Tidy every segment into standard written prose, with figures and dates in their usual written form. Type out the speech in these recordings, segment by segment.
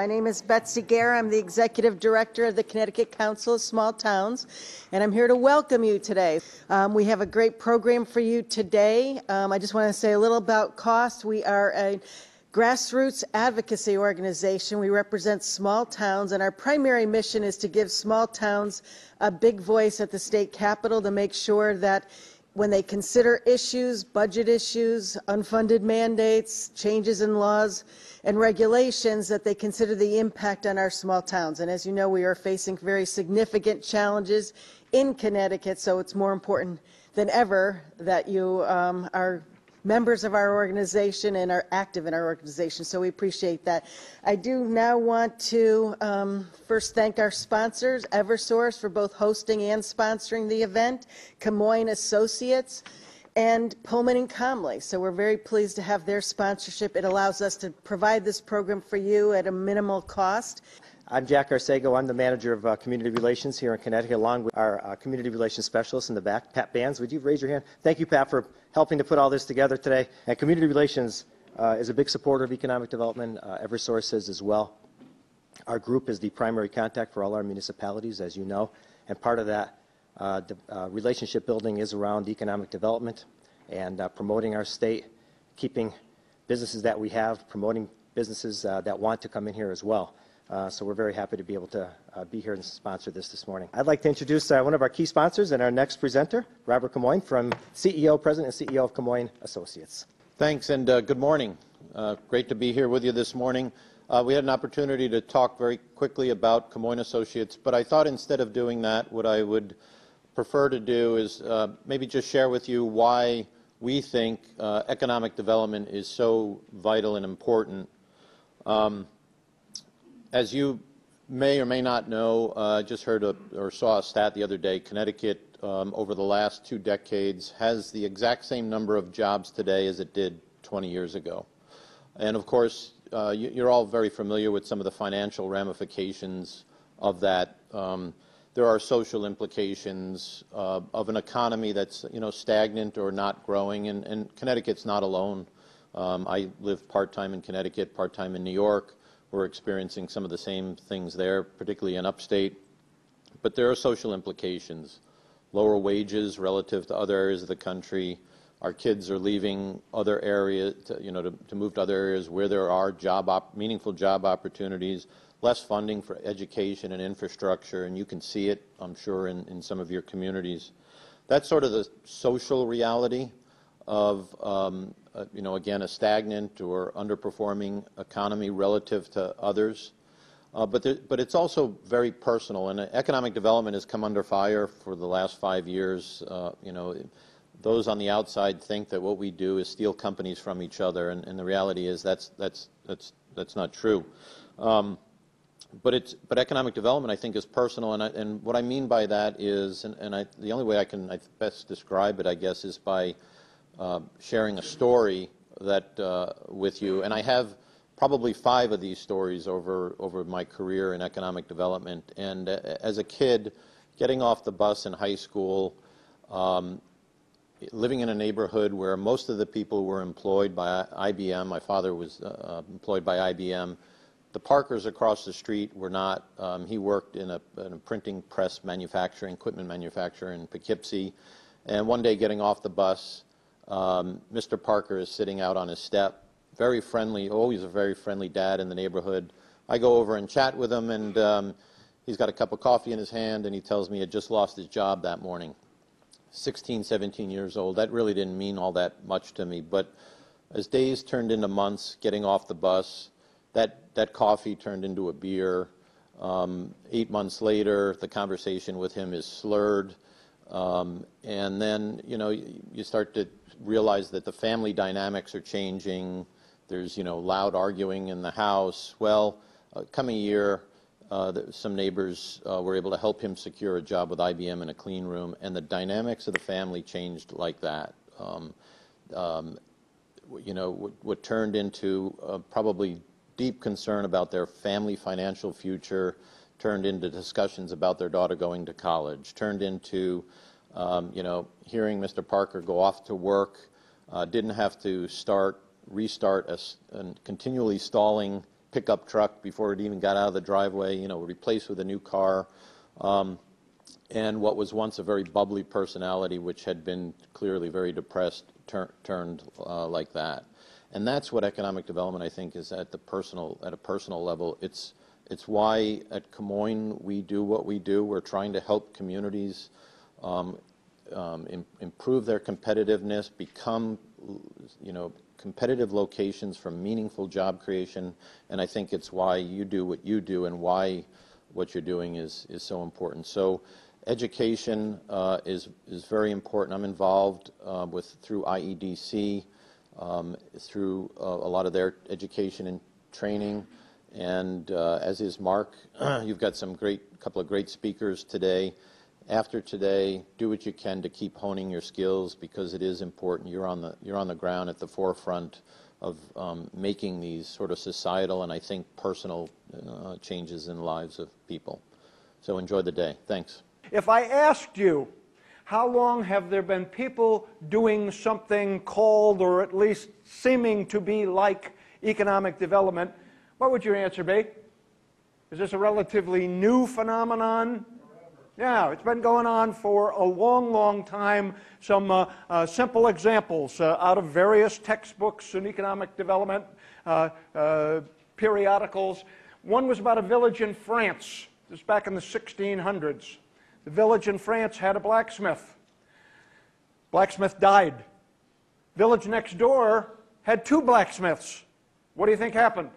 My name is Betsy Gara. I'm the Executive Director of the Connecticut Council of Small Towns, and I'm here to welcome you today. We have a great program for you today. I just want to say a little about cost. We are a grassroots advocacy organization. We represent small towns, and our primary mission is to give small towns a big voice at the state capitol to make sure that when they consider issues, budget issues, unfunded mandates, changes in laws and regulations, that they consider the impact on our small towns. And as you know, we are facing very significant challenges in Connecticut, so it's more important than ever that you are members of our organization and are active in our organization, so we appreciate that. I do now want to first thank our sponsors, Eversource, for both hosting and sponsoring the event, Kamoin Associates, and Pullman and Comley. So we're very pleased to have their sponsorship. It allows us to provide this program for you at a minimal cost. I'm Jack Arcego. I'm the manager of community relations here in Connecticut, along with our community relations specialist in the back, Pat Banz. Would you raise your hand? Thank you, Pat, for helping to put all this together today. And community relations is a big supporter of economic development. Eversource is as well. Our group is the primary contact for all our municipalities, as you know, and part of that relationship building is around economic development and promoting our state, keeping businesses that we have, promoting businesses that want to come in here as well. So we're very happy to be able to be here and sponsor this morning. I'd like to introduce one of our key sponsors and our next presenter, Robert Kamoin, from CEO, President and CEO of Kamoin Associates. Thanks, and good morning. Great to be here with you this morning. We had an opportunity to talk very quickly about Kamoin Associates, but I thought instead of doing that, what I would prefer to do is maybe just share with you why we think economic development is so vital and important. As you may or may not know, I just heard or saw a stat the other day. Connecticut, over the last 2 decades, has the exact same number of jobs today as it did 20 years ago. And of course, you're all very familiar with some of the financial ramifications of that. There are social implications of an economy that's, you know, stagnant or not growing, and Connecticut's not alone. I live part-time in Connecticut, part-time in New York. We're experiencing some of the same things there, particularly in upstate. But there are social implications. Lower wages relative to other areas of the country. Our kids are leaving other areas, to move to other areas where there are meaningful job opportunities. Less funding for education and infrastructure, and you can see it, I'm sure, in some of your communities. That's sort of the social reality of again, a stagnant or underperforming economy relative to others. But it's also very personal, and economic development has come under fire for the last 5 years. Those on the outside think that what we do is steal companies from each other, and the reality is that's not true. But economic development, I think, is personal, and what I mean by that is, the only way I best describe it, I guess, is by sharing a story that with you, and I have probably 5 of these stories over my career in economic development. And as a kid, getting off the bus in high school, living in a neighborhood where most of the people were employed by IBM. My father was employed by IBM. The Parkers across the street were not. He worked in a printing press manufacturing, equipment manufacturer in Poughkeepsie. And one day, getting off the bus, Mr. Parker is sitting out on his step, very friendly, always a very friendly dad in the neighborhood. I go over and chat with him, and he's got a cup of coffee in his hand, and he tells me he had just lost his job that morning. 16, 17 years old. That really didn't mean all that much to me, but as days turned into months, getting off the bus, that coffee turned into a beer. 8 months later, the conversation with him is slurred. And then, you start to realize that the family dynamics are changing. There's, loud arguing in the house. Well, coming year, some neighbors were able to help him secure a job with IBM in a clean room, and the dynamics of the family changed like that. What turned into probably deep concern about their family financial future turned into discussions about their daughter going to college, turned into, hearing Mr. Parker go off to work, didn't have to restart a continually stalling pickup truck before it even got out of the driveway, you know, replaced with a new car, and what was once a very bubbly personality, which had been clearly very depressed, turned like that. And that's what economic development, I think, is at the personal, at a personal level. It's why at Kamoin we do what we do. We're trying to help communities improve their competitiveness, become, you know, competitive locations for meaningful job creation. And I think it's why you do what you do and why what you're doing is so important. So education is very important. I'm involved through IEDC, through a lot of their education and training. And as is Mark, you've got some couple of great speakers today. After today, do what you can to keep honing your skills, because it is important. You're on the ground at the forefront of making these sort of societal and I think personal changes in the lives of people. So enjoy the day. Thanks. If I asked you, how long have there been people doing something called, or at least seeming to be like, economic development, what would your answer be? Is this a relatively new phenomenon? Yeah, it's been going on for a long, long time. Some simple examples out of various textbooks in economic development, periodicals. One was about a village in France. This was back in the 1600s. The village in France had a blacksmith. Blacksmith died. Village next door had two blacksmiths. What do you think happened?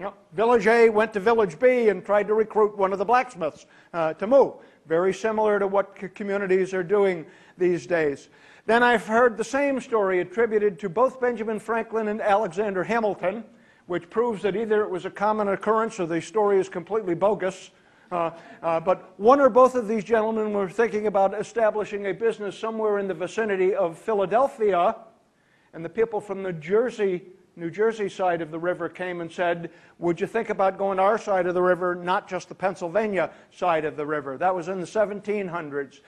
Now, village A went to village B and tried to recruit one of the blacksmiths to move. Very similar to what communities are doing these days. Then I've heard the same story attributed to both Benjamin Franklin and Alexander Hamilton, which proves that either it was a common occurrence or the story is completely bogus. But one or both of these gentlemen were thinking about establishing a business somewhere in the vicinity of Philadelphia, and the people from the New Jersey side of the river came and said, would you think about going to our side of the river, not just the Pennsylvania side of the river? That was in the 1700s.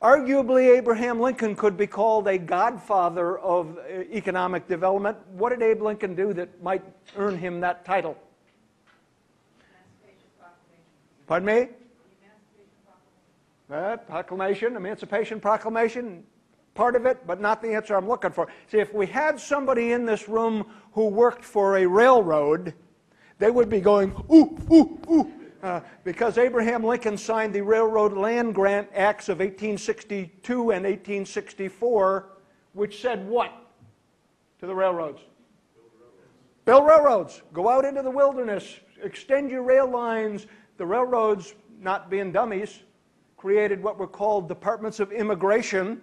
Arguably, Abraham Lincoln could be called a godfather of economic development. What did Abe Lincoln do that might earn him that title? Emancipation Proclamation. Pardon me? Emancipation Proclamation. Proclamation, Emancipation Proclamation. Part of it, but not the answer I'm looking for. See, if we had somebody in this room who worked for a railroad, they would be going, ooh, ooh, ooh, because Abraham Lincoln signed the Railroad Land Grant Acts of 1862 and 1864, which said what to the railroads? Build railroads. Go out into the wilderness. Extend your rail lines. The railroads, not being dummies, created what were called Departments of Immigration,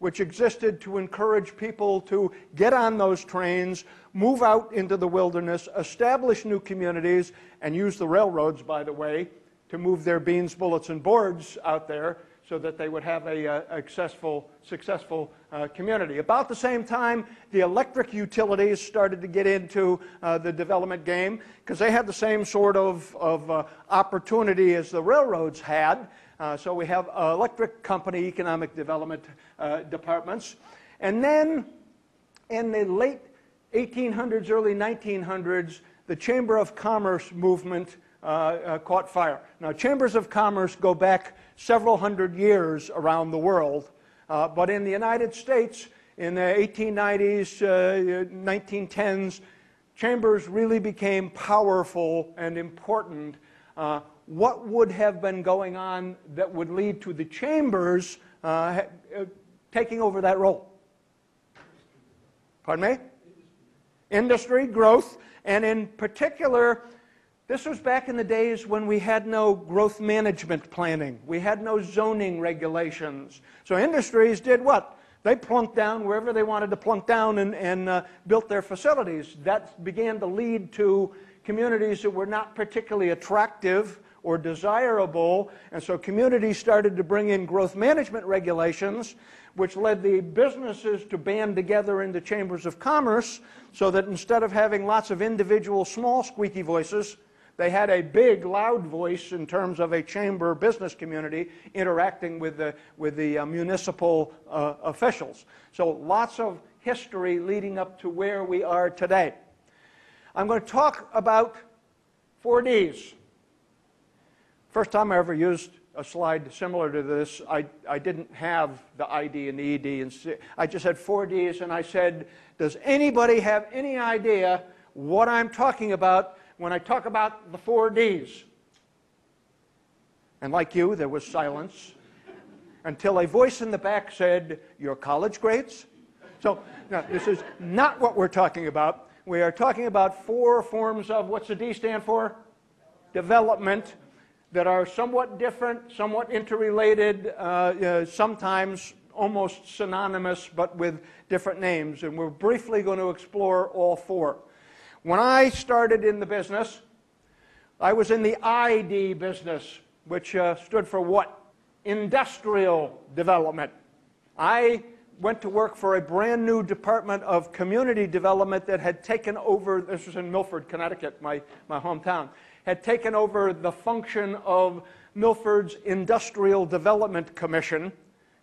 which existed to encourage people to get on those trains, move out into the wilderness, establish new communities, and use the railroads, by the way, to move their beans, bullets, and boards out there so that they would have a successful community. About the same time, the electric utilities started to get into the development game, because they had the same sort of opportunity as the railroads had. So we have electric company economic development departments. And then in the late 1800s, early 1900s, the Chamber of Commerce movement caught fire. Now, Chambers of Commerce go back several hundred years around the world. But in the United States, in the 1890s, 1910s, chambers really became powerful and important. What would have been going on that would lead to the chambers taking over that role? Pardon me? Industry, growth, and in particular, this was back in the days when we had no growth management planning. We had no zoning regulations. So industries did what? They plunked down wherever they wanted to plunk down and built their facilities. That began to lead to communities that were not particularly attractive or desirable, and so communities started to bring in growth management regulations, which led the businesses to band together into chambers of commerce, so that instead of having lots of individual small squeaky voices, they had a big loud voice in terms of a chamber business community interacting with the municipal officials. So lots of history leading up to where we are today. I'm going to talk about 4Ds. First time I ever used a slide similar to this, I didn't have the ID and the ED, and C. I just had 4Ds, and I said, does anybody have any idea what I'm talking about when I talk about the 4Ds? And like you, there was silence until a voice in the back said, your college grades? So no, this is not what we're talking about. We are talking about four forms of, what's the D stand for? Development, that are somewhat different, somewhat interrelated, sometimes almost synonymous, but with different names. And we're briefly going to explore all four. When I started in the business, I was in the ID business, which stood for what? Industrial development. I went to work for a brand new department of community development that had taken over, this was in Milford, Connecticut, my hometown, had taken over the function of Milford's Industrial Development Commission,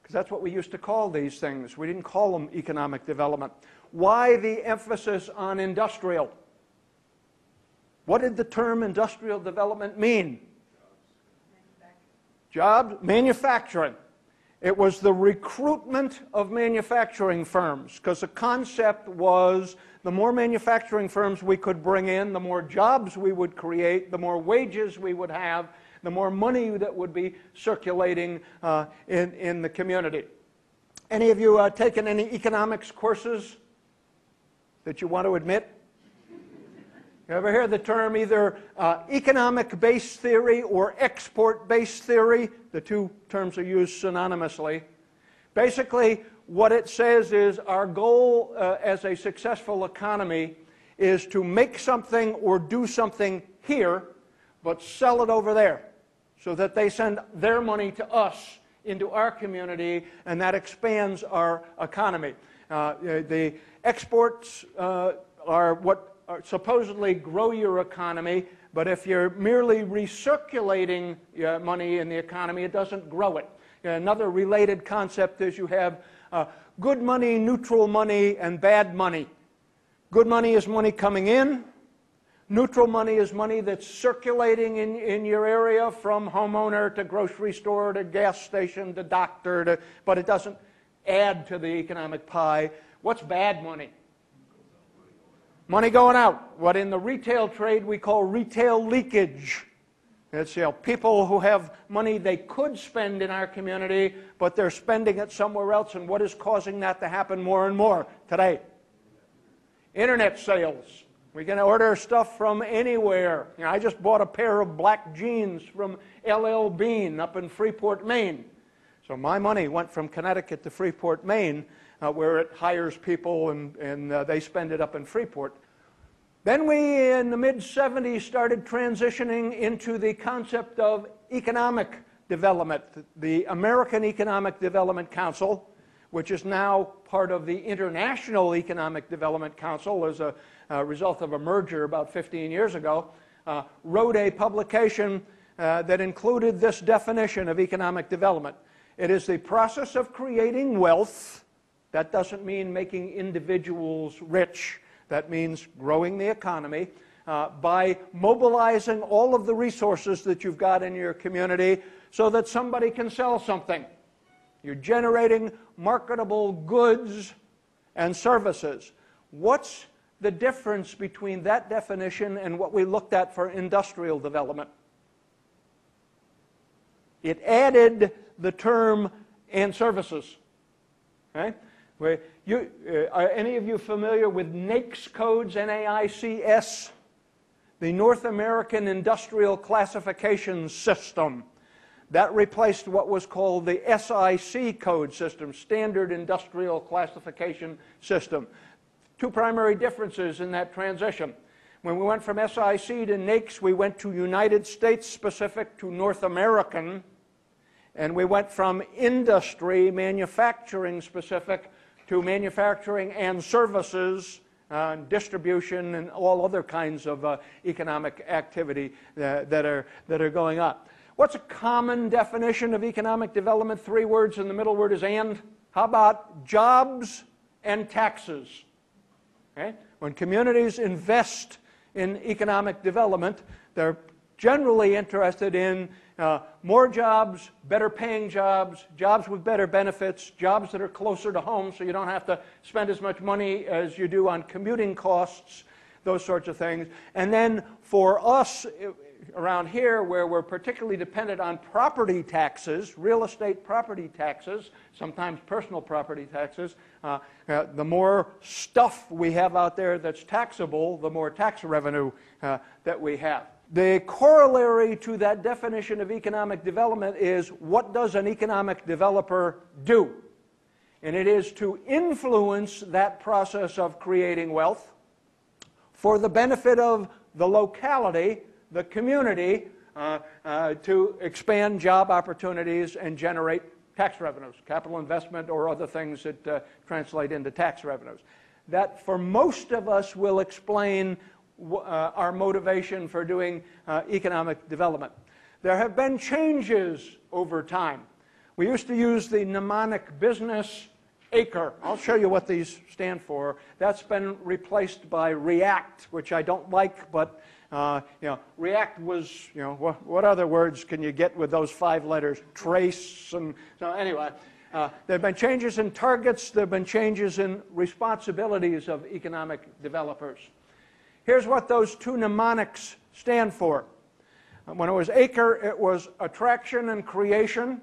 because that's what we used to call these things. We didn't call them economic development. Why the emphasis on industrial? What did the term industrial development mean? Jobs, manufacturing. It was the recruitment of manufacturing firms, because the concept was the more manufacturing firms we could bring in, the more jobs we would create, the more wages we would have, the more money that would be circulating in the community. Any of you taken any economics courses that you want to admit? You ever hear the term either economic base theory or export base theory? The two terms are used synonymously. Basically, what it says is our goal as a successful economy is to make something or do something here, but sell it over there so that they send their money to us into our community, and that expands our economy. The exports are what supposedly grow your economy, but if you're merely recirculating money in the economy, it doesn't grow it. Another related concept is you have good money, neutral money, and bad money. Good money is money coming in. Neutral money is money that's circulating in your area from homeowner to grocery store to gas station to doctor, but it doesn't add to the economic pie. What's bad money? Money going out, what in the retail trade we call retail leakage. It's, you know, people who have money they could spend in our community, but they're spending it somewhere else, and what is causing that to happen more and more today? Internet sales. We can order stuff from anywhere. You know, I just bought a pair of black jeans from LL Bean up in Freeport, Maine. So my money went from Connecticut to Freeport, Maine, where it hires people and they spend it up in Freeport. Then we, in the mid-'70s, started transitioning into the concept of economic development, the American Economic Development Council, which is now part of the International Economic Development Council as a result of a merger about 15 years ago, wrote a publication that included this definition of economic development. It is the process of creating wealth. That doesn't mean making individuals rich. That means growing the economy by mobilizing all of the resources that you've got in your community so that somebody can sell something. You're generating marketable goods and services. What's the difference between that definition and what we looked at for industrial development? It added the term "and services." Okay? Are any of you familiar with NAICS codes, N-A-I-C-S? The North American Industrial Classification System. That replaced what was called the SIC code system, Standard Industrial Classification System. Two primary differences in that transition. When we went from SIC to NAICS, we went to United States specific to North American, and we went from industry, manufacturing specific, to manufacturing and services, distribution, and all other kinds of economic activity that are going on. What's a common definition of economic development? Three words, and the middle word is "and." How about jobs and taxes? Okay? When communities invest in economic development. They're generally interested in more jobs, better paying jobs, jobs with better benefits, jobs that are closer to home so you don't have to spend as much money as you do on commuting costs, those sorts of things. And then for us around here, where we're particularly dependent on property taxes, real estate property taxes, sometimes personal property taxes, the more stuff we have out there that's taxable, the more tax revenue that we have. The corollary to that definition of economic development is, what does an economic developer do? And it is to influence that process of creating wealth for the benefit of the locality, the community, to expand job opportunities and generate tax revenues, capital investment or other things that translate into tax revenues. That, for most of us, will explain our motivation for doing economic development. There have been changes over time. We used to use the mnemonic business ACRE. I'll show you what these stand for. That's been replaced by REACT, which I don't like, but you know, REACT was, you know, what other words can you get with those 5 letters? Trace, and so anyway. There have been changes in targets. There have been changes in responsibilities of economic developers. Here's what those 2 mnemonics stand for. When it was ACRE, it was attraction and creation,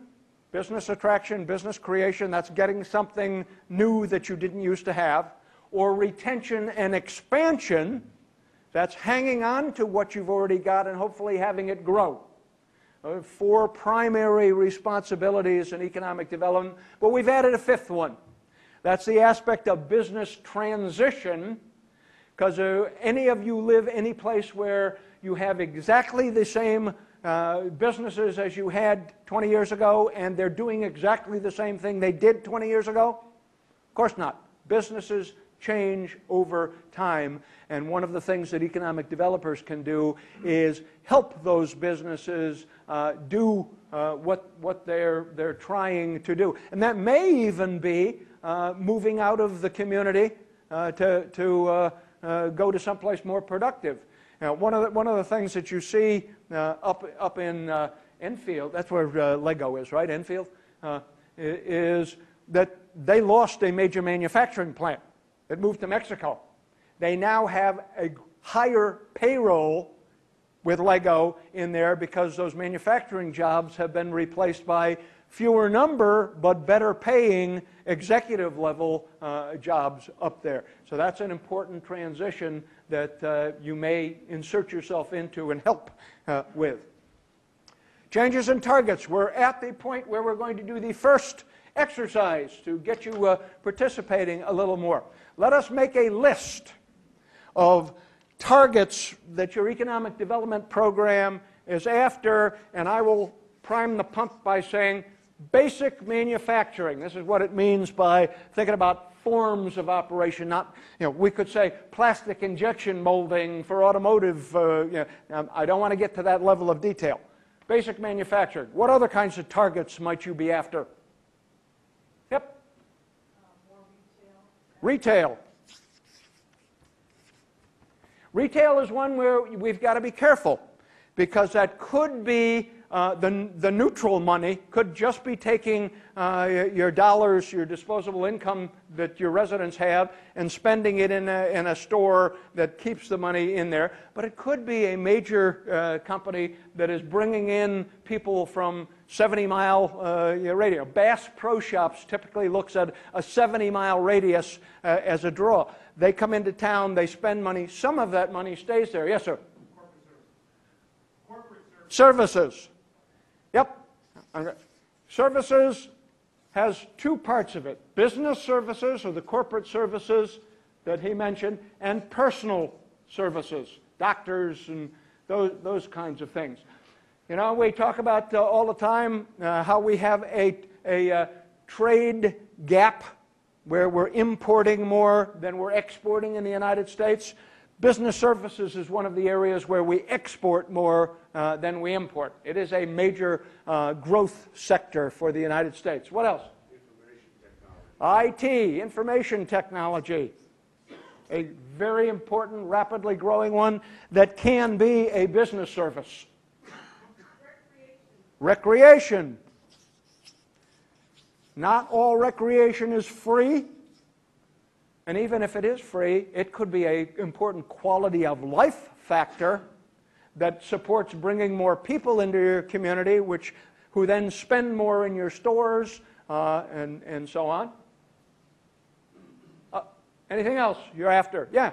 business attraction, business creation. That's getting something new that you didn't used to have. Or retention and expansion. That's hanging on to what you've already got and hopefully having it grow. 4 primary responsibilities in economic development. But we've added a 5th one. That's the aspect of business transition. Because any of you live any place where you have exactly the same businesses as you had 20 years ago, and they're doing exactly the same thing they did 20 years ago? Of course not. Businesses change over time, and one of the things that economic developers can do is help those businesses do what they're trying to do. And that may even be moving out of the community to go to someplace more productive. Now, one of the things that you see up in Enfield, that's where Lego is, right? Enfield, is that they lost a major manufacturing plant. It moved to Mexico. They now have a higher payroll with Lego in there because those manufacturing jobs have been replaced by fewer number but better paying executive level jobs up there. So that's an important transition that you may insert yourself into and help with. Changes in targets. We're at the point where we're going to do the first exercise to get you participating a little more. Let us make a list of targets that your economic development program is after, and I will prime the pump by saying basic manufacturing. This is what it means by thinking about forms of operation. Not, you know, we could say plastic injection molding for automotive. You know, I don't want to get to that level of detail. Basic manufacturing. What other kinds of targets might you be after? Yep. Retail. Retail is one where we've got to be careful, because that could be the neutral money could just be taking your dollars, your disposable income that your residents have, and spending it in a store that keeps the money in there. But it could be a major company that is bringing in people from 70-mile radius. Bass Pro Shops typically looks at a 70-mile radius as a draw. They come into town, they spend money. Some of that money stays there. Yes, sir? Corporate services. Yep. Services has 2 parts of it. Business services, or the corporate services that he mentioned, and personal services, doctors and those kinds of things. You know, we talk about all the time how we have a trade gap where we're importing more than we're exporting in the United States. Business services is one of the areas where we export more than we import. It is a major growth sector for the United States. What else? Information technology. IT, information technology. a very important, rapidly growing one that can be a business service. Recreation. Not all recreation is free, and even if it is free, it could be an important quality of life factor that supports bringing more people into your community, who then spend more in your stores and so on. Anything else you're after? Yeah.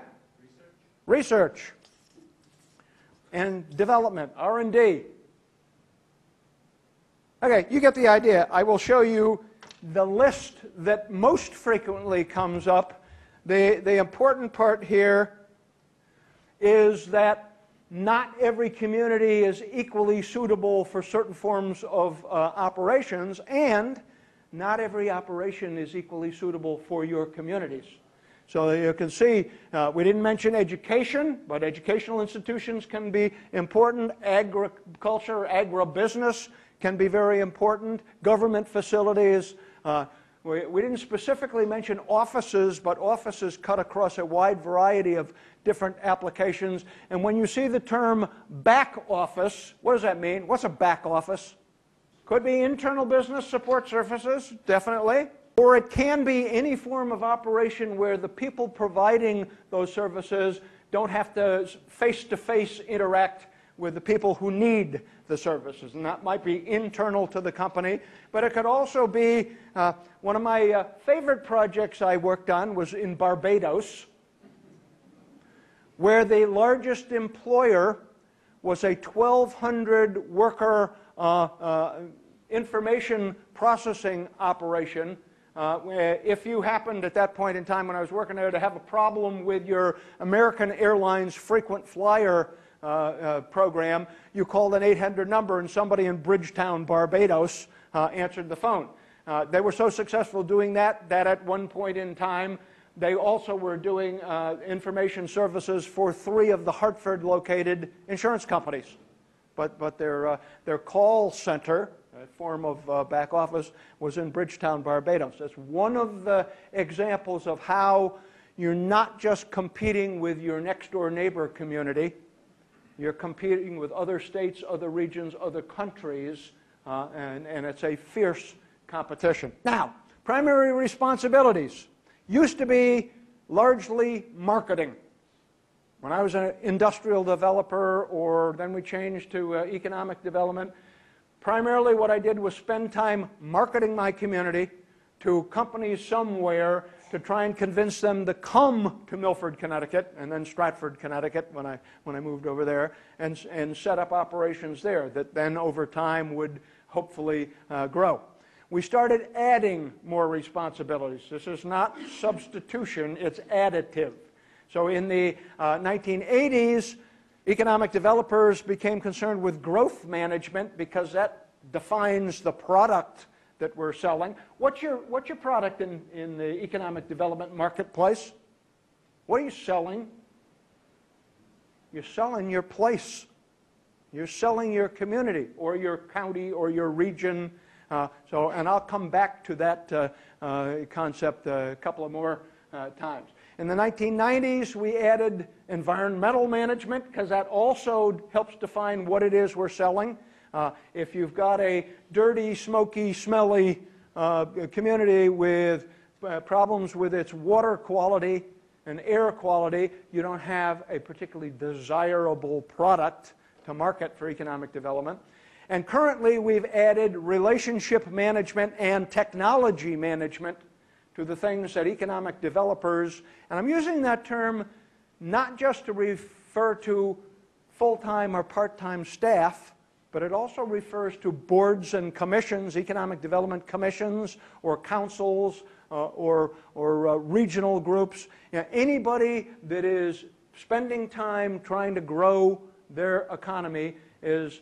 Research. And development, R&D. Okay, you get the idea. I will show you the list that most frequently comes up. The important part here is that not every community is equally suitable for certain forms of operations, and not every operation is equally suitable for your communities. So you can see, we didn't mention education, but educational institutions can be important. Agriculture, agribusiness can be very important. Government facilities. We didn't specifically mention offices, but offices cut across a wide variety of different applications. And when you see the term back office, what does that mean? What's a back office? Could be internal business support services, definitely. Or it can be any form of operation where the people providing those services don't have to face-to-face interact with the people who need the services. And that might be internal to the company. But it could also be one of my favorite projects I worked on was in Barbados, where the largest employer was a 1,200 worker information processing operation. If you happened at that point in time when I was working there to have a problem with your American Airlines frequent flyer program, you called an 800 number and somebody in Bridgetown, Barbados answered the phone. They were so successful doing that at one point in time, they also were doing information services for 3 of the Hartford-located insurance companies. But their call center, a form of back office, was in Bridgetown, Barbados. That's one of the examples of how you're not just competing with your next-door neighbor community. You're competing with other states, other regions, other countries, and it's a fierce competition. Now, primary responsibilities. Used to be largely marketing. When I was an industrial developer, or then we changed to economic development, primarily what I did was spend time marketing my community to companies somewhere to try and convince them to come to Milford, Connecticut, and then Stratford, Connecticut when I moved over there, and set up operations there that then over time would hopefully grow. We started adding more responsibilities. This is not substitution, it's additive. So in the 1980s, economic developers became concerned with growth management because that defines the product that we're selling. What's your product in the economic development marketplace? What are you selling? You're selling your place. You're selling your community or your county or your region. And I'll come back to that concept a couple of more times. In the 1990s, we added environmental management because that also helps define what it is we're selling. If you've got a dirty, smoky, smelly community with problems with its water quality and air quality, you don't have a particularly desirable product to market for economic development. And currently, we've added relationship management and technology management to the things that economic developers, and I'm using that term not just to refer to full-time or part-time staff, but it also refers to boards and commissions, economic development commissions or councils or regional groups. You know, anybody that is spending time trying to grow their economy is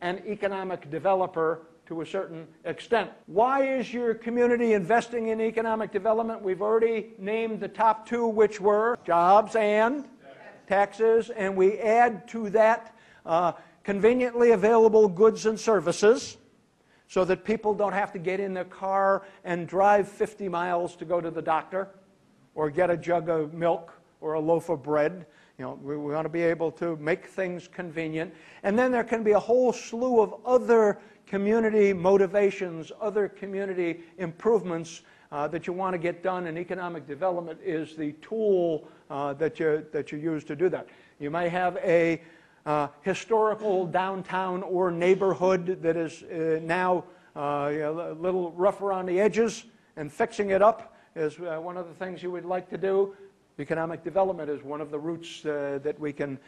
an economic developer to a certain extent. Why is your community investing in economic development? We've already named the top 2, which were jobs and taxes, and we add to that conveniently available goods and services so that people don't have to get in their car and drive 50 miles to go to the doctor or get a jug of milk or a loaf of bread. You know, we want to be able to make things convenient. And then there can be a whole slew of other community motivations, other community improvements that you want to get done, and economic development is the tool that you use to do that. You may have a historical downtown or neighborhood that is now you know, a little rough around the edges, and fixing it up is one of the things you would like to do. Economic development is one of the routes that we can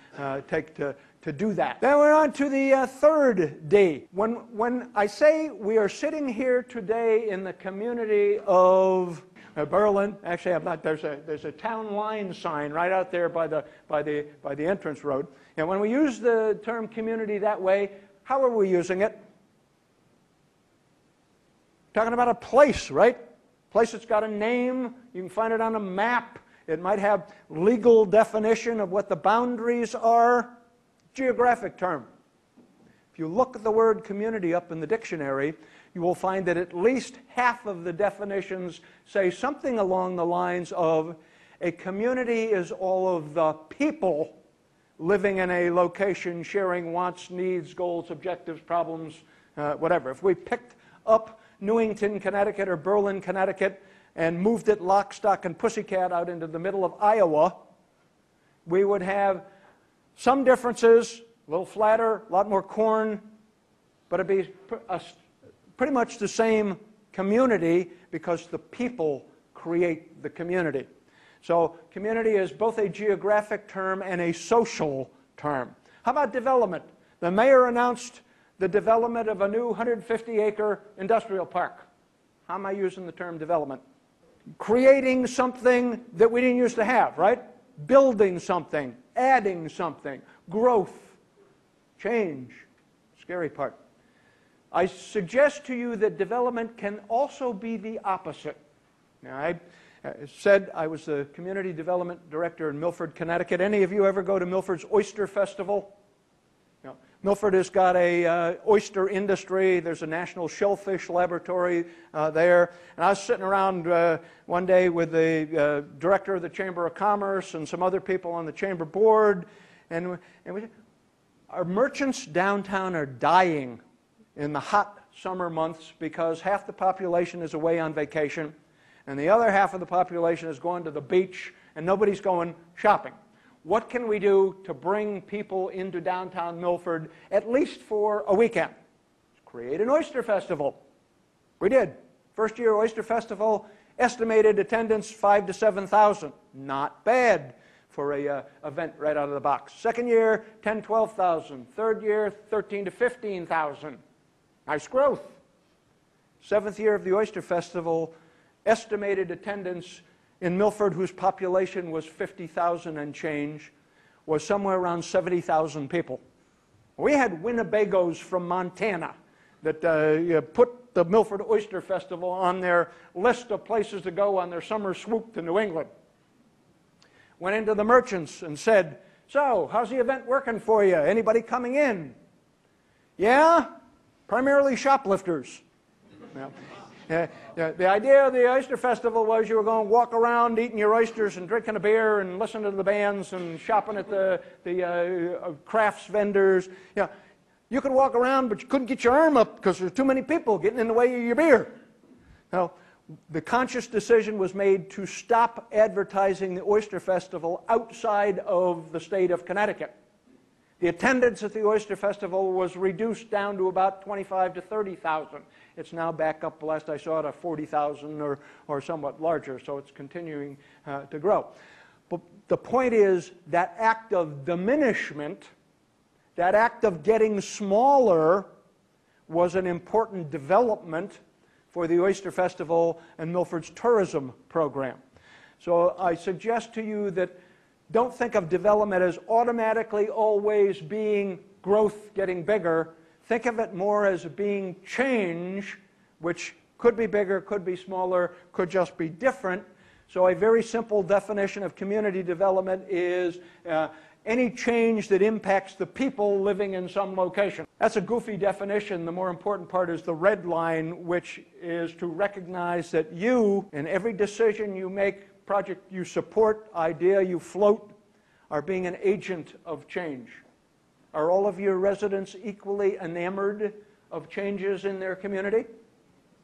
take to do that. Then we're on to the third D. When I say we are sitting here today in the community of Berlin, actually I'm not, there's a town line sign right out there by the entrance road. And when we use the term community that way, how are we using it? Talking about a place, right? Place that's got a name, you can find it on a map. It might have legal definition of what the boundaries are. Geographic term. If you look at the word community up in the dictionary, you will find that at least half of the definitions say something along the lines of a community is all of the people living in a location, sharing wants, needs, goals, objectives, problems, whatever. If we picked up Newington, Connecticut, or Berlin, Connecticut, and moved it lock, stock, and pussycat out into the middle of Iowa, we would have some differences, a little flatter, a lot more corn, but it'd be pretty much the same community because the people create the community. So community is both a geographic term and a social term. How about development? The mayor announced the development of a new 150-acre industrial park. How am I using the term development? Creating something that we didn't used to have, right? Building something, adding something, growth, change, scary part. I suggest to you that development can also be the opposite. Now, I said I was the community development director in Milford, Connecticut. Any of you ever go to Milford's Oyster Festival? No. Milford has got a oyster industry. There's a national shellfish laboratory there. And I was sitting around one day with the director of the Chamber of Commerce and some other people on the chamber board, and we said, our merchants downtown are dying in the hot summer months because half the population is away on vacation, and the other half of the population is going to the beach, and nobody's going shopping. What can we do to bring people into downtown Milford at least for a weekend? Create an oyster festival. We did. First year oyster festival, estimated attendance 5,000 to 7,000. Not bad for a event right out of the box. Second year, 10,000, 12,000. Third year, 13,000 to 15,000. Nice growth. Seventh year of the oyster festival, estimated attendance in Milford, whose population was 50,000 and change, was somewhere around 70,000 people. We had Winnebagos from Montana that put the Milford Oyster Festival on their list of places to go on their summer swoop to New England. Went into the merchants and said, so, how's the event working for you? Anybody coming in? Yeah? Primarily shoplifters. Yeah. The idea of the oyster festival was you were going to walk around eating your oysters and drinking a beer and listening to the bands and shopping at the crafts vendors. You know, you could walk around, but you couldn't get your arm up because there's too many people getting in the way of your beer. Now, the conscious decision was made to stop advertising the oyster festival outside of the state of Connecticut. The attendance at the oyster festival was reduced down to about 25,000 to 30,000. It's now back up, last I saw it, at 40,000 or somewhat larger, so it's continuing to grow. But the point is that act of diminishment, that act of getting smaller, was an important development for the oyster festival and Milford's tourism program. So I suggest to you that don't think of development as automatically always being growth, getting bigger. Think of it more as being change, which could be bigger, could be smaller, could just be different. So a very simple definition of community development is any change that impacts the people living in some location. That's a goofy definition. The more important part is the red line, which is to recognize that you, in every decision you make, project you support, idea you float, are being an agent of change? Are all of your residents equally enamored of changes in their community?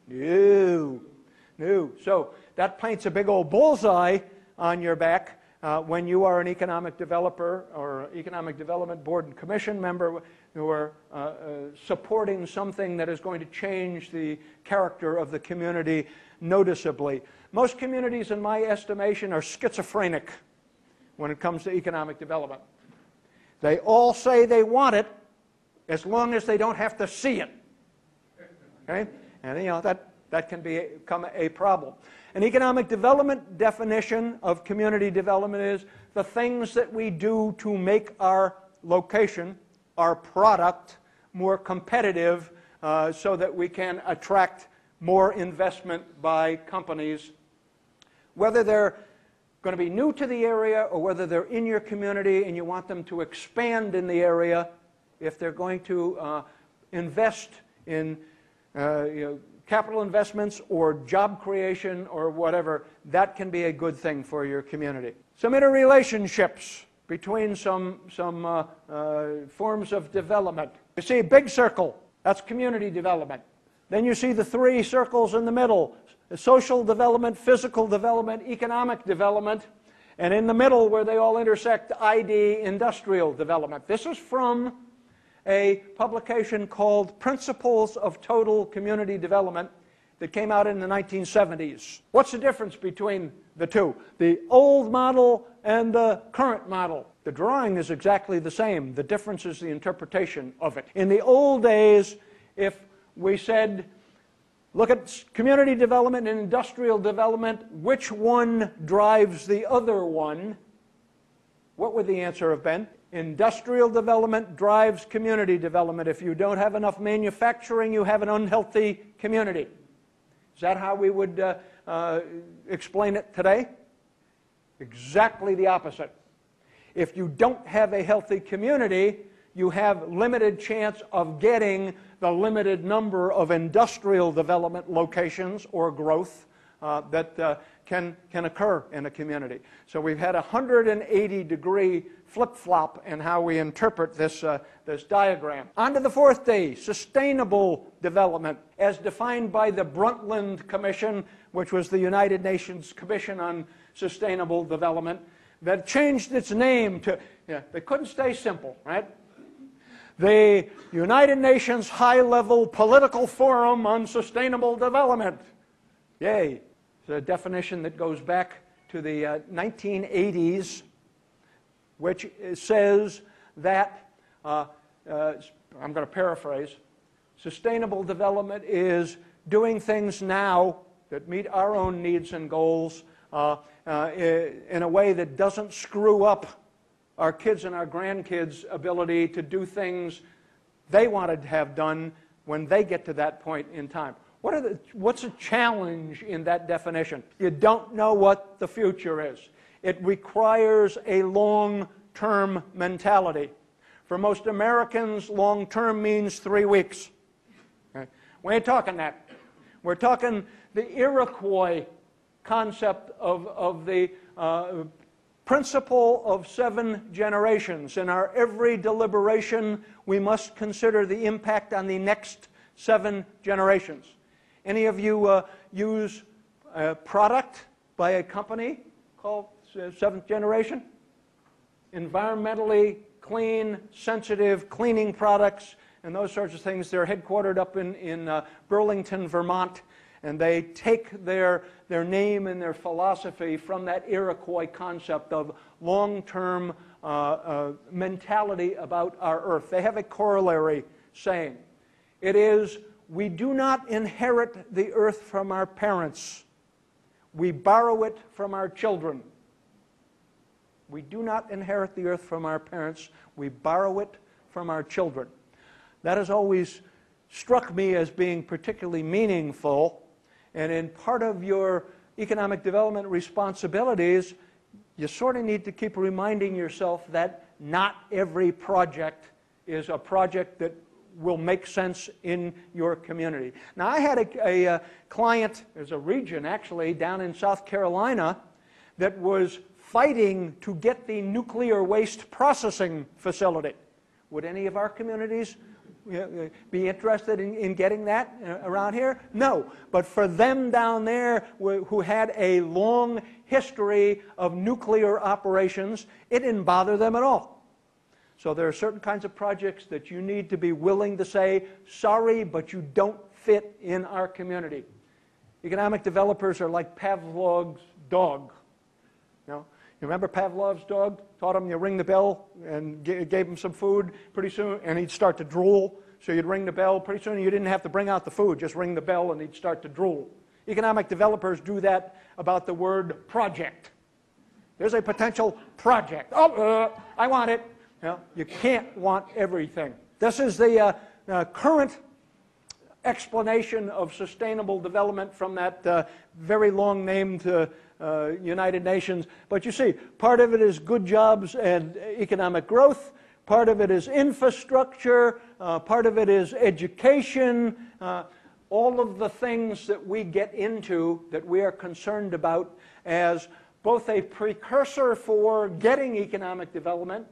No. No. So that paints a big old bullseye on your back when you are an economic developer or economic development board and commission member who are supporting something that is going to change the character of the community noticeably. Most communities, in my estimation, are schizophrenic when it comes to economic development. They all say they want it as long as they don't have to see it. Okay? And you know, that can become a problem. An economic development definition of community development is the things that we do to make our location, our product, more competitive so that we can attract more investment by companies, whether they're going to be new to the area or whether they're in your community and you want them to expand in the area. If they're going to invest in you know, capital investments or job creation or whatever, that can be a good thing for your community. Some interrelationships between some forms of development. You see a big circle, that's community development. Then you see the three circles in the middle, social development, physical development, economic development, and in the middle where they all intersect, ID, industrial development. This is from a publication called Principles of Total Community Development that came out in the 1970s. What's the difference between the two? The old model and the current model. The drawing is exactly the same. The difference is the interpretation of it. In the old days, if we said, look at community development and industrial development, which one drives the other one, what would the answer have been? Industrial development drives community development. If you don't have enough manufacturing, you have an unhealthy community. Is that how we would explain it today? Exactly the opposite. If you don't have a healthy community, you have limited chance of getting the limited number of industrial development locations or growth that can occur in a community. So we've had a 180-degree flip-flop in how we interpret this, this diagram. On to the fourth D, sustainable development, as defined by the Brundtland Commission, which was the United Nations Commission on Sustainable Development, that changed its name to, yeah, they couldn't stay simple, right? The United Nations High-Level Political Forum on Sustainable Development. Yay. It's a definition that goes back to the 1980s, which says that, I'm going to paraphrase, sustainable development is doing things now that meet our own needs and goals in a way that doesn't screw up our kids and our grandkids' ability to do things they wanted to have done when they get to that point in time. What's a challenge in that definition? You don't know what the future is. It requires a long-term mentality. For most Americans, long-term means 3 weeks. Okay. We ain't talking that. We're talking the Iroquois concept of the principle of 7 generations. In our every deliberation, we must consider the impact on the next 7 generations. Any of you use a product by a company called 7th Generation? Environmentally clean, sensitive cleaning products and those sorts of things. They're headquartered up in Burlington, Vermont, and they take their name and their philosophy from that Iroquois concept of long-term mentality about our earth. They have a corollary saying. It is, we do not inherit the earth from our parents. We borrow it from our children. We do not inherit the earth from our parents. We borrow it from our children. That has always struck me as being particularly meaningful. And in part of your economic development responsibilities, you sort of need to keep reminding yourself that not every project is a project that will make sense in your community. Now I had a client, there's a region actually down in South Carolina that was fighting to get the nuclear waste processing facility. Would any of our communities be interested in getting that around here? No. But for them down there who had a long history of nuclear operations, it didn't bother them at all. So there are certain kinds of projects that you need to be willing to say, sorry, but you don't fit in our community. Economic developers are like Pavlov's dog. No? You remember Pavlov's dog? Taught him you ring the bell and gave him some food pretty soon, and he'd start to drool. So you'd ring the bell. Pretty soon you didn't have to bring out the food. Just ring the bell, and he'd start to drool. Economic developers do that about the word project. There's a potential project. Oh, I want it. No, you can't want everything. This is the current explanation of sustainable development from that very long-named United Nations. But you see, part of it is good jobs and economic growth. Part of it is infrastructure. Part of it is education. All of the things that we get into that we are concerned about as both a precursor for getting economic development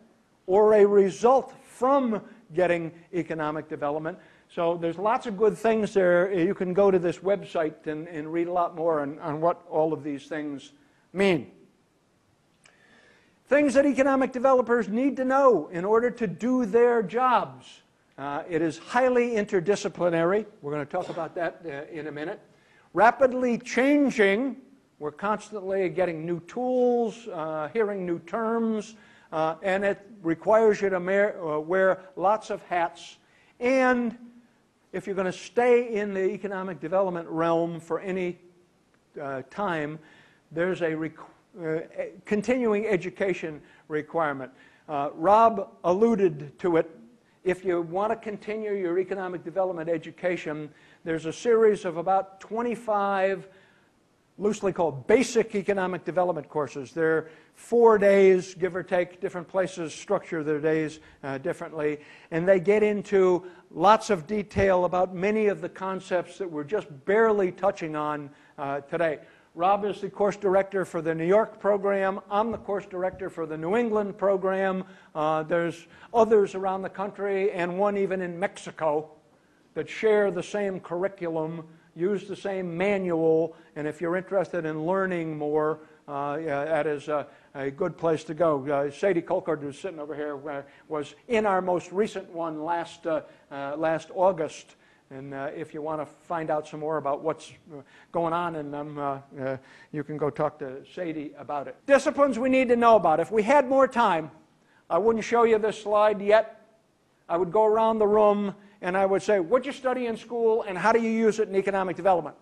or a result from getting economic development. So there's lots of good things there. You can go to this website and read a lot more on what all of these things mean. Things that economic developers need to know in order to do their jobs. It is highly interdisciplinary. We're going to talk about that in a minute. Rapidly changing. We're constantly getting new tools, hearing new terms. And it requires you to wear lots of hats. And if you're going to stay in the economic development realm for any time, there's a continuing education requirement. Rob alluded to it. If you want to continue your economic development education, there's a series of about 25 loosely called basic economic development courses. They're 4 days, give or take. Different places structure their days differently. And they get into lots of detail about many of the concepts that we're just barely touching on today. Rob is the course director for the New York program. I'm the course director for the New England program. There's others around the country and one even in Mexico that share the same curriculum, use the same manual, and if you're interested in learning more, that is a good place to go. Sadie Colcord, who's sitting over here, was in our most recent one last August, and if you want to find out some more about what's going on in them, you can go talk to Sadie about it. Disciplines we need to know about. If we had more time, I wouldn't show you this slide yet. I would go around the room and I would say, what'd you study in school and how do you use it in economic development?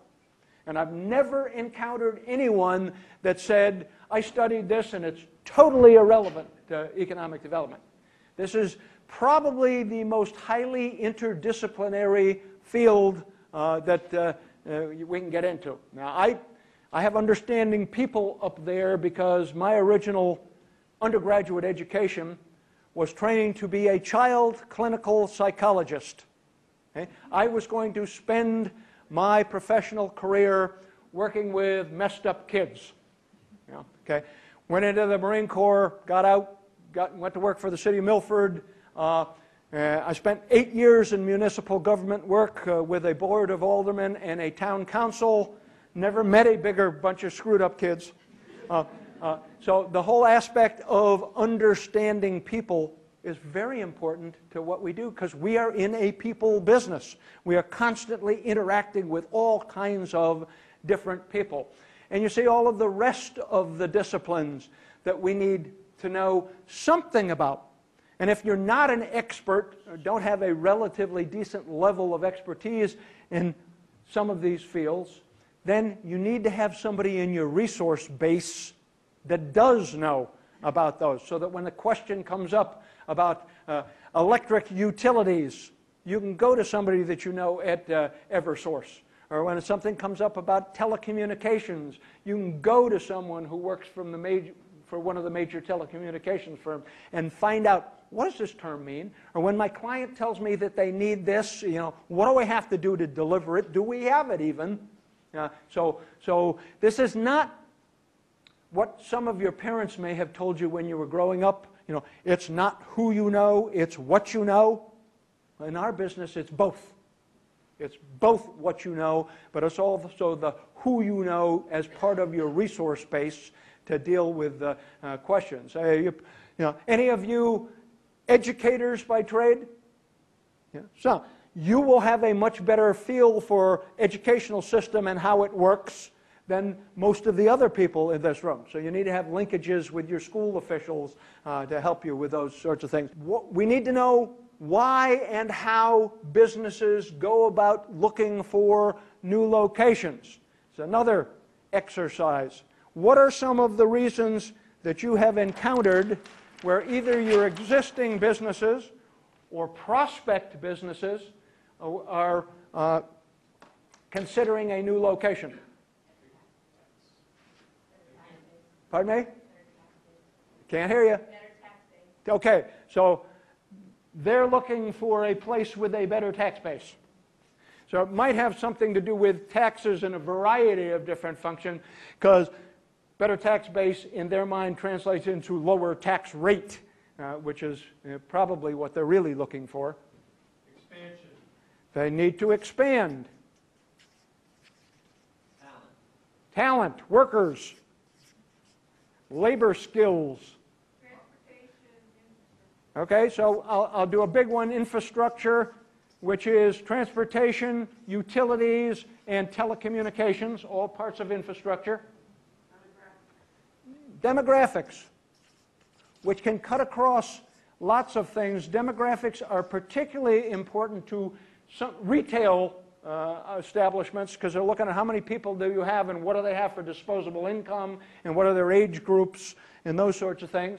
And I've never encountered anyone that said, I studied this and it's totally irrelevant to economic development. This is probably the most highly interdisciplinary field that we can get into. Now, I have understanding people up there because my original undergraduate education was training to be a child clinical psychologist. Okay? I was going to spend my professional career working with messed up kids. Yeah, okay? Went into the Marine Corps, got out, went to work for the city of Milford. I spent 8 years in municipal government work with a board of aldermen and a town council. Never met a bigger bunch of screwed up kids. So the whole aspect of understanding people is very important to what we do because we are in a people business. We are constantly interacting with all kinds of different people. And you see all of the rest of the disciplines that we need to know something about. And if you're not an expert or don't have a relatively decent level of expertise in some of these fields, then you need to have somebody in your resource base that does know about those, so that when the question comes up about electric utilities, you can go to somebody that you know at Eversource. Or when something comes up about telecommunications, you can go to someone who works for one of the major telecommunications firms and find out, what does this term mean? Or when my client tells me that they need this, you know, what do I have to do to deliver it? Do we have it even? So this is not what some of your parents may have told you when you were growing up. You know, it's not who you know, it's what you know. In our business, it's both. It's both what you know, but it's also the who you know as part of your resource base to deal with the questions. Any of you educators by trade? Yeah. So you will have a much better feel for educational system and how it works than most of the other people in this room. So you need to have linkages with your school officials to help you with those sorts of things. We need to know why and how businesses go about looking for new locations. It's another exercise. What are some of the reasons that you have encountered where either your existing businesses or prospect businesses are considering a new location? Pardon me? Can't hear you. Okay, so they're looking for a place with a better tax base. So it might have something to do with taxes in a variety of different functions, because better tax base in their mind translates into lower tax rate, which is probably what they're really looking for. Expansion. They need to expand. Talent, workers, labor skills. Okay, so I'll do a big one, infrastructure, which is transportation, utilities, and telecommunications, all parts of infrastructure. Demographics, which can cut across lots of things. Demographics are particularly important to some retail establishments, because they're looking at how many people do you have and what do they have for disposable income and what are their age groups and those sorts of things.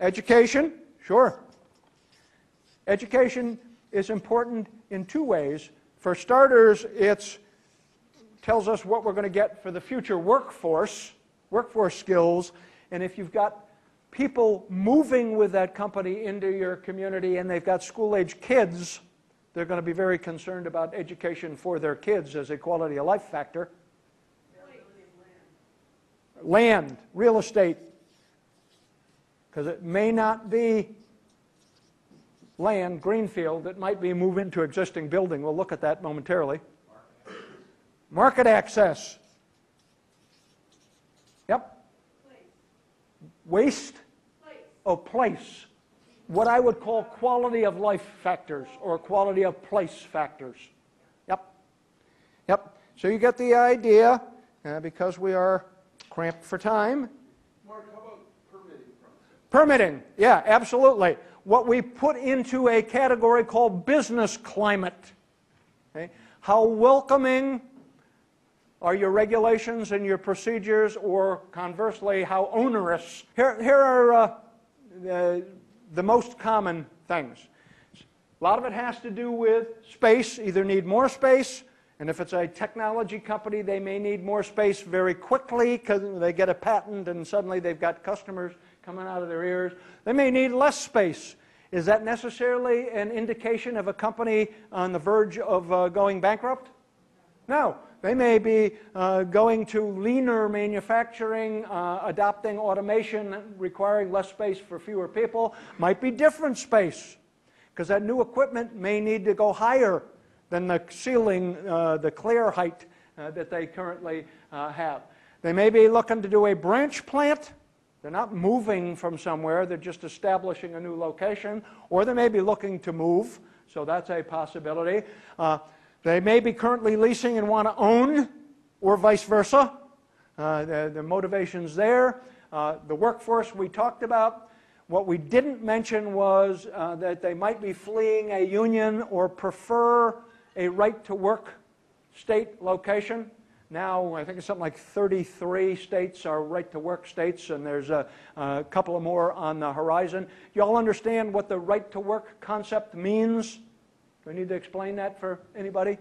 Education, sure. Education is important in two ways. For starters, it tells us what we're going to get for the future workforce, workforce skills, and if you've got people moving with that company into your community and they've got school-age kids, they're going to be very concerned about education for their kids as a quality of life factor. Land, real estate. Because it may not be land, greenfield, it might be move into existing building. We'll look at that momentarily. Market access. Yep. Place. Waste? Place. Oh, place. What I would call quality of life factors or quality of place factors. Yep. Yep. So you get the idea, because we are cramped for time. Permitting, yeah, absolutely. What we put into a category called business climate. Okay? How welcoming are your regulations and your procedures, or conversely, how onerous? Here are the most common things. A lot of it has to do with space, either need more space, and if it's a technology company, they may need more space very quickly because they get a patent and suddenly they've got customers coming out of their ears. They may need less space. Is that necessarily an indication of a company on the verge of going bankrupt? No. They may be going to leaner manufacturing, adopting automation, requiring less space for fewer people. Might be different space, because that new equipment may need to go higher than the ceiling, the clear height that they currently have. They may be looking to do a branch plant. They're not moving from somewhere, they're just establishing a new location, or they may be looking to move, so that's a possibility. They may be currently leasing and want to own, or vice versa. The motivation's there. The workforce we talked about. What we didn't mention was that they might be fleeing a union or prefer a right-to-work state location. Now, I think it's something like 33 states are right-to-work states, and there's a couple of more on the horizon. You all understand what the right-to-work concept means? Do I need to explain that for anybody?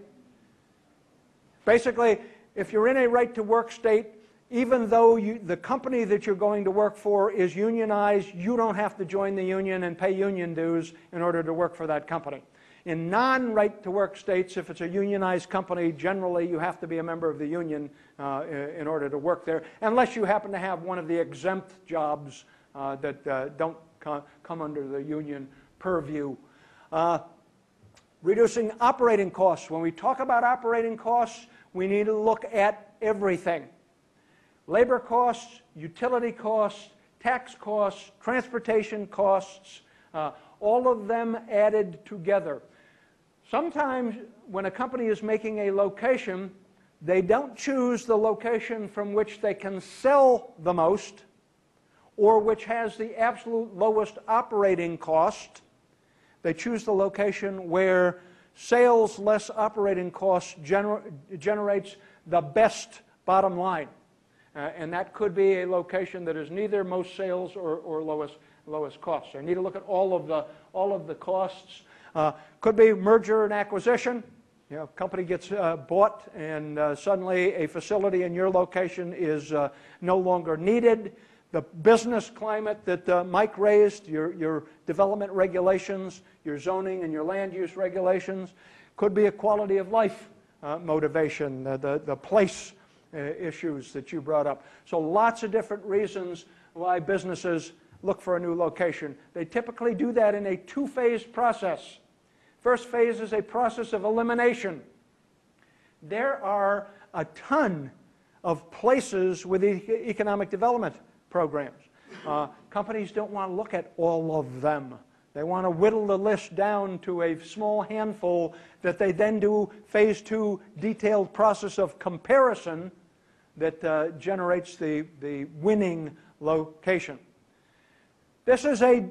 Basically, if you're in a right-to-work state, even though the company that you're going to work for is unionized, you don't have to join the union and pay union dues in order to work for that company. In non-right-to-work states, if it's a unionized company, generally you have to be a member of the union in order to work there, unless you happen to have one of the exempt jobs that don't come under the union purview. Reducing operating costs. When we talk about operating costs, we need to look at everything. Labor costs, utility costs, tax costs, transportation costs, all of them added together. Sometimes when a company is making a location, they don't choose the location from which they can sell the most or which has the absolute lowest operating cost. They choose the location where sales less operating costs generates the best bottom line. And that could be a location that is neither most sales or lowest costs. So I need to look at all of the costs. Could be merger and acquisition. You know, company gets bought and suddenly a facility in your location is no longer needed. The business climate that Mike raised, your development regulations, your zoning and your land use regulations, could be a quality of life motivation, the place issues that you brought up. So lots of different reasons why businesses look for a new location. They typically do that in a two-phase process. First phase is a process of elimination. There are a ton of places with economic development programs. Companies don't want to look at all of them. They want to whittle the list down to a small handful that they then do phase 2 detailed process of comparison that generates the winning location. This is a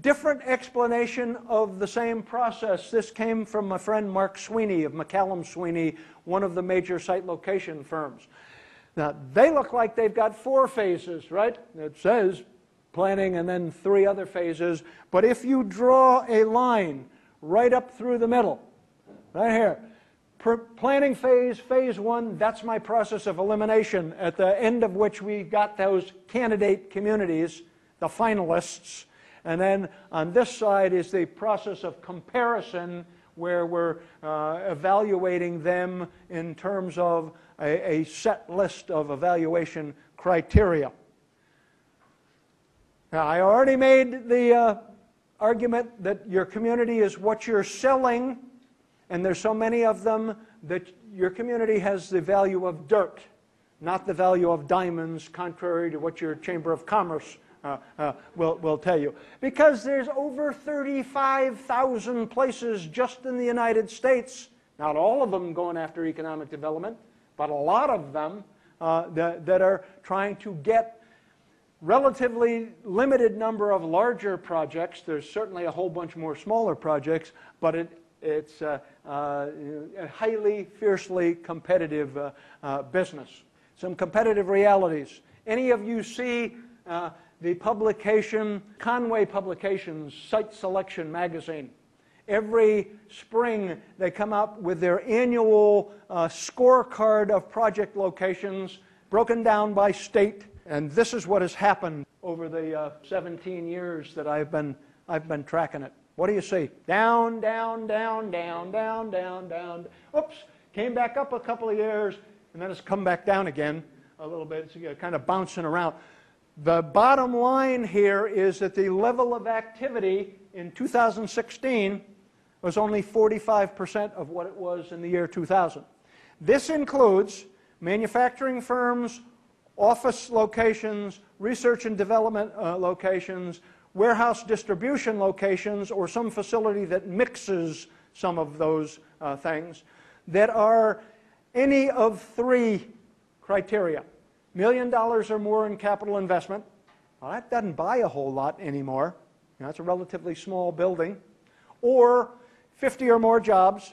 different explanation of the same process. This came from my friend Mark Sweeney of McCallum Sweeney, one of the major site location firms. Now, they look like they've got 4 phases, right? It says planning and then 3 other phases. But if you draw a line right up through the middle, right here, planning phase, phase 1, that's my process of elimination, at the end of which we got those candidate communities, the finalists. And then on this side is the process of comparison, where we're evaluating them in terms of a set list of evaluation criteria. Now, I already made the argument that your community is what you're selling, and there's so many of them that your community has the value of dirt, not the value of diamonds, contrary to what your Chamber of Commerce will tell you. Because there's over 35,000 places just in the United States, not all of them going after economic development, but a lot of them that are trying to get relatively limited number of larger projects. There's certainly a whole bunch more smaller projects, but it's a highly, fiercely competitive business. Some competitive realities. Any of you see the publication, Conway Publications, Site Selection Magazine? Every spring, they come up with their annual scorecard of project locations broken down by state. And this is what has happened over the 17 years that I've been tracking it. What do you see? Down, down, down, down, down, down, down. Oops, came back up a couple of years, and then it's come back down again a little bit. It's kind of bouncing around. The bottom line here is that the level of activity in 2016 was only 45% of what it was in the year 2000. This includes manufacturing firms, office locations, research and development locations, warehouse distribution locations, or some facility that mixes some of those things that are any of 3 criteria. $1 million or more in capital investment. Well, that doesn't buy a whole lot anymore. You know, that's a relatively small building. Or 50 or more jobs.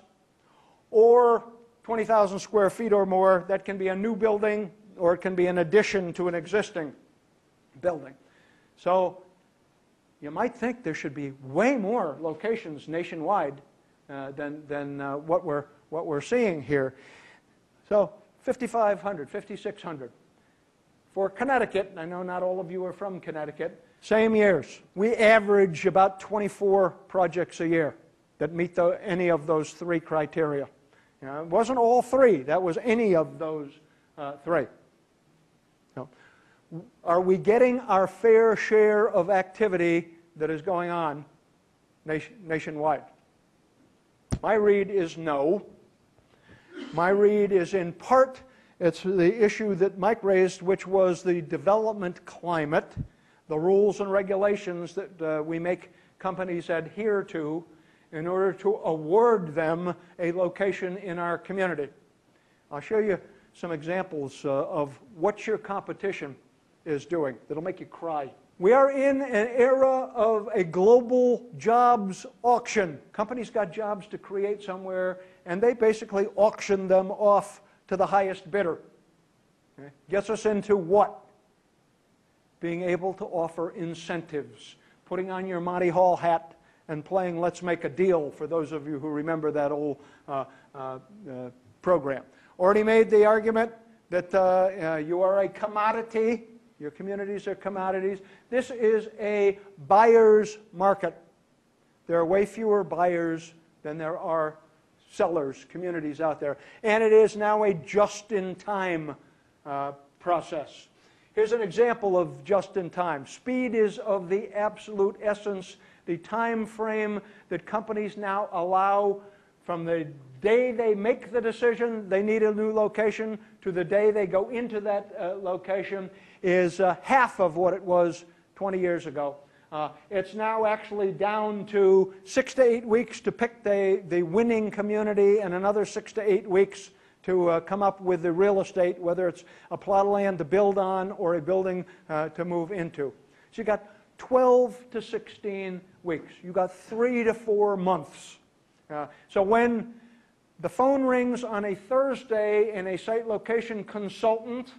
Or 20,000 square feet or more. That can be a new building or it can be an addition to an existing building. So you might think there should be way more locations nationwide than what we're seeing here. So 5,500, 5,600. For Connecticut, and I know not all of you are from Connecticut, same years. We average about 24 projects a year. that meet any of those three criteria. You know, it wasn't all three. That was any of those three. So, are we getting our fair share of activity that is going on nationwide? My read is no. My read is in part, it's the issue that Mike raised, which was the development climate, the rules and regulations that we make companies adhere to in order to award them a location in our community. I'll show you some examples of what your competition is doing that'll make you cry. We are in an era of a global jobs auction. Companies got jobs to create somewhere, and they basically auction them off to the highest bidder. Okay. Gets us into what? Being able to offer incentives, putting on your Monty Hall hat and playing Let's Make a Deal, for those of you who remember that old program. Already made the argument that you are a commodity. Your communities are commodities. This is a buyer's market. There are way fewer buyers than there are sellers, communities out there. And it is now a just-in-time process. Here's an example of just-in-time. Speed is of the absolute essence. The time frame that companies now allow from the day they make the decision they need a new location to the day they go into that location is half of what it was 20 years ago. It's now actually down to 6 to 8 weeks to pick the winning community and another 6 to 8 weeks to come up with the real estate, whether it's a plot of land to build on or a building to move into. So you got 12 to 16 weeks. You got 3 to 4 months. So when the phone rings on a Thursday and a site location consultant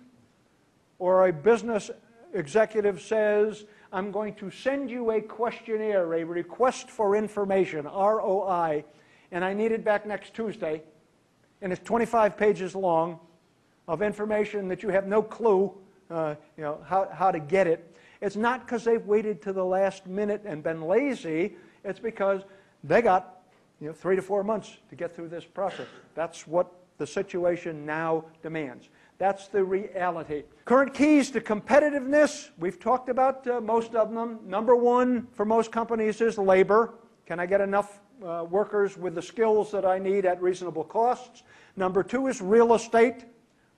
or a business executive says, I'm going to send you a questionnaire, a request for information, ROI, and I need it back next Tuesday, and it's 25 pages long of information that you have no clue you know, how to get it. It's not because they've waited to the last minute and been lazy. It's because they got 3 to 4 months to get through this process. That's what the situation now demands. That's the reality. Current keys to competitiveness, we've talked about most of them. Number one for most companies is labor. Can I get enough workers with the skills that I need at reasonable costs? Number two is real estate,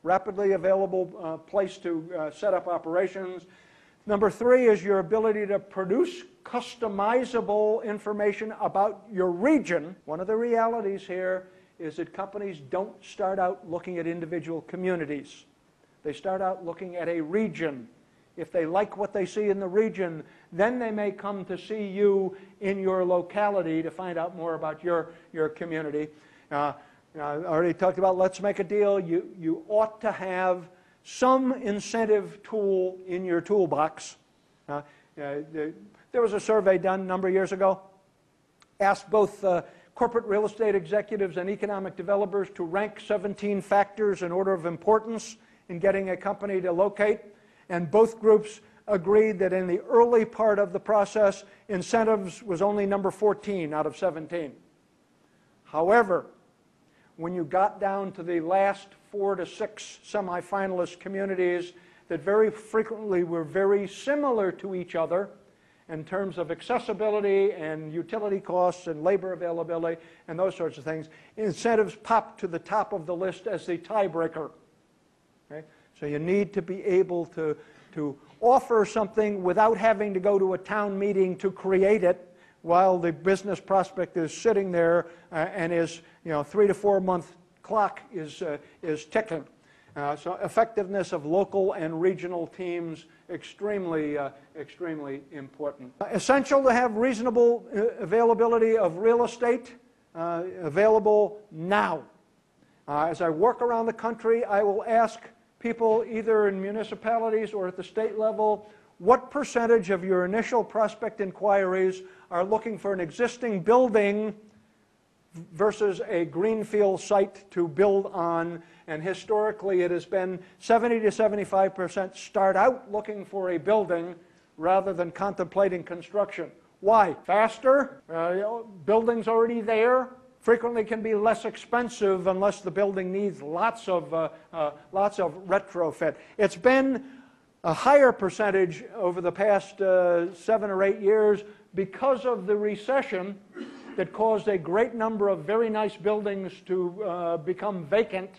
rapidly available place to set up operations. Number three is your ability to produce customizable information about your region. One of the realities here is that companies don't start out looking at individual communities. They start out looking at a region. If they like what they see in the region, then they may come to see you in your locality to find out more about your community. I already talked about Let's Make a Deal. You ought to have some incentive tool in your toolbox. There was a survey done a number of years ago, asked both corporate real estate executives and economic developers to rank 17 factors in order of importance in getting a company to locate, and both groups agreed that in the early part of the process, incentives was only number 14 out of 17. However, when you got down to the last 4 to 6 semifinalist communities that very frequently were very similar to each other, in terms of accessibility and utility costs and labor availability and those sorts of things, incentives pop to the top of the list as the tiebreaker. Okay? So you need to be able to offer something without having to go to a town meeting to create it while the business prospect is sitting there and his 3 to 4 month clock is ticking. So effectiveness of local and regional teams, extremely, extremely important. Essential to have reasonable availability of real estate available now. As I work around the country, I will ask people either in municipalities or at the state level, what percentage of your initial prospect inquiries are looking for an existing building versus a greenfield site to build on, and historically it has been 70 to 75% start out looking for a building rather than contemplating construction Why? Faster, buildings already there, frequently can be less expensive unless the building needs lots of retrofit. It's been a higher percentage over the past 7 or 8 years because of the recession that caused a great number of very nice buildings to become vacant.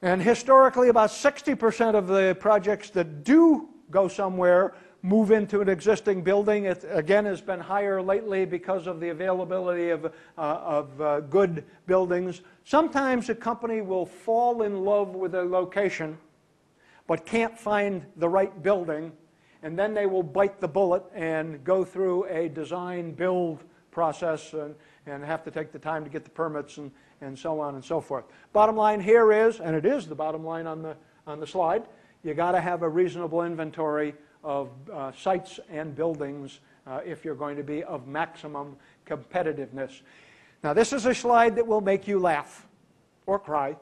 And historically, about 60% of the projects that do go somewhere move into an existing building. It, again, has been higher lately because of the availability of good buildings. Sometimes a company will fall in love with a location but can't find the right building, and then they will bite the bullet and go through a design-build process and have to take the time to get the permits and so on and so forth. Bottom line here is, and it is the bottom line on the slide, you got to have a reasonable inventory of sites and buildings if you're going to be of maximum competitiveness. Now, this is a slide that will make you laugh or cry.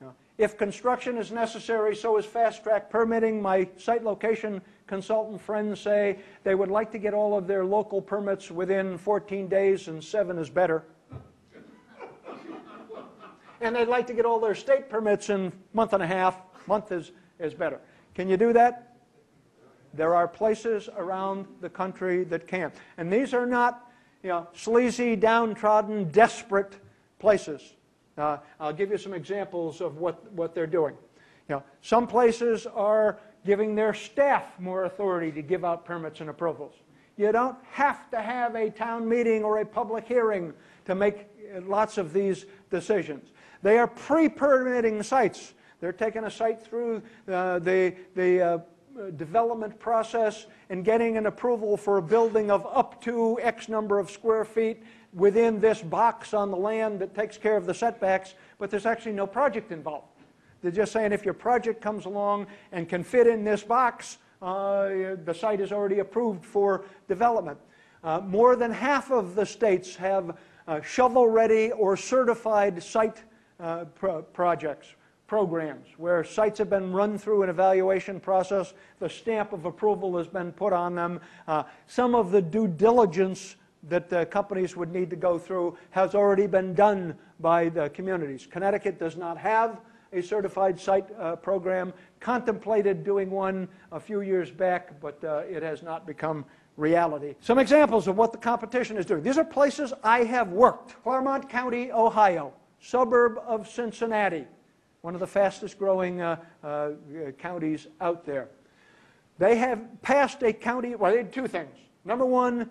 Now, if construction is necessary, so is fast-track permitting. My site location consultant friends say they would like to get all of their local permits within 14 days, and 7 is better. And they'd like to get all their state permits in a month and a half. Month is better. Can you do that? There are places around the country that can. And these are not, you know, sleazy, downtrodden, desperate places. I'll give you some examples of what they're doing. You know, some places are giving their staff more authority to give out permits and approvals. You don't have to have a town meeting or a public hearing to make lots of these decisions. They are pre-permitting sites. They're taking a site through the development process and getting an approval for a building of up to X number of square feet within this box on the land that takes care of the setbacks, but there's actually no project involved. They're just saying if your project comes along and can fit in this box, the site is already approved for development. More than half of the states have shovel-ready or certified site projects. Programs where sites have been run through an evaluation process, the stamp of approval has been put on them. Some of the due diligence that companies would need to go through has already been done by the communities. Connecticut does not have a certified site program, contemplated doing one a few years back, but it has not become reality. Some examples of what the competition is doing. These are places I have worked. Claremont County, Ohio, suburb of Cincinnati. One of the fastest growing counties out there. They have passed a county, well, they did two things. Number one,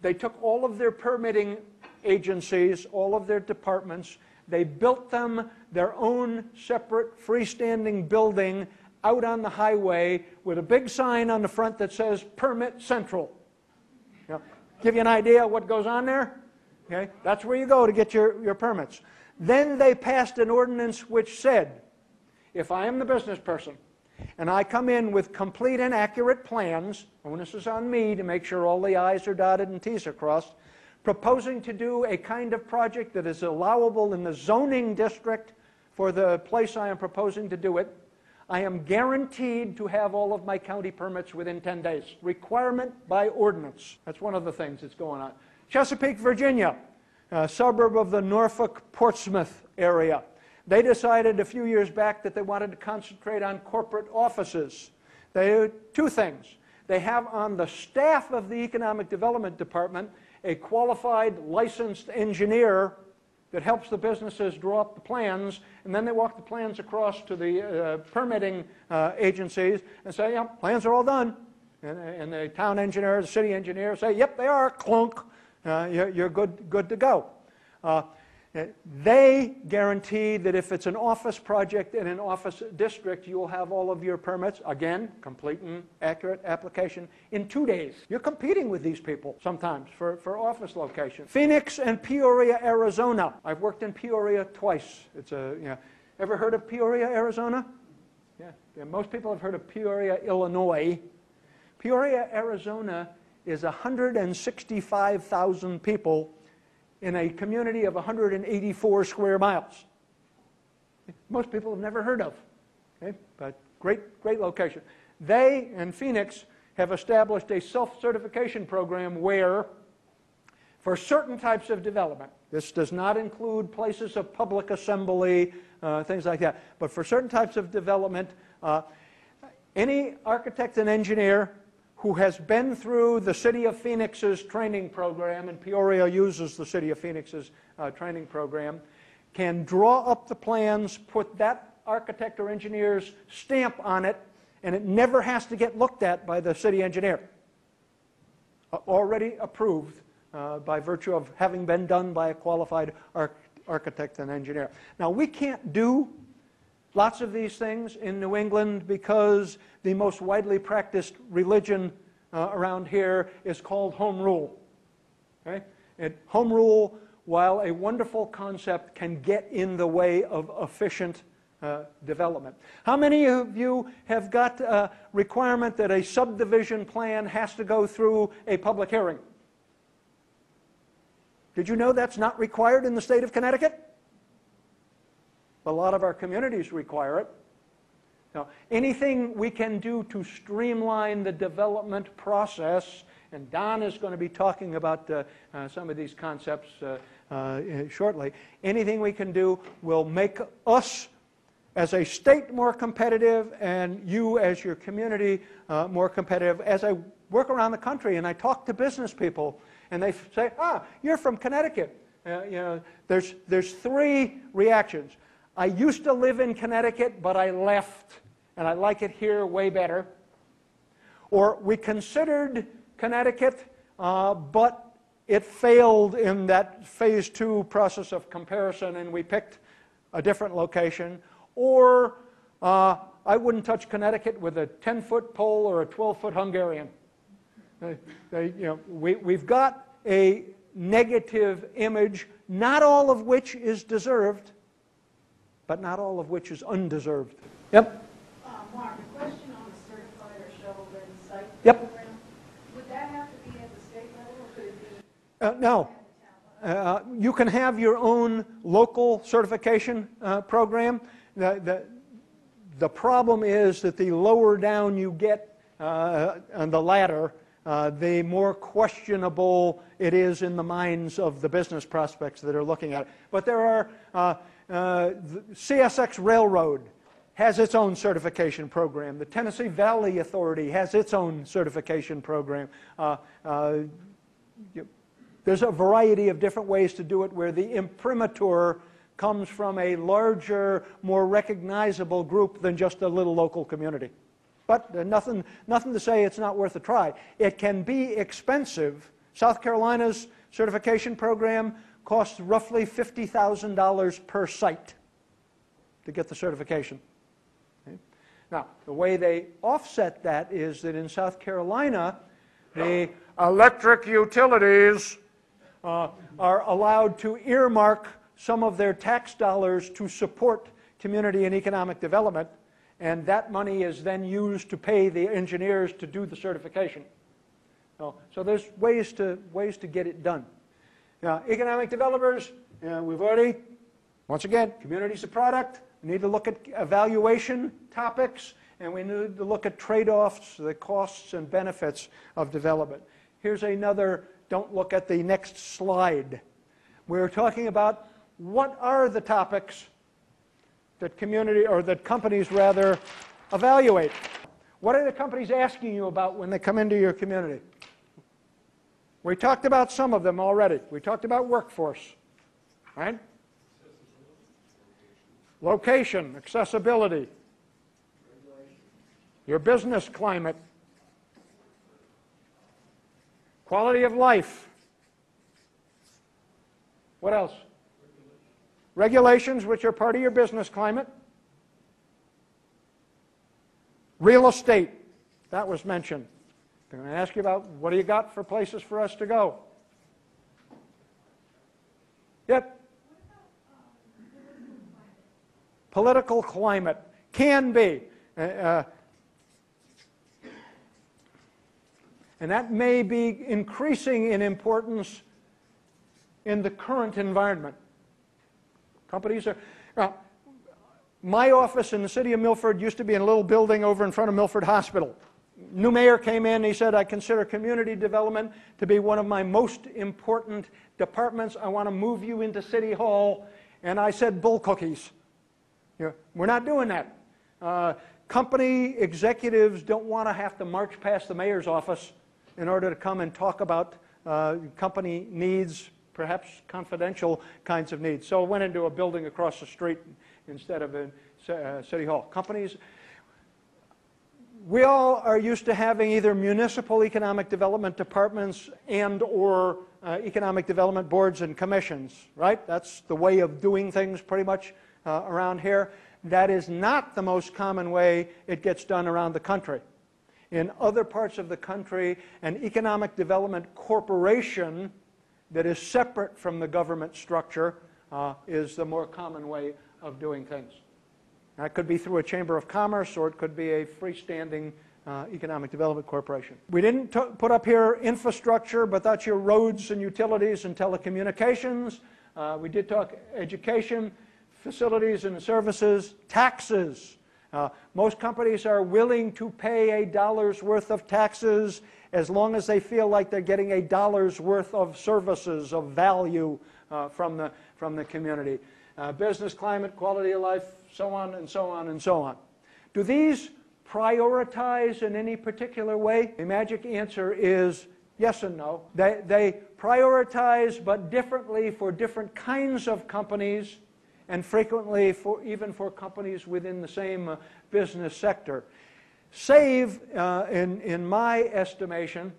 they took all of their permitting agencies, all of their departments, they built them their own separate freestanding building out on the highway with a big sign on the front that says Permit Central. Now, give you an idea of what goes on there? Okay, that's where you go to get your permits. Then they passed an ordinance which said, if I am the business person and I come in with complete and accurate plans, onus is on me to make sure all the I's are dotted and T's are crossed, proposing to do a kind of project that is allowable in the zoning district for the place I am proposing to do it, I am guaranteed to have all of my county permits within 10 days. Requirement by ordinance. That's one of the things that's going on. Chesapeake, Virginia. A suburb of the Norfolk-Portsmouth area. They decided a few years back that they wanted to concentrate on corporate offices. They do two things. They have on the staff of the Economic Development Department a qualified, licensed engineer that helps the businesses draw up the plans, and then they walk the plans across to the permitting agencies and say, yeah, plans are all done. And the town engineer, the city engineer say, yep, they are, clunk. You're good to go. They guarantee that if it's an office project in an office district, you'll have all of your permits, again, complete and accurate application, in 2 days. You're competing with these people sometimes for office location. Phoenix and Peoria, Arizona. I've worked in Peoria twice. It's a, you know, ever heard of Peoria, Arizona? Yeah, most people have heard of Peoria, Illinois. Peoria, Arizona is 165,000 people in a community of 184 square miles. Most people have never heard of, okay? But great location. They and Phoenix have established a self-certification program where, for certain types of development, this does not include places of public assembly, things like that, but for certain types of development, any architect and engineer who has been through the City of Phoenix's training program, and Peoria uses the City of Phoenix's training program, can draw up the plans, put that architect or engineer's stamp on it, and it never has to get looked at by the city engineer. Already approved by virtue of having been done by a qualified architect and engineer. Now, we can't do lots of these things in New England because the most widely practiced religion around here is called home rule. Okay? And home rule, while a wonderful concept, can get in the way of efficient development. How many of you have got a requirement that a subdivision plan has to go through a public hearing? Did you know that's not required in the state of Connecticut? A lot of our communities require it. Now, anything we can do to streamline the development process, and Don is going to be talking about some of these concepts shortly, anything we can do will make us as a state more competitive and you as your community more competitive. As I work around the country and I talk to business people and they say, ah, you're from Connecticut. You know, there's three reactions. I used to live in Connecticut, but I left, and I like it here way better. Or we considered Connecticut, but it failed in that phase 2 process of comparison, and we picked a different location. Or I wouldn't touch Connecticut with a 10-foot pole or a 12-foot Hungarian. You know, we've got a negative image, not all of which is deserved, but not all of which is undeserved. Yep? Mark, a question on the certified or shovel-ready site program. Would that have to be at the state level, or could it be? No. You can have your own local certification program. The problem is that the lower down you get on the ladder, the more questionable it is in the minds of the business prospects that are looking at it. But there are... the CSX Railroad has its own certification program. The Tennessee Valley Authority has its own certification program. There's a variety of different ways to do it where the imprimatur comes from a larger, more recognizable group than just a little local community. But nothing to say it's not worth a try. It can be expensive. South Carolina's certification program costs roughly $50,000 per site to get the certification. Okay. Now, the way they offset that is that in South Carolina, the electric utilities are allowed to earmark some of their tax dollars to support community and economic development, and that money is then used to pay the engineers to do the certification. So there's ways to get it done. Now, economic developers, we've already, once again, community's a product. We need to look at evaluation topics, and we need to look at trade-offs, the costs and benefits of development. Here's another, don't look at the next slide. We're talking about what are the topics that community, or that companies rather, evaluate. What are the companies asking you about when they come into your community? We talked about some of them already. We talked about workforce, right? Location, accessibility, your business climate, quality of life. What else? Regulations, which are part of your business climate. Real estate, that was mentioned. I'm going to ask you about what do you got for places for us to go? Yep. Political climate can be. And that may be increasing in importance in the current environment. Companies are... my office in the city of Milford used to be in a little building over in front of Milford Hospital. New mayor came in, he said, I consider community development to be one of my most important departments. I want to move you into City Hall. And I said, bull cookies. You know, we're not doing that. Company executives don't want to have to march past the mayor's office in order to come and talk about company needs, perhaps confidential kinds of needs. So I went into a building across the street instead of in City Hall. Companies. We all are used to having either municipal economic development departments and or economic development boards and commissions, right? That's the way of doing things pretty much around here. That is not the most common way it gets done around the country. In other parts of the country, an economic development corporation that is separate from the government structure is the more common way of doing things. That could be through a chamber of commerce, or it could be a freestanding economic development corporation. We didn't put up here infrastructure, but that's your roads and utilities and telecommunications. We did talk education, facilities and services, taxes. Most companies are willing to pay a dollar's worth of taxes as long as they feel like they're getting a dollar's worth of services of value from the community. Business climate, quality of life, so on and so on and so on. Do these prioritize in any particular way? The magic answer is yes and no. They prioritize, but differently for different kinds of companies, and frequently even for companies within the same business sector. Save, in my estimation,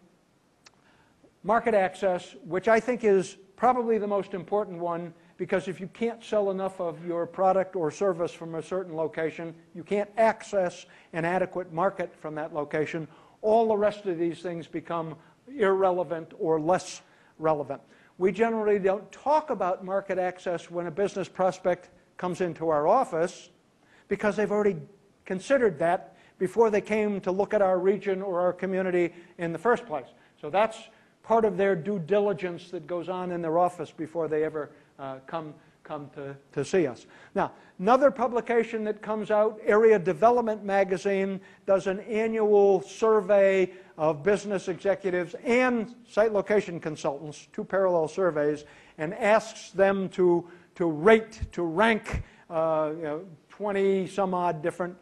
market access, which I think is probably the most important one, because if you can't sell enough of your product or service from a certain location, you can't access an adequate market from that location, all the rest of these things become irrelevant or less relevant. We generally don't talk about market access when a business prospect comes into our office, because they've already considered that before they came to look at our region or our community in the first place. So that's part of their due diligence that goes on in their office before they ever come to see us. Now, another publication that comes out, Area Development Magazine, does an annual survey of business executives and site location consultants, two parallel surveys, and asks them to rank 20 some odd different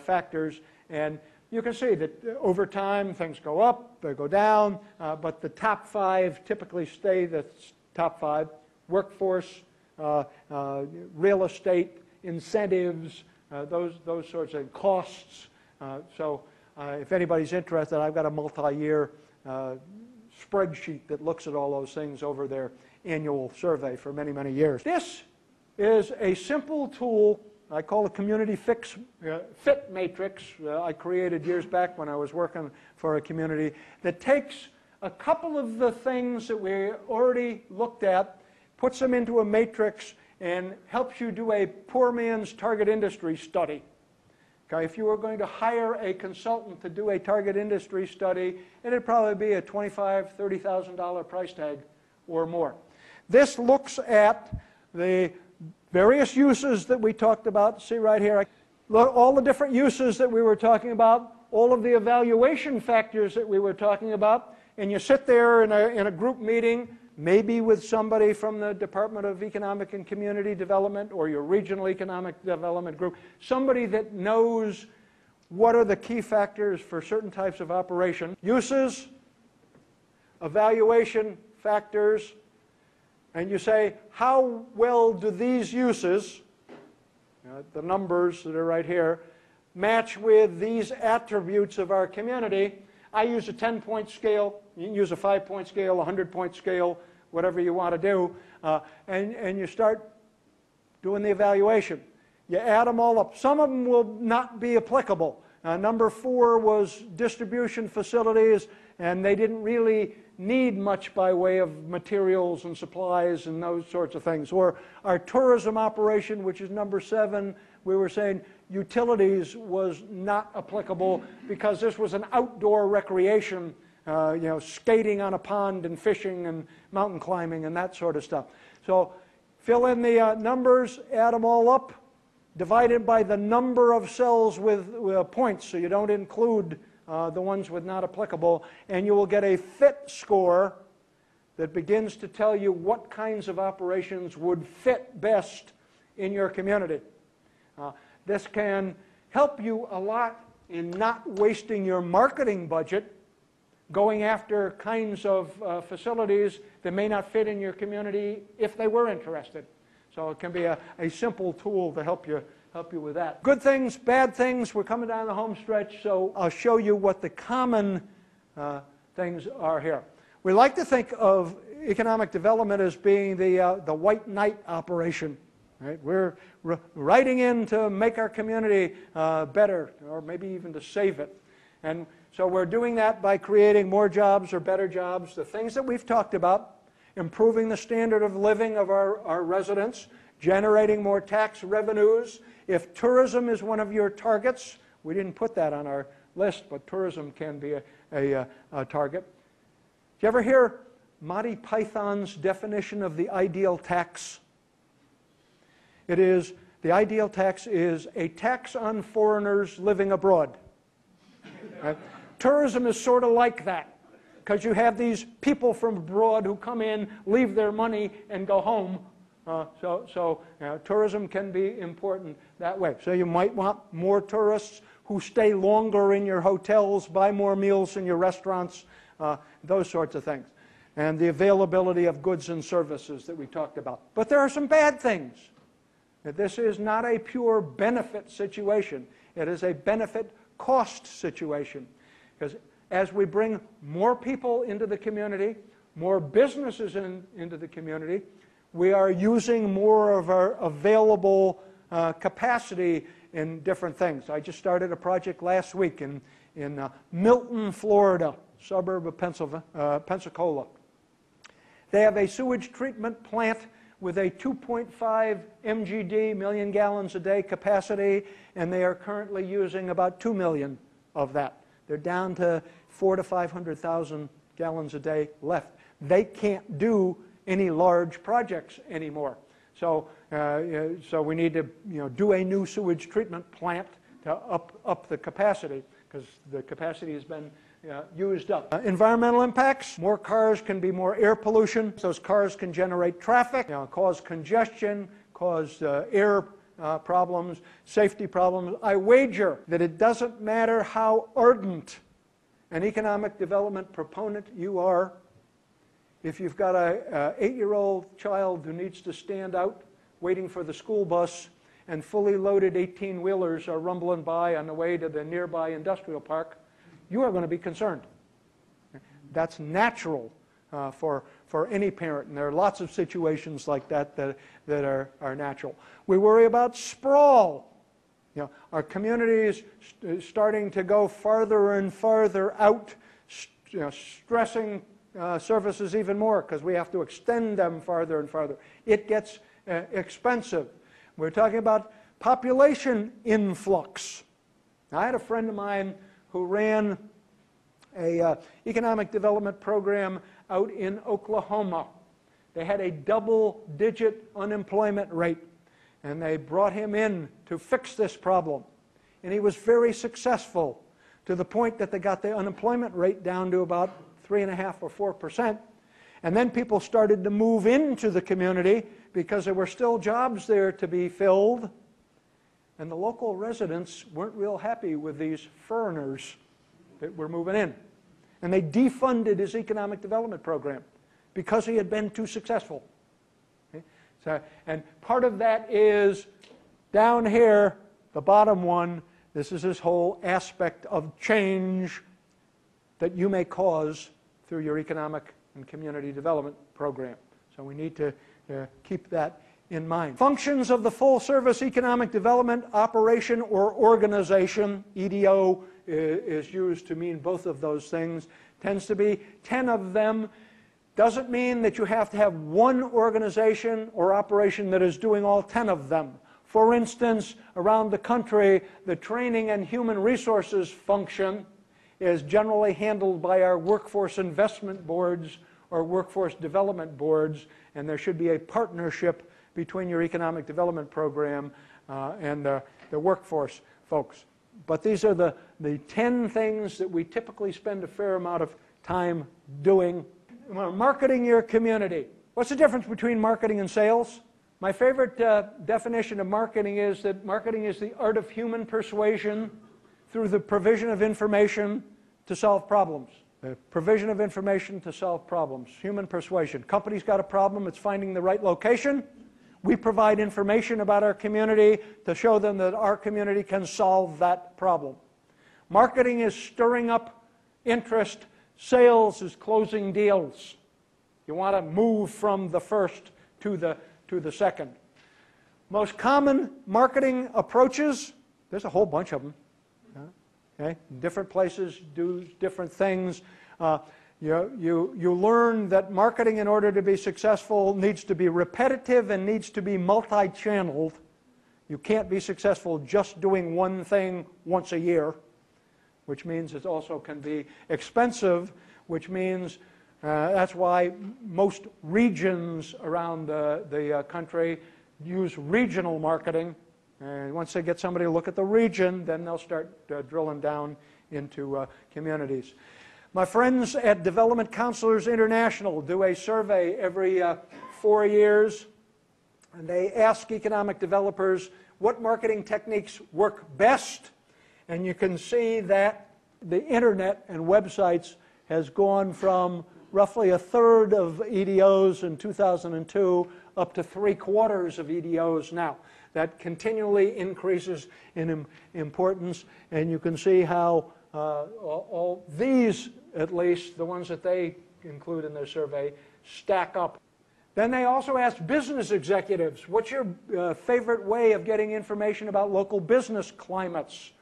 factors. And you can see that over time things go up, they go down, but the top five typically stay the top five: workforce, real estate, incentives, those sorts of costs. If anybody's interested, I've got a multi-year spreadsheet that looks at all those things over their annual survey for many, many years. This is a simple tool I call a community fit matrix I created years back when I was working for a community that takes a couple of the things that we already looked at, puts them into a matrix, and helps you do a poor man's target industry study. Okay, if you were going to hire a consultant to do a target industry study, it'd probably be a $25,000, $30,000 price tag or more. This looks at the various uses that we talked about. See right here, all the different uses that we were talking about, all of the evaluation factors that we were talking about, and you sit there in a group meeting, maybe with somebody from the Department of Economic and Community Development or your regional economic development group, somebody that knows what are the key factors for certain types of operation. Uses, evaluation factors, and you say, how well do these uses, the numbers that are right here, match with these attributes of our community? I use a 10-point scale. You can use a 5-point scale, a 100-point scale, whatever you want to do, and you start doing the evaluation. You add them all up. Some of them will not be applicable. Number 4 was distribution facilities, and they didn't really need much by way of materials and supplies and those sorts of things. Or our tourism operation, which is number 7, we were saying utilities was not applicable because this was an outdoor recreation. Skating on a pond and fishing and mountain climbing and that sort of stuff. So fill in the numbers, add them all up, divide it by the number of cells with points, so you don't include the ones with not applicable, and you will get a fit score that begins to tell you what kinds of operations would fit best in your community. This can help you a lot in not wasting your marketing budget going after kinds of facilities that may not fit in your community if they were interested. So it can be a simple tool to help you with that. Good things, bad things. We're coming down the home stretch, so I'll show you what the common things are here. We like to think of economic development as being the white knight operation. Right? We're riding in to make our community better, or maybe even to save it. And so we're doing that by creating more jobs or better jobs, the things that we've talked about, improving the standard of living of our residents, generating more tax revenues. If tourism is one of your targets, we didn't put that on our list, but tourism can be a target. Did you ever hear Monty Python's definition of the ideal tax? It is, the ideal tax is a tax on foreigners living abroad. Right? Tourism is sort of like that, because you have these people from abroad who come in, leave their money, and go home. Tourism can be important that way. So you might want more tourists who stay longer in your hotels, buy more meals in your restaurants, those sorts of things. And the availability of goods and services that we talked about. But there are some bad things. This is not a pure benefit situation. It is a benefit-cost situation. Because as we bring more people into the community, more businesses into the community, we are using more of our available capacity in different things. I just started a project last week in Milton, Florida, suburb of Pensacola. They have a sewage treatment plant with a 2.5 MGD, million gallons a day capacity, and they are currently using about 2 million of that. They're down to 400,000 to 500,000 gallons a day left. They can't do any large projects anymore. So we need to do a new sewage treatment plant to up the capacity, because the capacity has been used up. Environmental impacts, more cars can be more air pollution. Those cars can generate traffic, cause congestion, cause air problems, safety problems. I wager that it doesn't matter how ardent an economic development proponent you are, if you've got an 8-year-old child who needs to stand out waiting for the school bus and fully loaded 18-wheelers are rumbling by on the way to the nearby industrial park, you are going to be concerned. That's natural for any parent, and there are lots of situations like that that are natural. We worry about sprawl. Our communities starting to go farther and farther out, stressing services even more because we have to extend them farther and farther. It gets expensive. We're talking about population influx. Now, I had a friend of mine who ran an economic development program out in Oklahoma. They had a double-digit unemployment rate, and they brought him in to fix this problem. And he was very successful to the point that they got the unemployment rate down to about 3.5% or 4%. And then people started to move into the community because there were still jobs there to be filled. And the local residents weren't real happy with these foreigners that were moving in. And they defunded his economic development program because he had been too successful. Okay? So, and part of that is down here, the bottom one, this is this whole aspect of change that you may cause through your economic and community development program. So we need to keep that in mind. Functions of the full-service economic development operation or organization, EDO is used to mean both of those things, tends to be 10 of them. Doesn't mean that you have to have one organization or operation that is doing all 10 of them. For instance, around the country, the training and human resources function is generally handled by our workforce investment boards or workforce development boards, and there should be a partnership between your economic development program and the workforce folks. But these are the 10 things that we typically spend a fair amount of time doing. Marketing your community. What's the difference between marketing and sales? My favorite definition of marketing is that marketing is the art of human persuasion through the provision of information to solve problems. The provision of information to solve problems. Human persuasion. Company's got a problem, it's finding the right location. We provide information about our community to show them that our community can solve that problem. Marketing is stirring up interest. Sales is closing deals. You want to move from the first to the second. Most common marketing approaches, there's a whole bunch of them. Okay? Different places do different things. You learn that marketing, in order to be successful, needs to be repetitive and needs to be multi-channeled. You can't be successful just doing one thing once a year, which means it also can be expensive, which means that's why most regions around the country use regional marketing. And once they get somebody to look at the region, then they'll start drilling down into communities. My friends at Development Counselors International do a survey every 4 years, and they ask economic developers what marketing techniques work best. And you can see that the internet and websites has gone from roughly a third of EDOs in 2002 up to 3/4 of EDOs now. That continually increases in importance, and you can see how all these, at least the ones that they include in their survey, stack up. Then they also asked business executives, what's your favorite way of getting information about local business climates?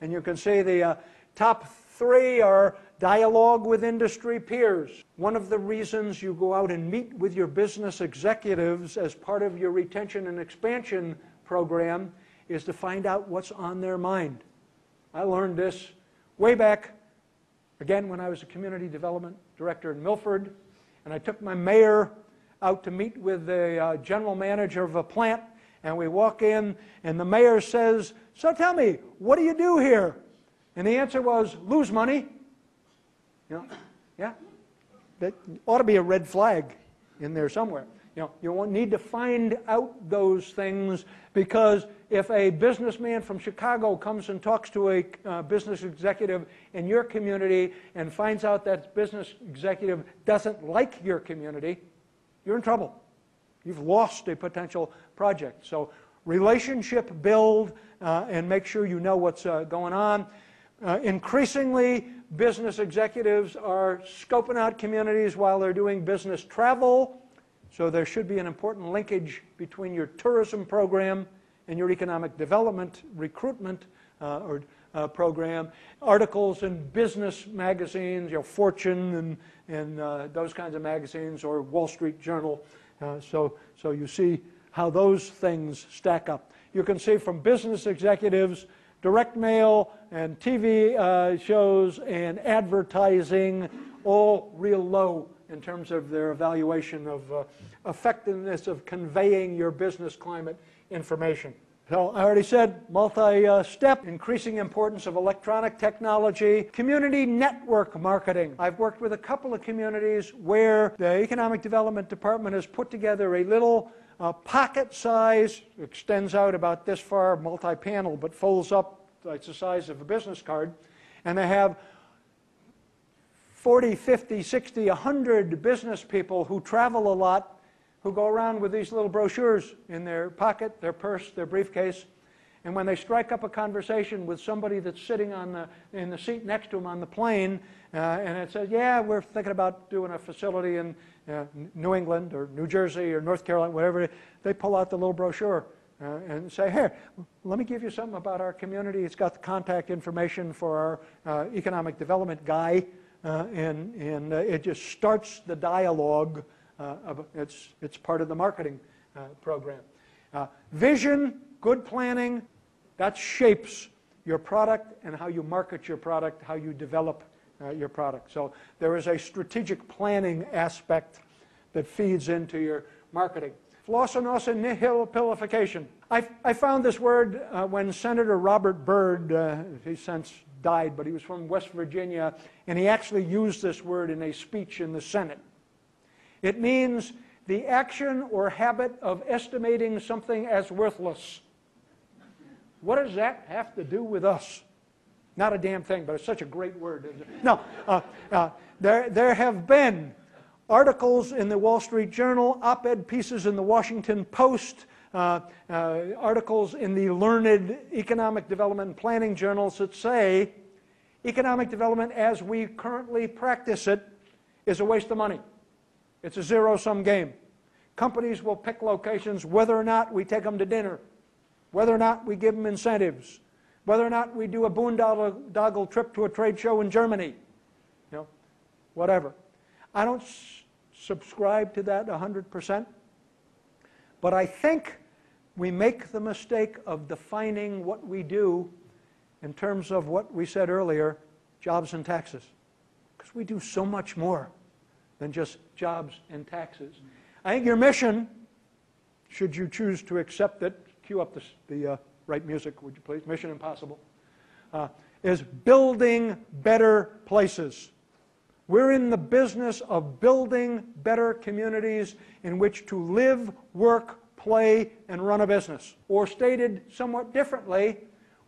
And you can see the top three are dialogue with industry peers. One of the reasons you go out and meet with your business executives as part of your retention and expansion program is to find out what's on their mind. I learned this way back, again, when I was a community development director in Milford, and I took my mayor out to meet with the general manager of a plant, and we walk in, and the mayor says, "So tell me, what do you do here?" And the answer was, "Lose money." You know, yeah, that ought to be a red flag in there somewhere. You know, you won't need to find out those things, because if a businessman from Chicago comes and talks to a business executive in your community and finds out that business executive doesn't like your community, you're in trouble. You've lost a potential project. So relationship build and make sure you know what's going on. Increasingly, business executives are scoping out communities while they're doing business travel, so there should be an important linkage between your tourism program and your economic development recruitment program. Articles in business magazines, you know, Fortune and those kinds of magazines, or Wall Street Journal, so you see how those things stack up. You can see from business executives, direct mail and TV shows and advertising, all real low in terms of their evaluation of effectiveness of conveying your business climate information. So I already said multi-step, increasing importance of electronic technology, community network marketing. I've worked with a couple of communities where the Economic Development Department has put together a little pocket size, extends out about this far, multi-panel, but folds up, it's the size of a business card, and they have 40, 50, 60, 100 business people who travel a lot, who go around with these little brochures in their pocket, their purse, their briefcase, and when they strike up a conversation with somebody that's sitting on in the seat next to them on the plane, and it says, "Yeah, we're thinking about doing a facility in New England or New Jersey or North Carolina," whatever, they pull out the little brochure and say, "Here, let me give you something about our community. It's got the contact information for our economic development guy," and it just starts the dialogue. It's part of the marketing program. Vision, good planning, that shapes your product and how you market your product, how you develop your product. So there is a strategic planning aspect that feeds into your marketing. Flossinosa nihil pillification. I found this word when Senator Robert Byrd, he since died, but he was from West Virginia, and he actually used this word in a speech in the Senate. It means the action or habit of estimating something as worthless. What does that have to do with us? Not a damn thing, but it's such a great word. No, there have been articles in the Wall Street Journal, op-ed pieces in the Washington Post, articles in the learned economic development and planning journals that say economic development as we currently practice it is a waste of money. It's a zero-sum game. Companies will pick locations whether or not we take them to dinner, whether or not we give them incentives, whether or not we do a boondoggle trip to a trade show in Germany, you know, whatever. I don't subscribe to that 100%, but I think we make the mistake of defining what we do in terms of what we said earlier, jobs and taxes, because we do so much more than just jobs and taxes. I think your mission, should you choose to accept it, cue up the right music, would you please, Mission Impossible, is building better places. We're in the business of building better communities in which to live, work, play, and run a business. Or stated somewhat differently,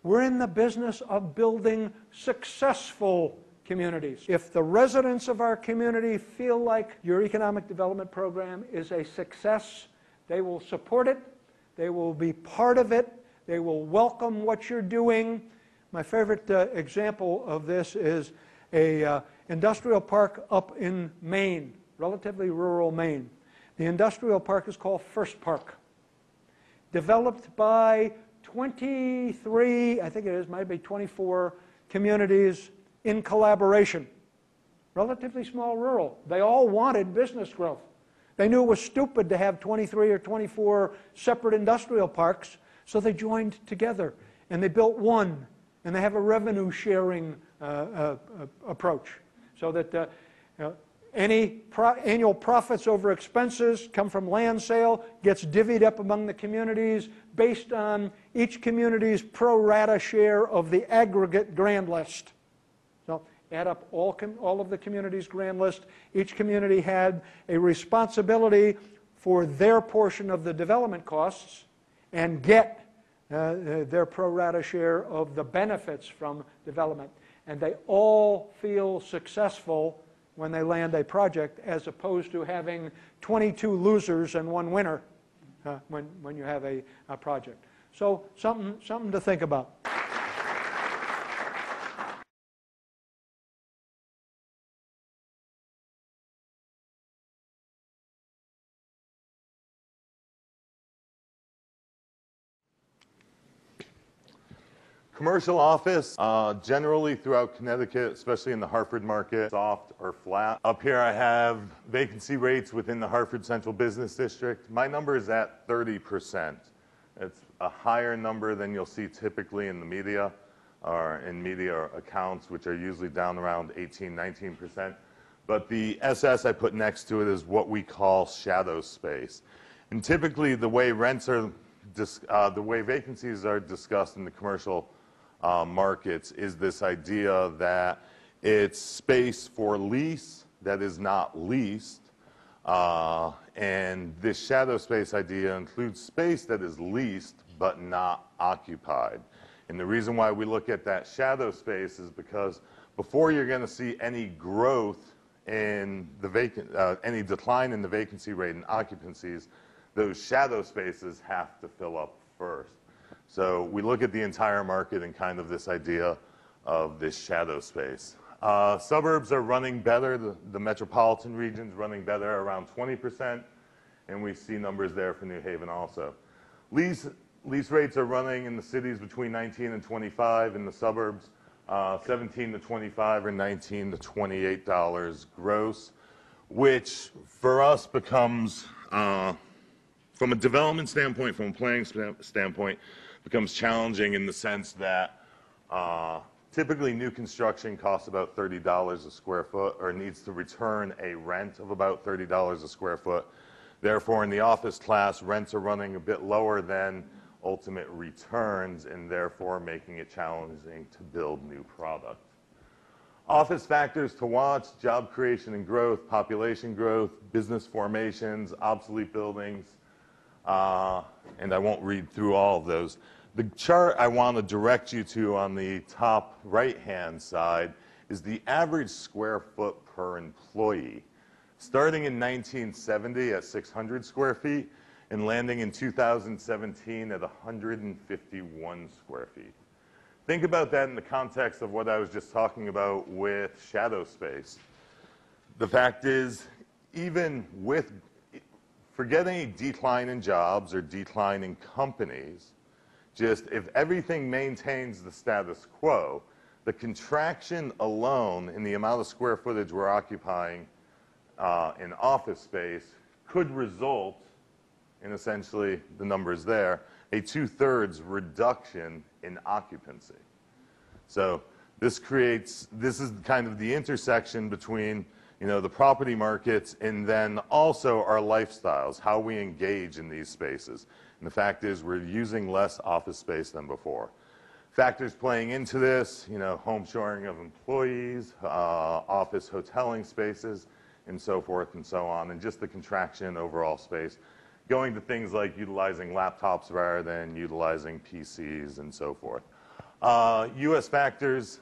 we're in the business of building successful communities. If the residents of our community feel like your economic development program is a success, they will support it, they will be part of it, they will welcome what you're doing. My favorite example of this is a industrial park up in Maine, relatively rural Maine. The industrial park is called First Park, developed by 23, I think it is, might be 24 communities in collaboration. Relatively small rural. They all wanted business growth. They knew it was stupid to have 23 or 24 separate industrial parks, so they joined together and they built one, and they have a revenue sharing approach so that any annual profits over expenses come from land sale gets divvied up among the communities based on each community's pro rata share of the aggregate grand list. So add up all of the communities' grand list. Each community had a responsibility for their portion of the development costs and get their pro rata share of the benefits from development. And they all feel successful when they land a project, as opposed to having 22 losers and one winner when you have a project. So something to think about. Commercial office, generally throughout Connecticut, especially in the Hartford market, soft or flat. Up here I have vacancy rates within the Hartford Central Business District. My number is at 30%. It's a higher number than you'll see typically in the media, or in media accounts, which are usually down around 18, 19%. But the SS I put next to it is what we call shadow space. And typically the way rents are, the way vacancies are discussed in the commercial markets is this idea that it's space for lease that is not leased, and this shadow space idea includes space that is leased but not occupied. And the reason why we look at that shadow space is because before you're going to see any growth in the any decline in the vacancy rate and occupancies, those shadow spaces have to fill up first. So we look at the entire market and kind of this idea of this shadow space. Suburbs are running better, the metropolitan region's running better, around 20%, and we see numbers there for New Haven also. Lease rates are running in the cities between 19 and 25, in the suburbs 17 to 25 or 19 to $28 gross, which for us becomes, from a development standpoint, from a planning standpoint, becomes challenging in the sense that typically new construction costs about $30 a square foot, or needs to return a rent of about $30 a square foot. Therefore, in the office class, rents are running a bit lower than ultimate returns, and therefore making it challenging to build new product. Office factors to watch: job creation and growth, population growth, business formations, obsolete buildings, and I won't read through all of those. The chart I want to direct you to on the top right-hand side is the average square foot per employee, starting in 1970 at 600 square feet and landing in 2017 at 151 square feet. Think about that in the context of what I was just talking about with shadow space. The fact is, even with, forget any decline in jobs or decline in companies, just if everything maintains the status quo, the contraction alone in the amount of square footage we're occupying in office space could result in essentially, the numbers there, a 2/3 reduction in occupancy. So this creates, this is kind of the intersection between, you know, the property markets and then also our lifestyles, how we engage in these spaces. And the fact is we're using less office space than before. Factors playing into this, you know, home shoring of employees, office hoteling spaces, and so forth and so on, and just the contraction in overall space, going to things like utilizing laptops rather than utilizing PCs and so forth. U.S. factors,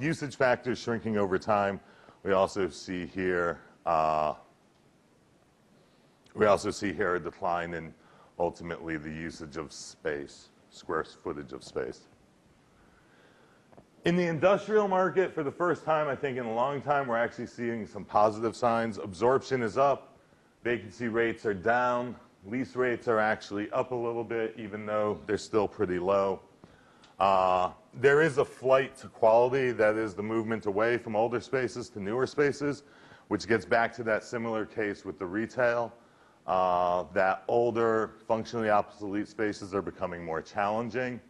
usage factors shrinking over time. We also see here, a decline in ultimately the usage of space, square footage of space. In the industrial market, for the first time, I think in a long time, we're actually seeing some positive signs. Absorption is up, vacancy rates are down, lease rates are actually up a little bit, even though they're still pretty low. There is a flight to quality, that is the movement away from older spaces to newer spaces, which gets back to that similar case with the retail, that older, functionally obsolete spaces are becoming more challenging.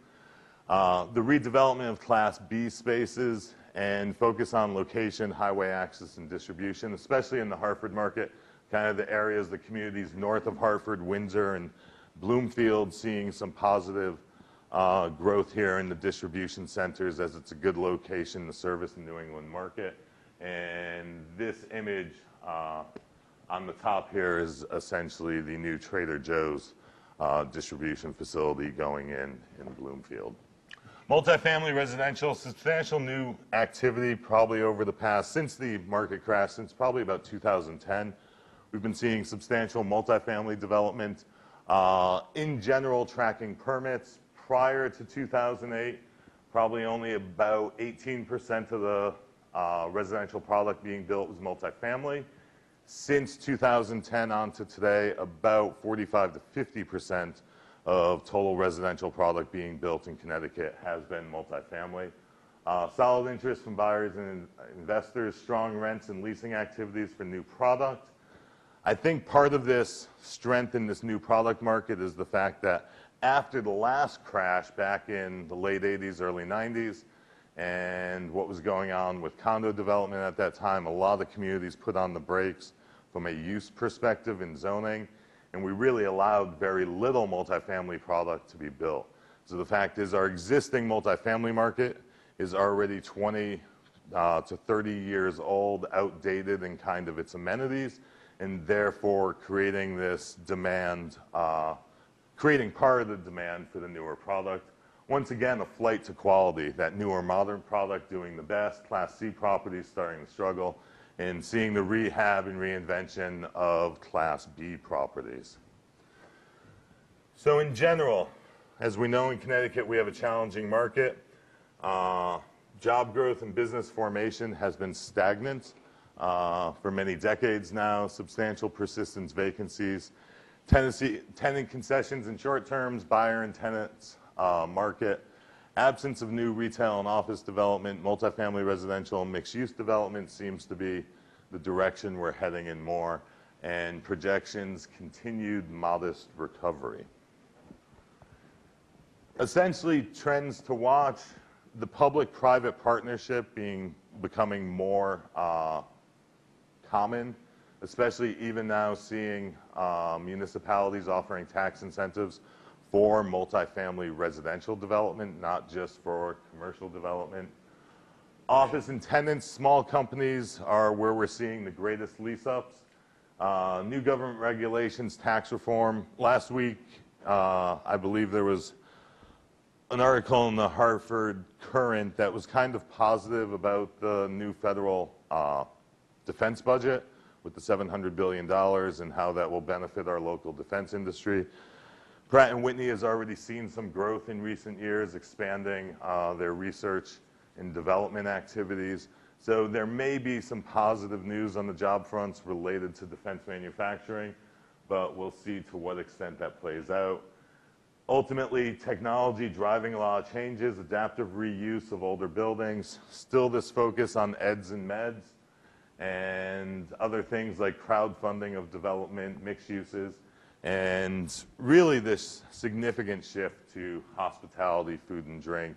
The redevelopment of Class B spaces and focus on location, highway access, and distribution, especially in the Hartford market, kind of the areas, the communities north of Hartford, Windsor, and Bloomfield, seeing some positive growth here in the distribution centers as it's a good location to service the New England market. And this image on the top here is essentially the new Trader Joe's distribution facility going in Bloomfield. Multifamily residential, substantial new activity probably over the past, since the market crash, since probably about 2010. We've been seeing substantial multifamily development, in general tracking permits. Prior to 2008, probably only about 18% of the residential product being built was multifamily. Since 2010 on to today, about 45 to 50% of total residential product being built in Connecticut has been multifamily. Solid interest from buyers and investors, strong rents and leasing activities for new product. I think part of this strength in this new product market is the fact that after the last crash back in the late 80s, early 90s, and what was going on with condo development at that time, a lot of communities put on the brakes from a use perspective in zoning, and we really allowed very little multifamily product to be built. So the fact is our existing multifamily market is already 20 to 30 years old, outdated in kind of its amenities, and therefore creating this demand, creating part of the demand for the newer product. Once again, a flight to quality, that newer modern product doing the best, Class C properties starting to struggle, and seeing the rehab and reinvention of Class B properties. So in general, as we know in Connecticut, we have a challenging market. Job growth and business formation has been stagnant for many decades now, substantial persistence vacancies, tenant concessions in short terms, buyer and tenants market, absence of new retail and office development, multifamily residential and mixed-use development seems to be the direction we're heading in more, and projections continued modest recovery. Essentially, trends to watch, the public-private partnership becoming more common, especially even now seeing municipalities offering tax incentives for multifamily residential development, not just for commercial development. Office and tenants, small companies are where we're seeing the greatest lease-ups. New government regulations, tax reform. Last week, I believe there was an article in the Hartford Current that was kind of positive about the new federal defense budget with the $700 billion and how that will benefit our local defense industry. Pratt & Whitney has already seen some growth in recent years, expanding their research and development activities. So there may be some positive news on the job fronts related to defense manufacturing, but we'll see to what extent that plays out. Ultimately, technology driving law changes, adaptive reuse of older buildings, still this focus on EDs and MEDs, and other things like crowdfunding of development, mixed uses, and really this significant shift to hospitality, food and drink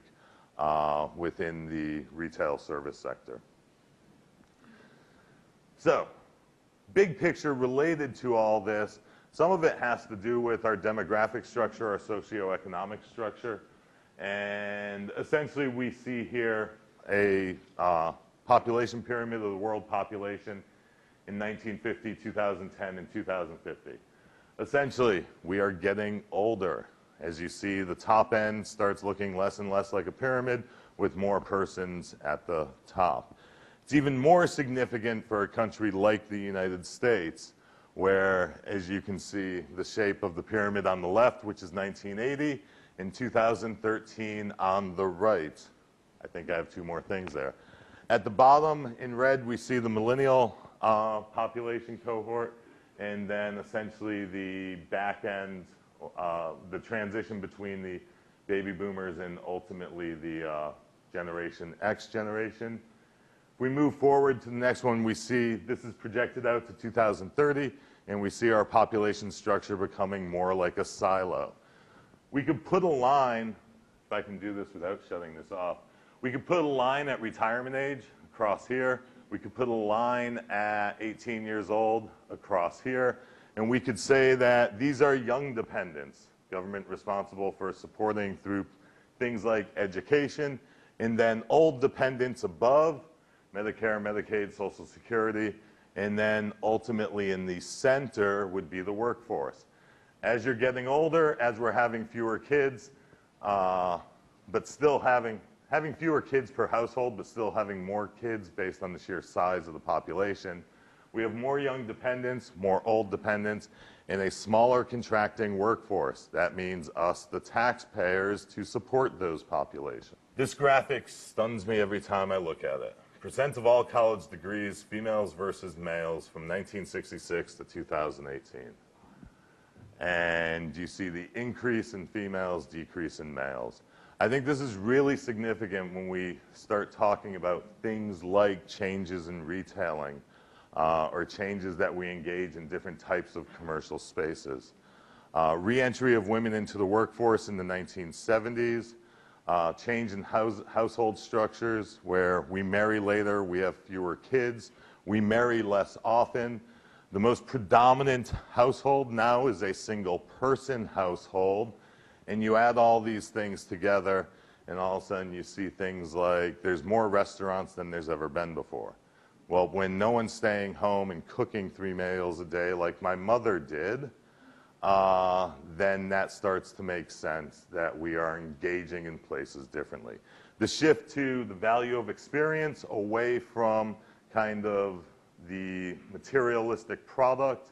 within the retail service sector. So, big picture related to all this, some of it has to do with our demographic structure, our socioeconomic structure, and essentially we see here a population pyramid of the world population in 1950, 2010, and 2050. Essentially, we are getting older. As you see, the top end starts looking less and less like a pyramid with more persons at the top. It's even more significant for a country like the United States, where, as you can see, the shape of the pyramid on the left, which is 1980, and 2013 on the right. I think I have two more things there. At the bottom, in red, we see the millennial population cohort, and then essentially the back end, the transition between the baby boomers and ultimately the Generation X generation. If we move forward to the next one, we see this is projected out to 2030, and we see our population structure becoming more like a silo. We could put a line, if I can do this without shutting this off, we could put a line at retirement age across here. We could put a line at 18 years old across here. And we could say that these are young dependents, government responsible for supporting through things like education, and then old dependents above, Medicare, Medicaid, Social Security, and then ultimately in the center would be the workforce. As you're getting older, as we're having fewer kids, but still having fewer kids per household, but still having more kids based on the sheer size of the population, we have more young dependents, more old dependents, and a smaller contracting workforce. That means us, the taxpayers, to support those populations. This graphic stuns me every time I look at it. Percent of all college degrees, females versus males, from 1966 to 2018. And you see the increase in females, decrease in males. I think this is really significant when we start talking about things like changes in retailing, or changes that we engage in different types of commercial spaces. Re-entry of women into the workforce in the 1970s, change in household structures where we marry later, we have fewer kids, we marry less often. The most predominant household now is a single person household, and you add all these things together and all of a sudden you see things like there's more restaurants than there's ever been before. Well, when no one's staying home and cooking three meals a day like my mother did, then that starts to make sense that we are engaging in places differently. The shift to the value of experience away from kind of the materialistic product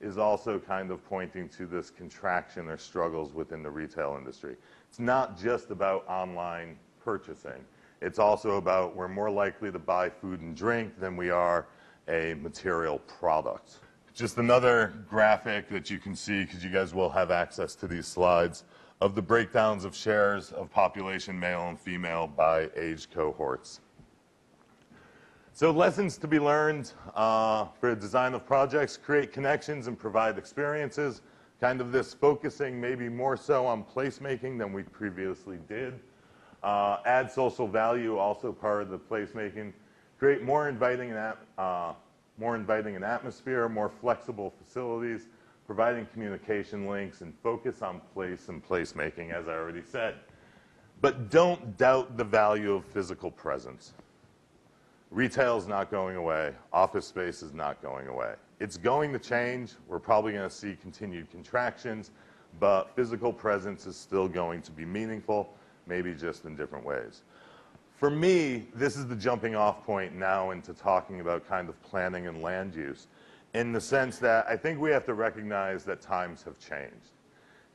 is also kind of pointing to this contraction or struggles within the retail industry. It's not just about online purchasing. It's also about we're more likely to buy food and drink than we are a material product. Just another graphic that you can see, because you guys will have access to these slides, of the breakdowns of shares of population, male and female, by age cohorts. So lessons to be learned for the design of projects, create connections and provide experiences, kind of this focusing maybe more so on placemaking than we previously did. Add social value, also part of the placemaking. Create more inviting an atmosphere, more flexible facilities, providing communication links, and focus on place and placemaking, as I already said. But don't doubt the value of physical presence. Retail is not going away. Office space is not going away. It's going to change. We're probably going to see continued contractions, but physical presence is still going to be meaningful, maybe just in different ways. For me, this is the jumping off point now into talking about kind of planning and land use, in the sense that I think we have to recognize that times have changed.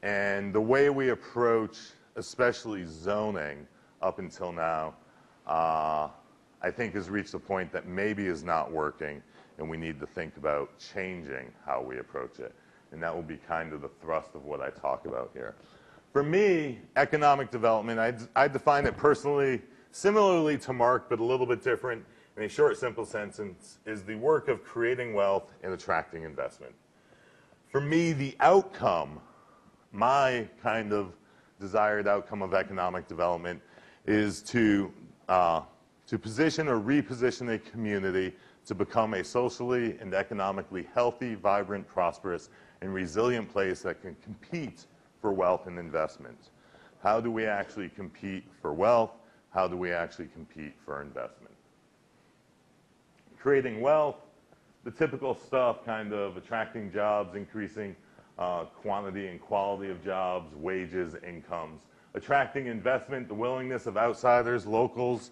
And the way we approach, especially zoning up until now, I think has reached a point that maybe is not working, and we need to think about changing how we approach it. And that will be kind of the thrust of what I talk about here. For me, economic development, I define it personally similarly to Mark, but a little bit different in a short, simple sentence, is the work of creating wealth and attracting investment. For me, the outcome, my kind of desired outcome of economic development, is to position or reposition a community to become a socially and economically healthy, vibrant, prosperous, and resilient place that can compete for wealth and investment. How do we actually compete for wealth? How do we actually compete for investment? Creating wealth, the typical stuff, kind of attracting jobs, increasing quantity and quality of jobs, wages, incomes. Attracting investment, the willingness of outsiders, locals,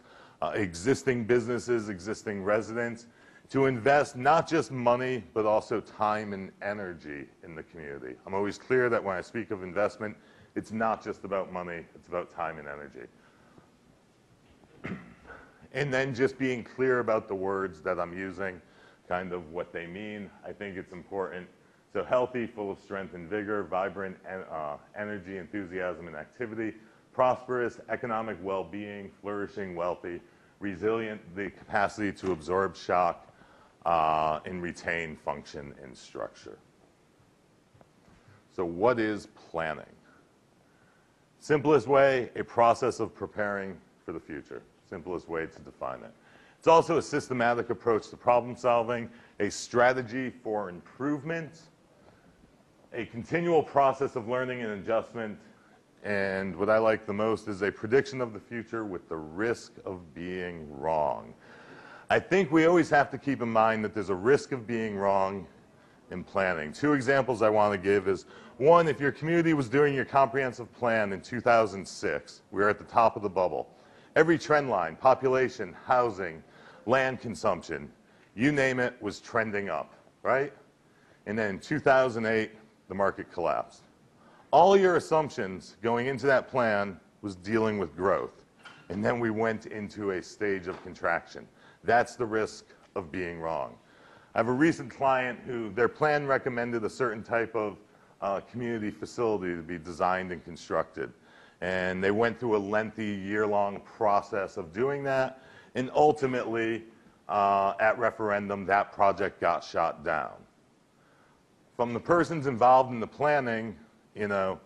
existing businesses, existing residents, to invest not just money, but also time and energy in the community. I'm always clear that when I speak of investment, it's not just about money, it's about time and energy. And then just being clear about the words that I'm using, kind of what they mean. I think it's important. So healthy, full of strength and vigor, vibrant, energy, enthusiasm, and activity, prosperous, economic well-being, flourishing, wealthy, resilient, the capacity to absorb shock, and retain function and structure. So what is planning? Simplest way, a process of preparing for the future. Simplest way to define it. It's also a systematic approach to problem solving, a strategy for improvement, a continual process of learning and adjustment, and what I like the most is a prediction of the future with the risk of being wrong. I think we always have to keep in mind that there's a risk of being wrong in planning. Two examples I want to give is, one, if your community was doing your comprehensive plan in 2006, we were at the top of the bubble. Every trend line, population, housing, land consumption, you name it, was trending up, right? And then in 2008, the market collapsed. All your assumptions going into that plan was dealing with growth. And then we went into a stage of contraction. That's the risk of being wrong. I have a recent client who their plan recommended a certain type of community facility to be designed and constructed. And they went through a lengthy year-long process of doing that, and ultimately at referendum that project got shot down. From the persons involved in the planning, you know,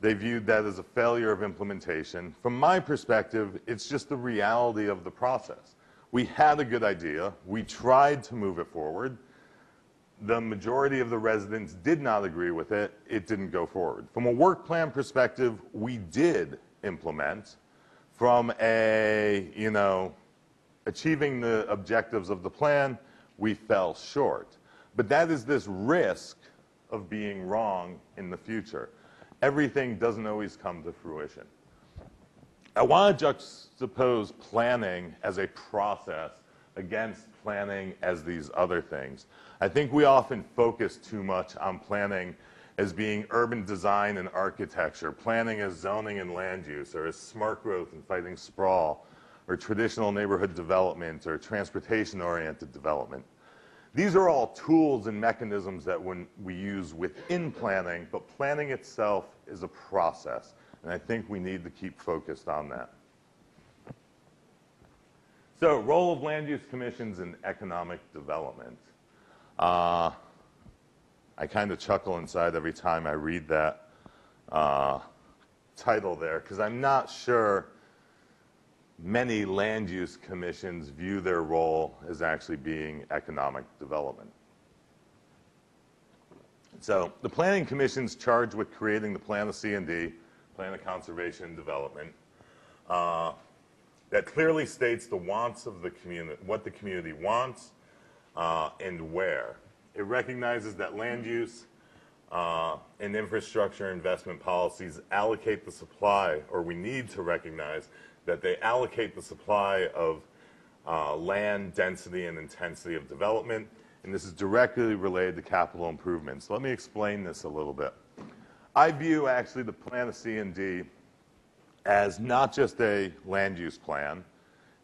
they viewed that as a failure of implementation. From my perspective, it's just the reality of the process. We had a good idea, we tried to move it forward, the majority of the residents did not agree with it, it didn't go forward. From a work plan perspective, we did implement. From a, you know, achieving the objectives of the plan, we fell short. But that is this risk of being wrong in the future. Everything doesn't always come to fruition. I want to juxtapose planning as a process against planning as these other things. I think we often focus too much on planning as being urban design and architecture, planning as zoning and land use, or as smart growth and fighting sprawl, or traditional neighborhood development, or transportation-oriented development. These are all tools and mechanisms that we use within planning, but planning itself is a process, and I think we need to keep focused on that. So, role of land use commissions in economic development. I kind of chuckle inside every time I read that title there, because I'm not sure many land use commissions view their role as actually being economic development. So the Planning Commission's charged with creating the Plan of C&D, Plan of Conservation and Development, that clearly states the wants of the community, what the community wants and where. It recognizes that land use and infrastructure investment policies allocate the supply, or we need to recognize that they allocate the supply of land density and intensity of development, and this is directly related to capital improvements. So let me explain this a little bit. I view actually the Plan of C&D as not just a land use plan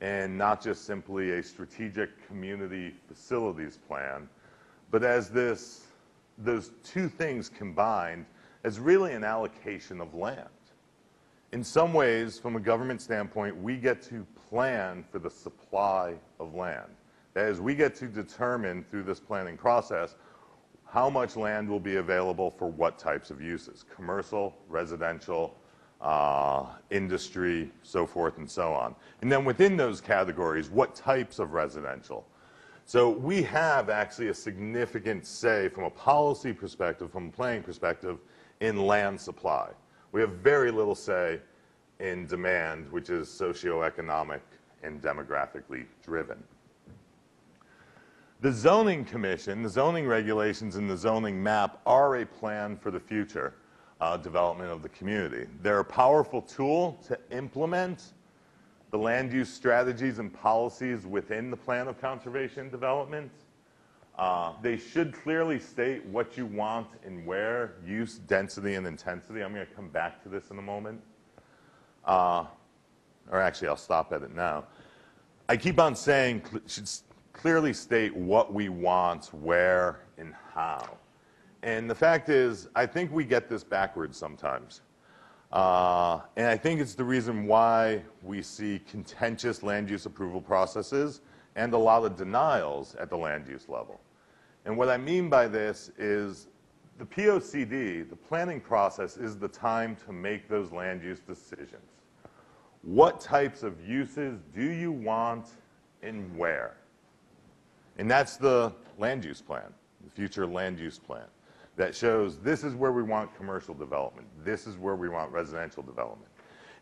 and not just simply a strategic community facilities plan, but as this, those two things combined as really an allocation of land. In some ways, from a government standpoint, we get to plan for the supply of land. That is, we get to determine through this planning process how much land will be available for what types of uses, commercial, residential, industry, so forth and so on. And then within those categories, what types of residential? So we have actually a significant say from a policy perspective, from a planning perspective, in land supply. We have very little say in demand, which is socioeconomic and demographically driven. The Zoning Commission, the zoning regulations and the zoning map are a plan for the future development of the community. They're a powerful tool to implement the land use strategies and policies within the Plan of Conservation and Development. They should clearly state what you want and where, use, density, and intensity. I'm going to come back to this in a moment. Or actually, I'll stop at it now. I keep on saying should clearly state what we want, where, and how. And the fact is, I think we get this backwards sometimes. And I think it's the reason why we see contentious land use approval processes and a lot of denials at the land use level. And what I mean by this is the POCD, the planning process, is the time to make those land use decisions. What types of uses do you want and where? And that's the land use plan, the future land use plan, that shows this is where we want commercial development, this is where we want residential development.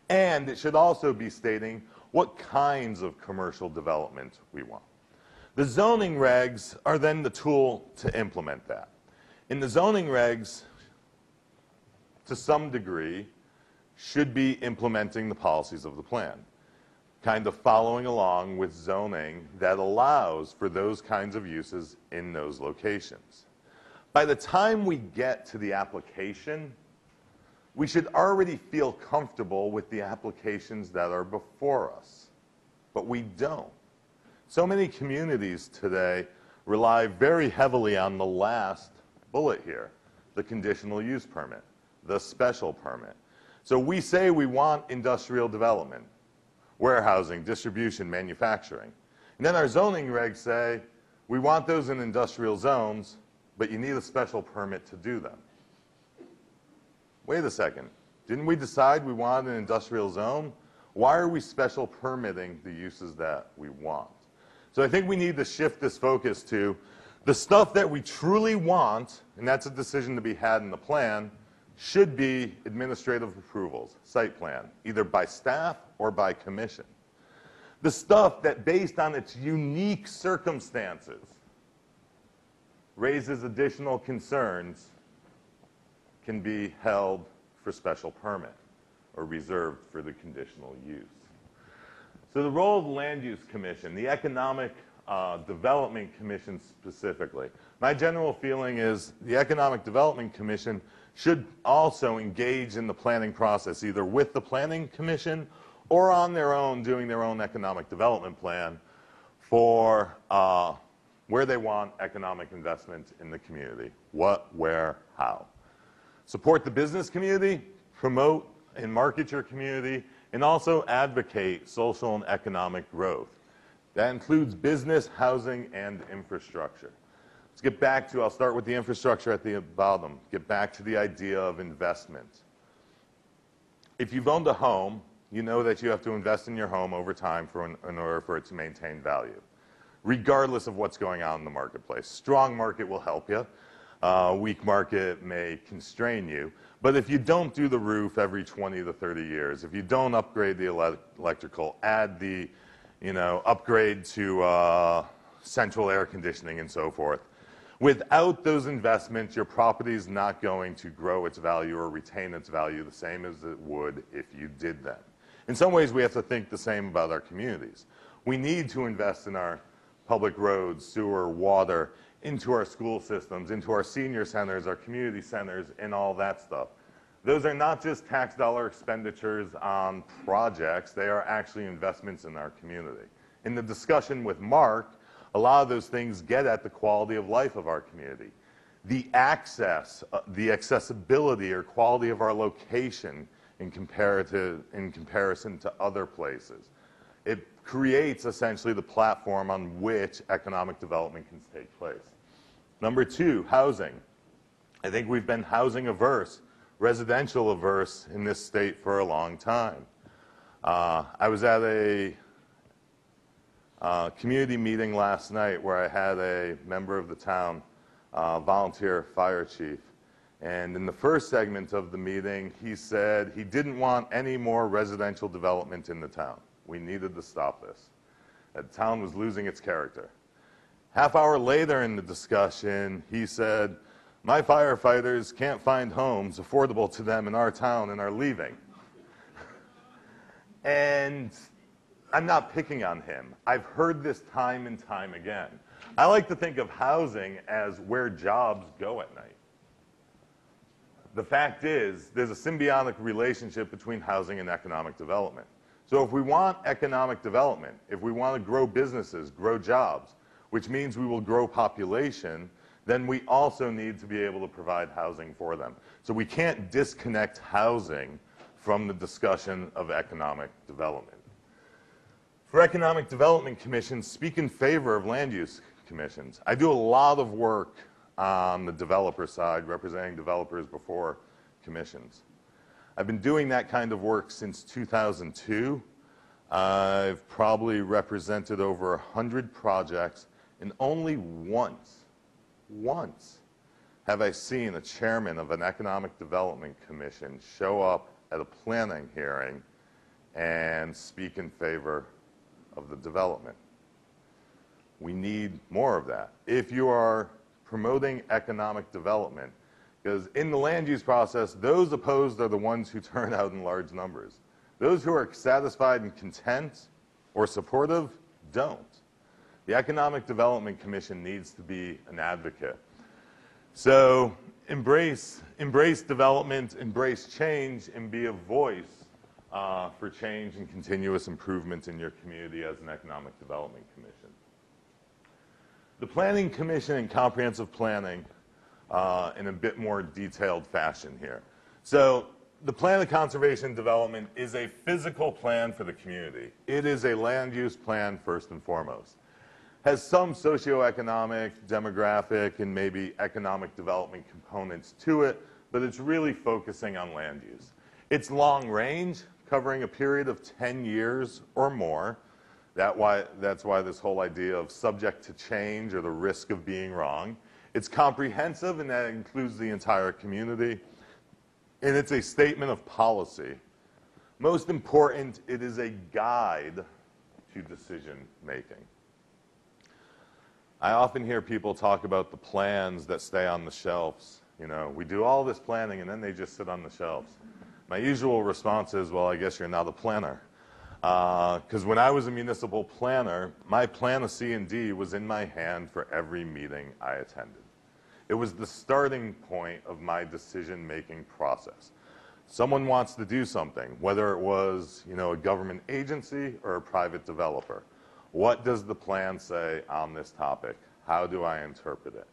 And it should also be stating what kinds of commercial development we want. The zoning regs are then the tool to implement that. And the zoning regs, to some degree, should be implementing the policies of the plan, kind of following along with zoning that allows for those kinds of uses in those locations. By the time we get to the application, we should already feel comfortable with the applications that are before us, but we don't. So many communities today rely very heavily on the last bullet here, the conditional use permit, the special permit. So we say we want industrial development, warehousing, distribution, manufacturing. And then our zoning regs say we want those in industrial zones, but you need a special permit to do them. Wait a second, didn't we decide we wanted an industrial zone? Why are we special permitting the uses that we want? So I think we need to shift this focus to the stuff that we truly want, and that's a decision to be had in the plan, should be administrative approvals, site plan, either by staff or by commission. The stuff that, based on its unique circumstances, raises additional concerns can be held for special permit or reserved for the conditional use. So the role of the Land Use Commission, the Economic Development Commission specifically. My general feeling is the Economic Development Commission should also engage in the planning process, either with the Planning Commission or on their own, doing their own economic development plan for where they want economic investment in the community. What, where, how. Support the business community, promote and market your community, and also advocate social and economic growth. That includes business, housing, and infrastructure. Let's get back to, I'll start with the infrastructure at the bottom, get back to the idea of investment. If you've owned a home, you know that you have to invest in your home over time in order for it to maintain value, regardless of what's going on in the marketplace. Strong market will help you. A weak market may constrain you. But if you don't do the roof every 20 to 30 years, if you don't upgrade the electrical, add the, upgrade to central air conditioning and so forth, without those investments, your property is not going to grow its value or retain its value the same as it would if you did them. In some ways, we have to think the same about our communities. We need to invest in our public roads, sewer, water, into our school systems, into our senior centers, our community centers, and all that stuff. Those are not just tax dollar expenditures on projects, they are actually investments in our community. In the discussion with Mark, a lot of those things get at the quality of life of our community. The access, the accessibility or quality of our location in comparison to other places. It creates essentially the platform on which economic development can take place. Number two, housing. I think we've been housing averse, residential averse in this state for a long time. I was at a community meeting last night where I had a member of the town, volunteer fire chief, and in the first segment of the meeting he said he didn't want any more residential development in the town. We needed to stop this. The town was losing its character. Half hour later in the discussion, he said, my firefighters can't find homes affordable to them in our town and are leaving. And I'm not picking on him. I've heard this time and time again. I like to think of housing as where jobs go at night. The fact is, there's a symbiotic relationship between housing and economic development. So if we want economic development, if we want to grow businesses, grow jobs, which means we will grow population, then we also need to be able to provide housing for them. So we can't disconnect housing from the discussion of economic development. For economic development commissions, speak in favor of land use commissions. I do a lot of work on the developer side, representing developers before commissions. I've been doing that kind of work since 2002. I've probably represented over 100 projects, and only once have I seen a chairman of an economic development commission show up at a planning hearing and speak in favor of the development. We need more of that. If you are promoting economic development, because in the land use process, those opposed are the ones who turn out in large numbers. Those who are satisfied and content or supportive don't. The Economic Development Commission needs to be an advocate. So embrace development, embrace change, and be a voice for change and continuous improvement in your community as an Economic Development Commission. The Planning Commission and Comprehensive Planning in a bit more detailed fashion here. So the plan of conservation and development is a physical plan for the community. It is a land use plan first and foremost. Has some socioeconomic, demographic, and maybe economic development components to it, but it's really focusing on land use. It's long range, covering a period of 10 years or more. That's why this whole idea of subject to change or the risk of being wrong. It's comprehensive, and that includes the entire community, and it's a statement of policy. Most important, it is a guide to decision-making. I often hear people talk about the plans that stay on the shelves. We do all this planning, and then they just sit on the shelves. My usual response is, well, I guess you're not a planner. Because when I was a municipal planner, my plan of C&D was in my hand for every meeting I attended. It was the starting point of my decision-making process. Someone wants to do something, whether it was, a government agency or a private developer. What does the plan say on this topic? How do I interpret it?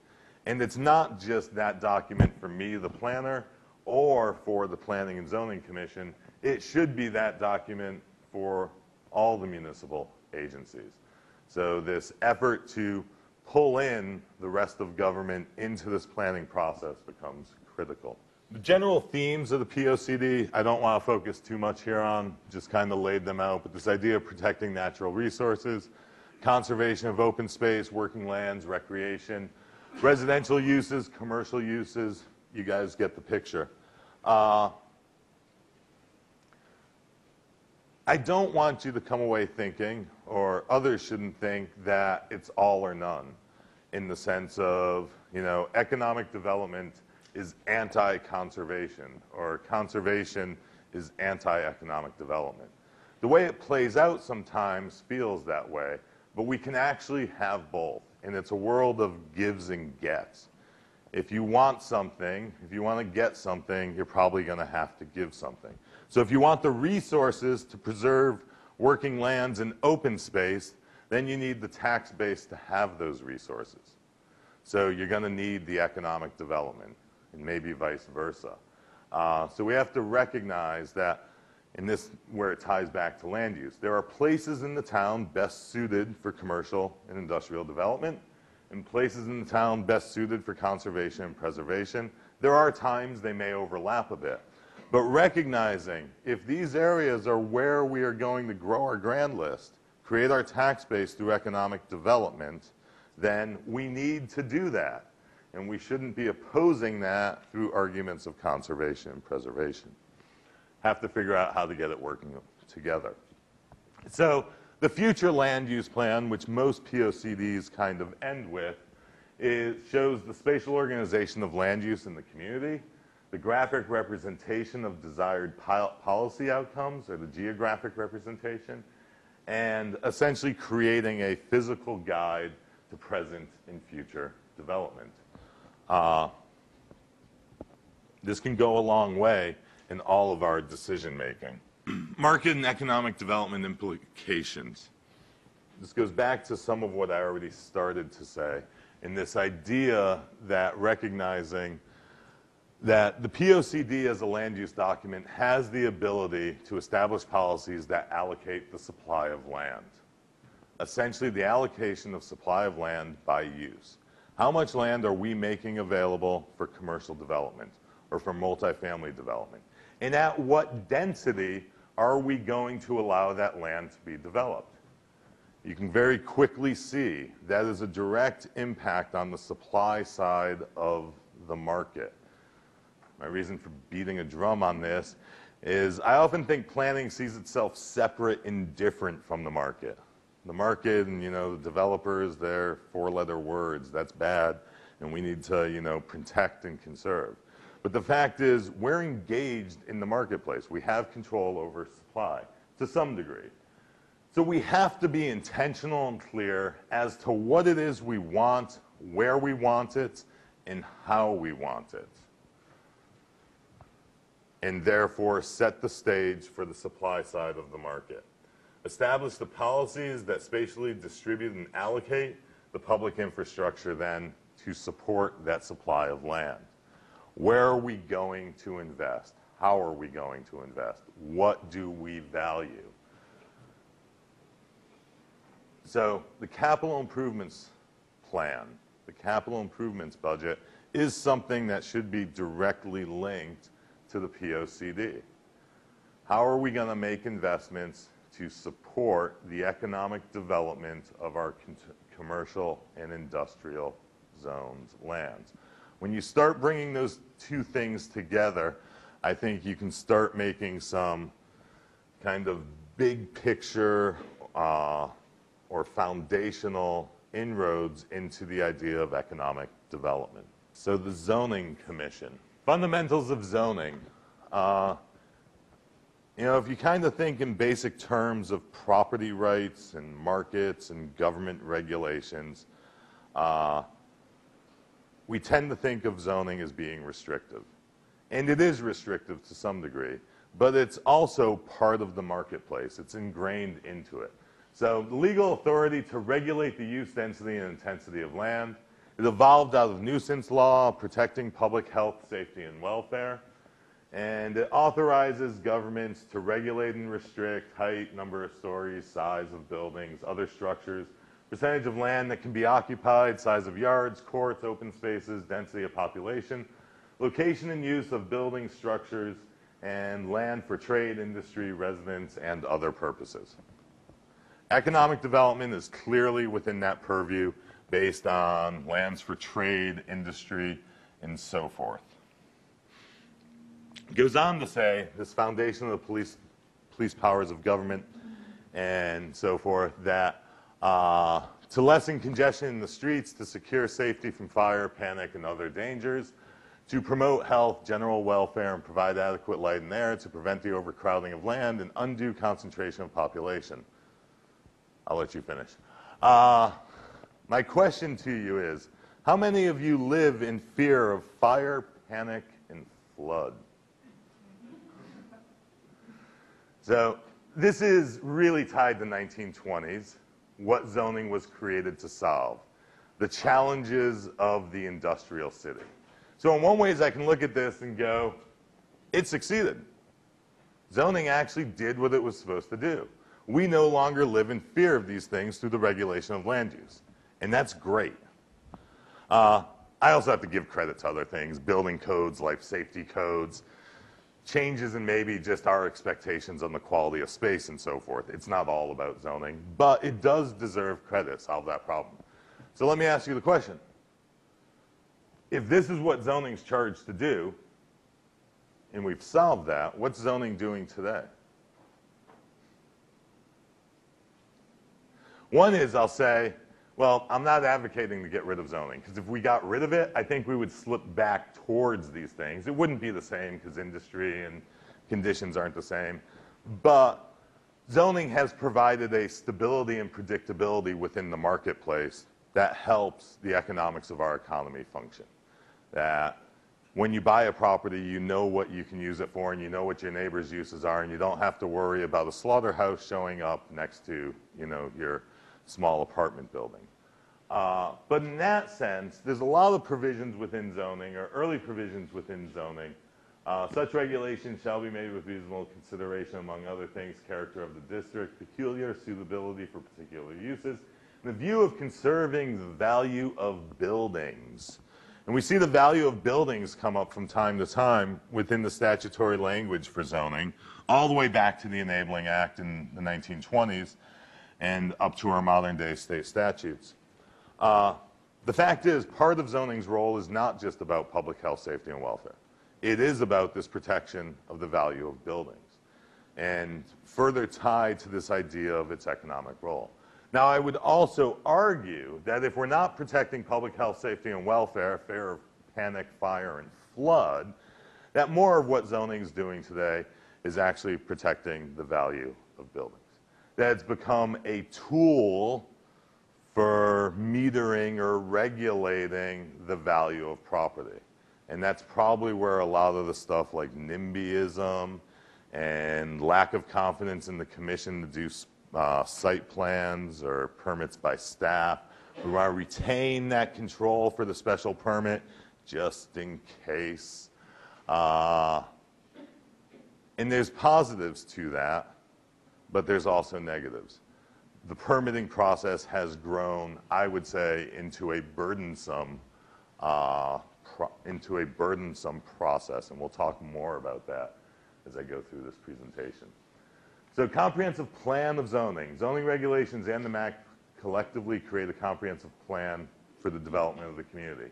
And it's not just that document for me, the planner, or for the Planning and Zoning Commission. It should be that document for all the municipal agencies. So this effort to pull in the rest of government into this planning process becomes critical. The general themes of the POCD, I don't want to focus too much here on, just kind of laid them out, but this idea of protecting natural resources, conservation of open space, working lands, recreation, residential uses, commercial uses, you guys get the picture. I don't want you to come away thinking, or others shouldn't think, that it's all or none, in the sense of, you know, economic development is anti-conservation, or conservation is anti-economic development. The way it plays out sometimes feels that way, but we can actually have both, and it's a world of gives and gets. If you want something, if you want to get something, you're probably going to have to give something. So if you want the resources to preserve working lands and open space, then you need the tax base to have those resources. So you're going to need the economic development, and maybe vice versa. So we have to recognize that, and this where it ties back to land use. There are places in the town best suited for commercial and industrial development, and places in the town best suited for conservation and preservation. There are times they may overlap a bit. But recognizing if these areas are where we are going to grow our grand list, create our tax base through economic development, then we need to do that. And we shouldn't be opposing that through arguments of conservation and preservation. Have to figure out how to get it working together. So the future land use plan, which most POCDs kind of end with, shows the spatial organization of land use in the community, the graphic representation of desired policy outcomes, or the geographic representation, and essentially creating a physical guide to present and future development. This can go a long way in all of our decision making. Market and economic development implications. This goes back to some of what I already started to say, in this idea that recognizing that the POCD as a land use document has the ability to establish policies that allocate the supply of land. Essentially the allocation of supply of land by use. How much land are we making available for commercial development or for multifamily development? And at what density are we going to allow that land to be developed? You can very quickly see that is a direct impact on the supply side of the market. My reason for beating a drum on this is I often think planning sees itself separate and different from the market. The market and, you know, the developers, they're four-letter words. That's bad, and we need to, you know, protect and conserve. But the fact is we're engaged in the marketplace. We have control over supply to some degree. So we have to be intentional and clear as to what it is we want, where we want it, and how we want it. And therefore set the stage for the supply side of the market. Establish the policies that spatially distribute and allocate the public infrastructure then to support that supply of land. Where are we going to invest? How are we going to invest? What do we value? So the capital improvements plan, the capital improvements budget, is something that should be directly linked to the POCD. How are we going to make investments to support the economic development of our commercial and industrial zones, lands? When you start bringing those two things together, I think you can start making some kind of big picture or foundational inroads into the idea of economic development. So the Zoning Commission. Fundamentals of zoning. You know, if you kind of think in basic terms of property rights and markets and government regulations, we tend to think of zoning as being restrictive. And it is restrictive to some degree, but it's also part of the marketplace. It's ingrained into it. So the legal authority to regulate the use, density, and intensity of land, it evolved out of nuisance law, protecting public health, safety, and welfare. And it authorizes governments to regulate and restrict height, number of stories, size of buildings, other structures, percentage of land that can be occupied, size of yards, courts, open spaces, density of population, location and use of buildings, structures, and land for trade, industry, residence, and other purposes. Economic development is clearly within that purview, based on lands for trade, industry, and so forth. It goes on to say this foundation of the police powers of government and so forth, that to lessen congestion in the streets, to secure safety from fire, panic, and other dangers, to promote health, general welfare, and provide adequate light and air, to prevent the overcrowding of land and undue concentration of population. I'll let you finish. My question to you is, how many of you live in fear of fire, panic, and flood? So this is really tied to the 1920s, what zoning was created to solve, the challenges of the industrial city. So in one way, I can look at this and go, it succeeded. Zoning actually did what it was supposed to do. We no longer live in fear of these things through the regulation of land use, and that's great. I also have to give credit to other things, building codes, life safety codes, changes in maybe just our expectations on the quality of space and so forth. It's not all about zoning, but it does deserve credit to solve that problem. So let me ask you the question. If this is what zoning's charged to do, and we've solved that, what's zoning doing today? One is I'll say, well, I'm not advocating to get rid of zoning, because if we got rid of it, I think we would slip back towards these things. It wouldn't be the same because industry and conditions aren't the same. But zoning has provided a stability and predictability within the marketplace that helps the economics of our economy function. That when you buy a property, you know what you can use it for, and you know what your neighbor's uses are, and you don't have to worry about a slaughterhouse showing up next to, you know, your small apartment building. But in that sense, there's a lot of provisions within zoning, or early provisions within zoning. Such regulation shall be made with reasonable consideration, among other things, character of the district, peculiar suitability for particular uses, in the view of conserving the value of buildings. And we see the value of buildings come up from time to time within the statutory language for zoning, all the way back to the Enabling Act in the 1920s, and up to our modern-day state statutes. The fact is, part of zoning's role is not just about public health, safety, and welfare. It is about this protection of the value of buildings, and further tied to this idea of its economic role. Now, I would also argue that if we're not protecting public health, safety, and welfare, fear of panic, fire, and flood, that more of what zoning's doing today is actually protecting the value of buildings. That's become a tool for metering or regulating the value of property. And that's probably where a lot of the stuff like NIMBYism and lack of confidence in the commission to do site plans or permits by staff. We want to retain that control for the special permit just in case. And there's positives to that. But there's also negatives. The permitting process has grown, I would say, into a burdensome process, and we'll talk more about that as I go through this presentation. So, comprehensive plan of zoning. Zoning regulations and the MAC collectively create a comprehensive plan for the development of the community.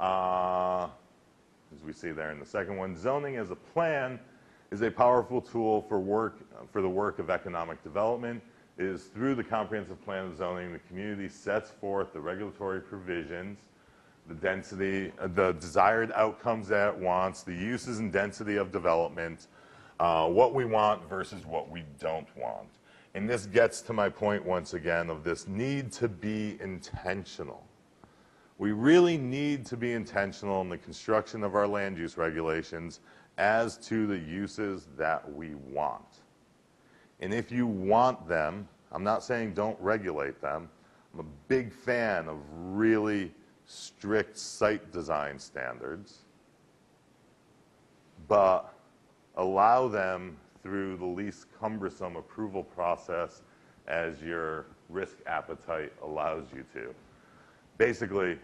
As we see there in the second one, zoning as a plan is a powerful tool for the work of economic development. It is through the comprehensive plan of zoning the community sets forth the regulatory provisions, the density, the desired outcomes that it wants, the uses and density of development, what we want versus what we don't want. And this gets to my point once again of this need to be intentional. We really need to be intentional in the construction of our land use regulations as to the uses that we want. And if you want them, I'm not saying don't regulate them. I'm a big fan of really strict site design standards, but allow them through the least cumbersome approval process as your risk appetite allows you to. Basically,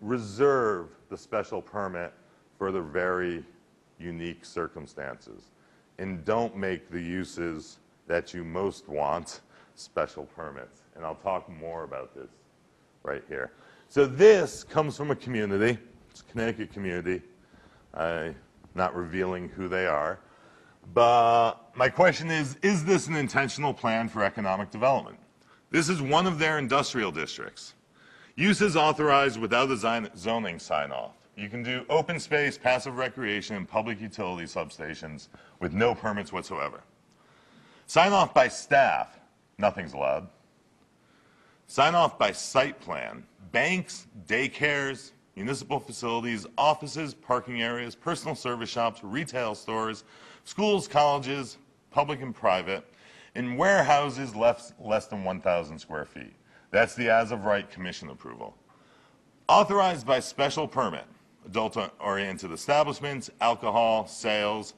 reserve the special permit for the very unique circumstances, and don't make the uses that you most want special permits. And I'll talk more about this right here. So this comes from a community. It's a Connecticut community. I'm not revealing who they are. But my question is this an intentional plan for economic development? This is one of their industrial districts. Uses authorized without a zoning sign-off. You can do open space, passive recreation, and public utility substations with no permits whatsoever. Sign-off by staff, nothing's allowed. Sign-off by site plan, banks, daycares, municipal facilities, offices, parking areas, personal service shops, retail stores, schools, colleges, public and private, and warehouses less than 1,000 square feet. That's the as-of-right commission approval. Authorized by special permit, adult-oriented establishments, alcohol, sales.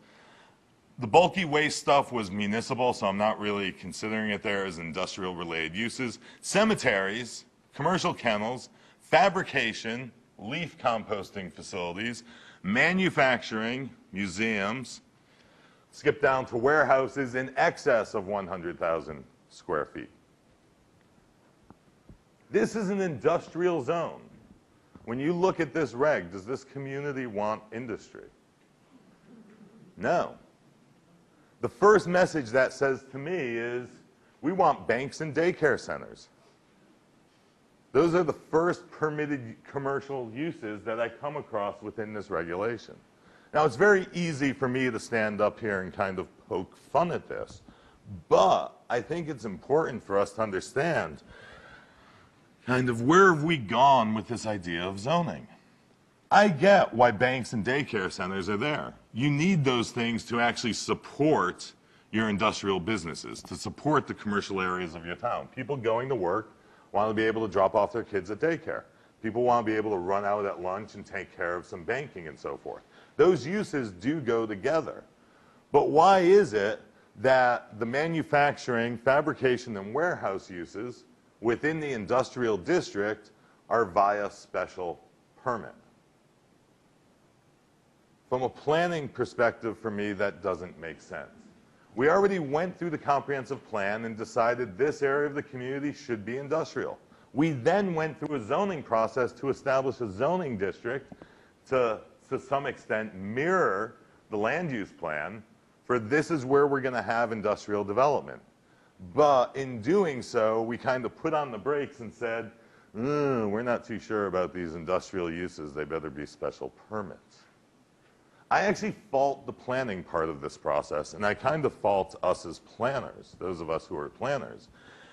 The bulky waste stuff was municipal, so I'm not really considering it there as industrial-related uses. Cemeteries, commercial kennels, fabrication, leaf composting facilities, manufacturing, museums. Skip down to warehouses in excess of 100,000 square feet. This is an industrial zone. When you look at this reg, does this community want industry? No. The first message that says to me is, we want banks and daycare centers. Those are the first permitted commercial uses that I come across within this regulation. Now, it's very easy for me to stand up here and kind of poke fun at this, but I think it's important for us to understand kind of where have we gone with this idea of zoning. I get why banks and daycare centers are there. You need those things to actually support your industrial businesses, to support the commercial areas of your town. People going to work want to be able to drop off their kids at daycare. People want to be able to run out at lunch and take care of some banking and so forth. Those uses do go together. But why is it that the manufacturing, fabrication, and warehouse uses within the industrial district are via special permit? From a planning perspective, for me, that doesn't make sense. We already went through the comprehensive plan and decided this area of the community should be industrial. We then went through a zoning process to establish a zoning district to some extent mirror the land use plan for this is where we're going to have industrial development. But in doing so, we kind of put on the brakes and said, we're not too sure about these industrial uses. They better be special permits. I actually fault the planning part of this process, and I kind of fault us as planners, those of us who are planners,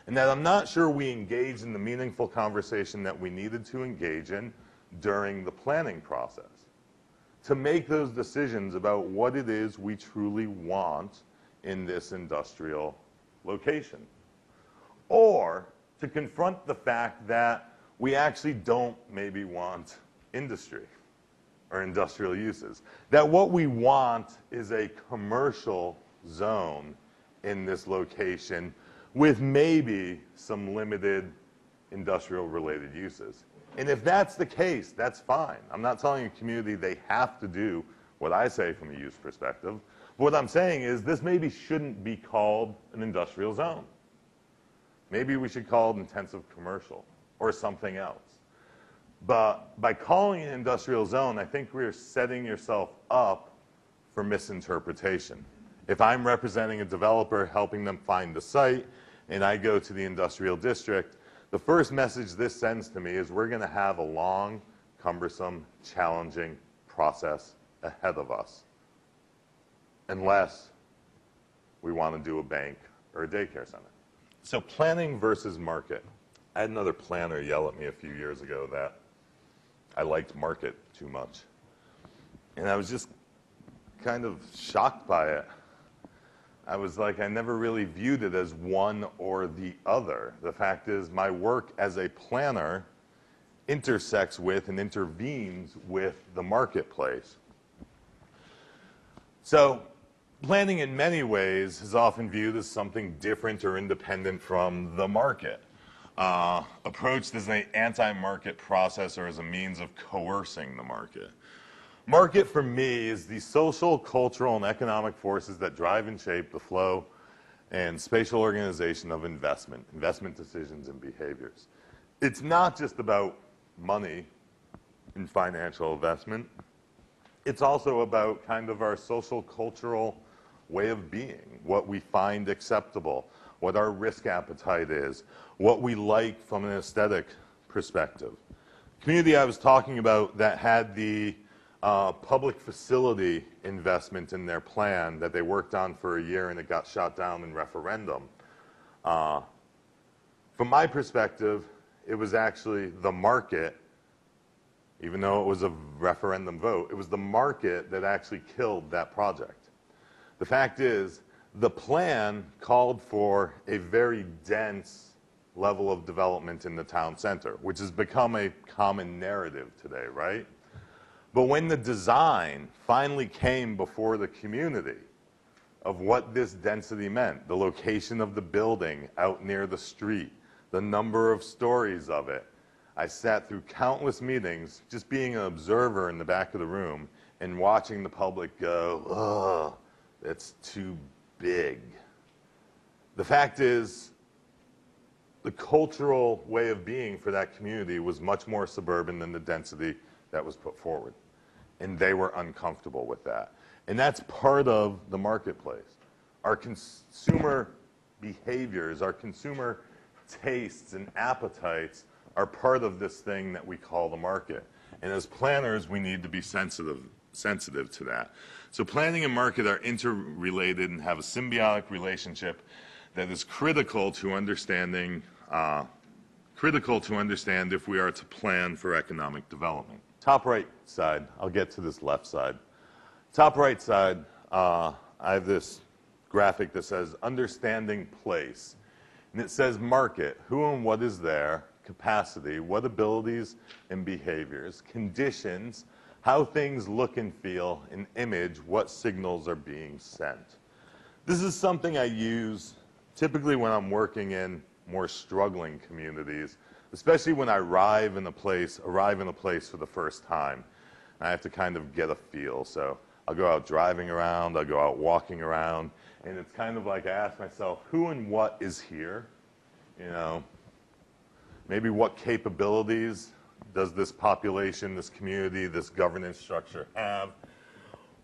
in that I'm not sure we engaged in the meaningful conversation that we needed to engage in during the planning process to make those decisions about what it is we truly want in this industrial location, or to confront the fact that we actually don't maybe want industry or industrial uses, that what we want is a commercial zone in this location with maybe some limited industrial related uses. And if that's the case, that's fine. I'm not telling a community they have to do what I say from a use perspective. But what I'm saying is this maybe shouldn't be called an industrial zone. Maybe we should call it intensive commercial or something else. But by calling it an industrial zone, I think we are setting yourself up for misinterpretation. If I'm representing a developer, helping them find the site, and I go to the industrial district, the first message this sends to me is we're going to have a long, cumbersome, challenging process ahead of us, unless we want to do a bank or a daycare center. So planning versus market. I had another planner yell at me a few years ago that I liked market too much. And I was just kind of shocked by it. I was like, I never really viewed it as one or the other. The fact is, my work as a planner intersects with and intervenes with the marketplace. So planning in many ways is often viewed as something different or independent from the market. Approached as an anti-market process or as a means of coercing the market. Market for me is the social, cultural, and economic forces that drive and shape the flow and spatial organization of investment, investment decisions and behaviors. it's not just about money and financial investment. It's also about kind of our social, cultural way of being, what we find acceptable, what our risk appetite is, what we like from an aesthetic perspective. The community I was talking about that had the public facility investment in their plan that they worked on for a year and it got shot down in referendum. From my perspective, it was actually the market, even though it was a referendum vote, it was the market that actually killed that project. The fact is, the plan called for a very dense level of development in the town center, which has become a common narrative today, right? But when the design finally came before the community of what this density meant, the location of the building out near the street, the number of stories of it, I sat through countless meetings just being an observer in the back of the room and watching the public go, ugh, that's too big. The fact is, the cultural way of being for that community was much more suburban than the density that was put forward. And they were uncomfortable with that. And that's part of the marketplace. Our consumer behaviors, our consumer tastes and appetites are part of this thing that we call the market. And as planners, we need to be sensitive to that. So planning and market are interrelated and have a symbiotic relationship that is critical to understanding, critical to understand if we are to plan for economic development. Top right side, I'll get to this left side. Top right side, I have this graphic that says understanding place. And it says market, who and what is there, capacity, what abilities and behaviors, conditions, how things look and feel, an image, what signals are being sent. This is something I use typically when I'm working in more struggling communities, especially when I arrive in a place for the first time. And I have to kind of get a feel. So I'll go out driving around, I'll go out walking around, and it's kind of like I ask myself, who and what is here? You know, maybe what capabilities does this population, this community, this governance structure have?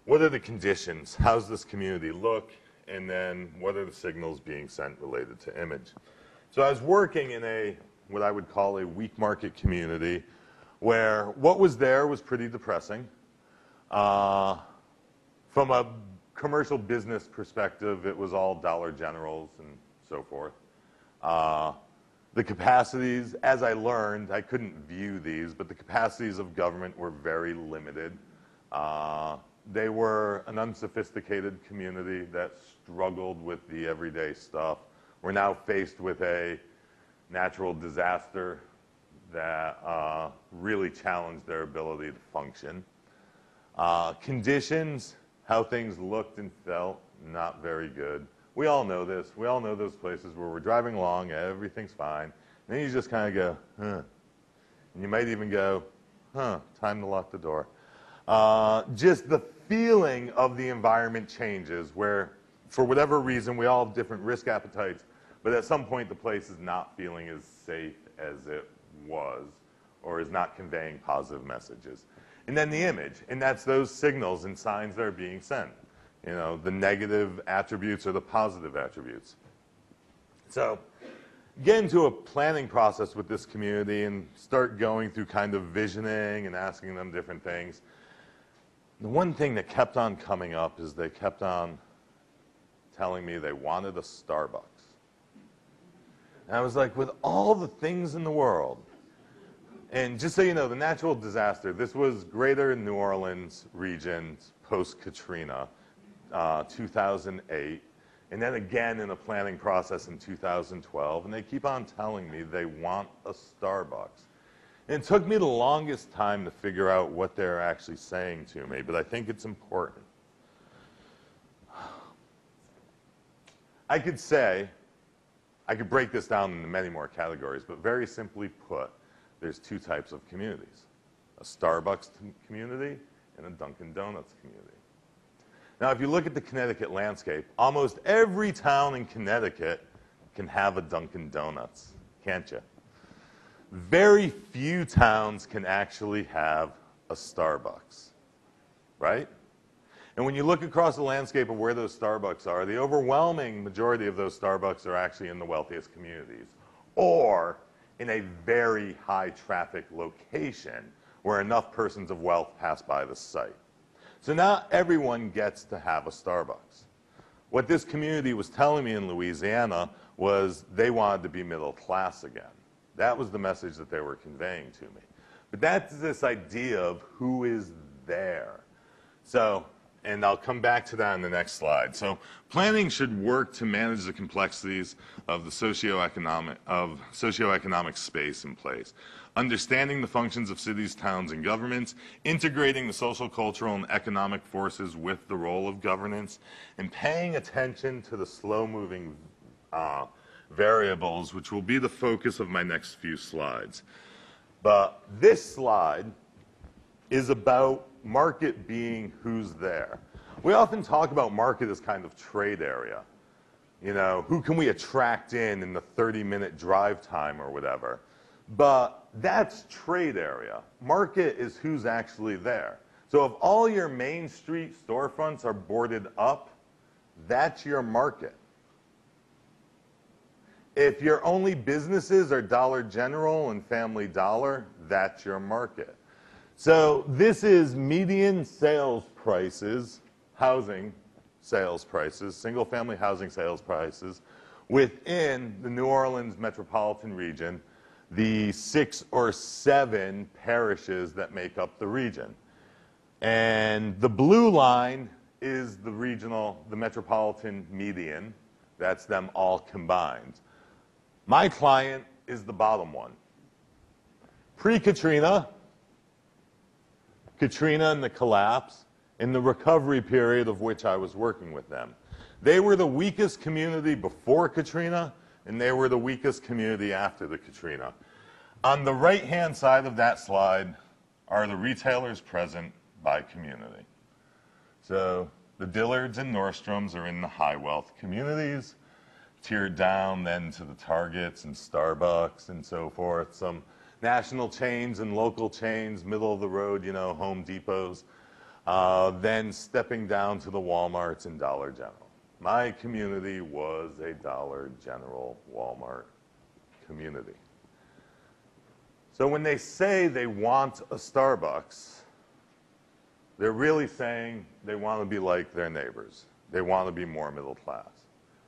What are the conditions? How's this community look? And then what are the signals being sent related to image? So I was working in a, what I would call a weak market community, where what was there was pretty depressing. From a commercial business perspective, it was all Dollar Generals and so forth. The capacities, as I learned, I couldn't view these, but the capacities of government were very limited. They were an unsophisticated community that struggled with the everyday stuff. We're now faced with a natural disaster that really challenged their ability to function. Conditions, how things looked and felt, not very good. We all know this. We all know those places where we're driving along, everything's fine. And then you just kind of go, huh. And you might even go, huh, time to lock the door. Just the feeling of the environment changes where, for whatever reason, we all have different risk appetites, but at some point the place is not feeling as safe as it was or is not conveying positive messages. And then the image, and that's those signals and signs that are being sent. You know, the negative attributes or the positive attributes. So get into a planning process with this community and start going through kind of visioning and asking them different things. The one thing that kept on coming up is they kept on telling me they wanted a Starbucks. And I was like, with all the things in the world. And just so you know, the natural disaster, this was greater New Orleans region post-Katrina, 2008, and then again in the planning process in 2012, and they keep on telling me they want a Starbucks. And it took me the longest time to figure out what they're actually saying to me, but I think it's important. I could say, I could break this down into many more categories, but very simply put, there's two types of communities, a Starbucks community and a Dunkin' Donuts community. Now, if you look at the Connecticut landscape, almost every town in Connecticut can have a Dunkin' Donuts, can't you? very few towns can actually have a Starbucks, right? And when you look across the landscape of where those Starbucks are, the overwhelming majority of those Starbucks are actually in the wealthiest communities or in a very high traffic location where enough persons of wealth pass by the site. So now everyone gets to have a Starbucks. What this community was telling me in Louisiana was they wanted to be middle class again. That was the message that they were conveying to me. But that's this idea of who is there. So, and I'll come back to that in the next slide. So planning should work to manage the complexities of the socioeconomic space and place, understanding the functions of cities, towns, and governments, integrating the social, cultural, and economic forces with the role of governance, and paying attention to the slow-moving variables, which will be the focus of my next few slides. But this slide is about market being who's there. We often talk about market as kind of trade area. You know, who can we attract in the 30-minute drive time or whatever? But that's trade area. Market is who's actually there. So if all your Main Street storefronts are boarded up, that's your market. If your only businesses are Dollar General and Family Dollar, that's your market. So this is median sales prices, housing sales prices, single-family housing sales prices within the New Orleans metropolitan region, the 6 or 7 parishes that make up the region. And the blue line is the regional, the metropolitan median. That's them all combined. My client is the bottom one. Pre-Katrina, Katrina and the collapse, and the recovery period of which I was working with them. They were the weakest community before Katrina, and they were the weakest community after the Katrina. On the right-hand side of that slide are the retailers present by community. So the Dillards and Nordstroms are in the high-wealth communities, tiered down then to the Targets and Starbucks and so forth, some national chains and local chains, middle of the road, you know, Home Depots, then stepping down to the Walmarts and Dollar General. My community was a Dollar General Walmart community. So when they say they want a Starbucks, they're really saying they want to be like their neighbors. They want to be more middle class.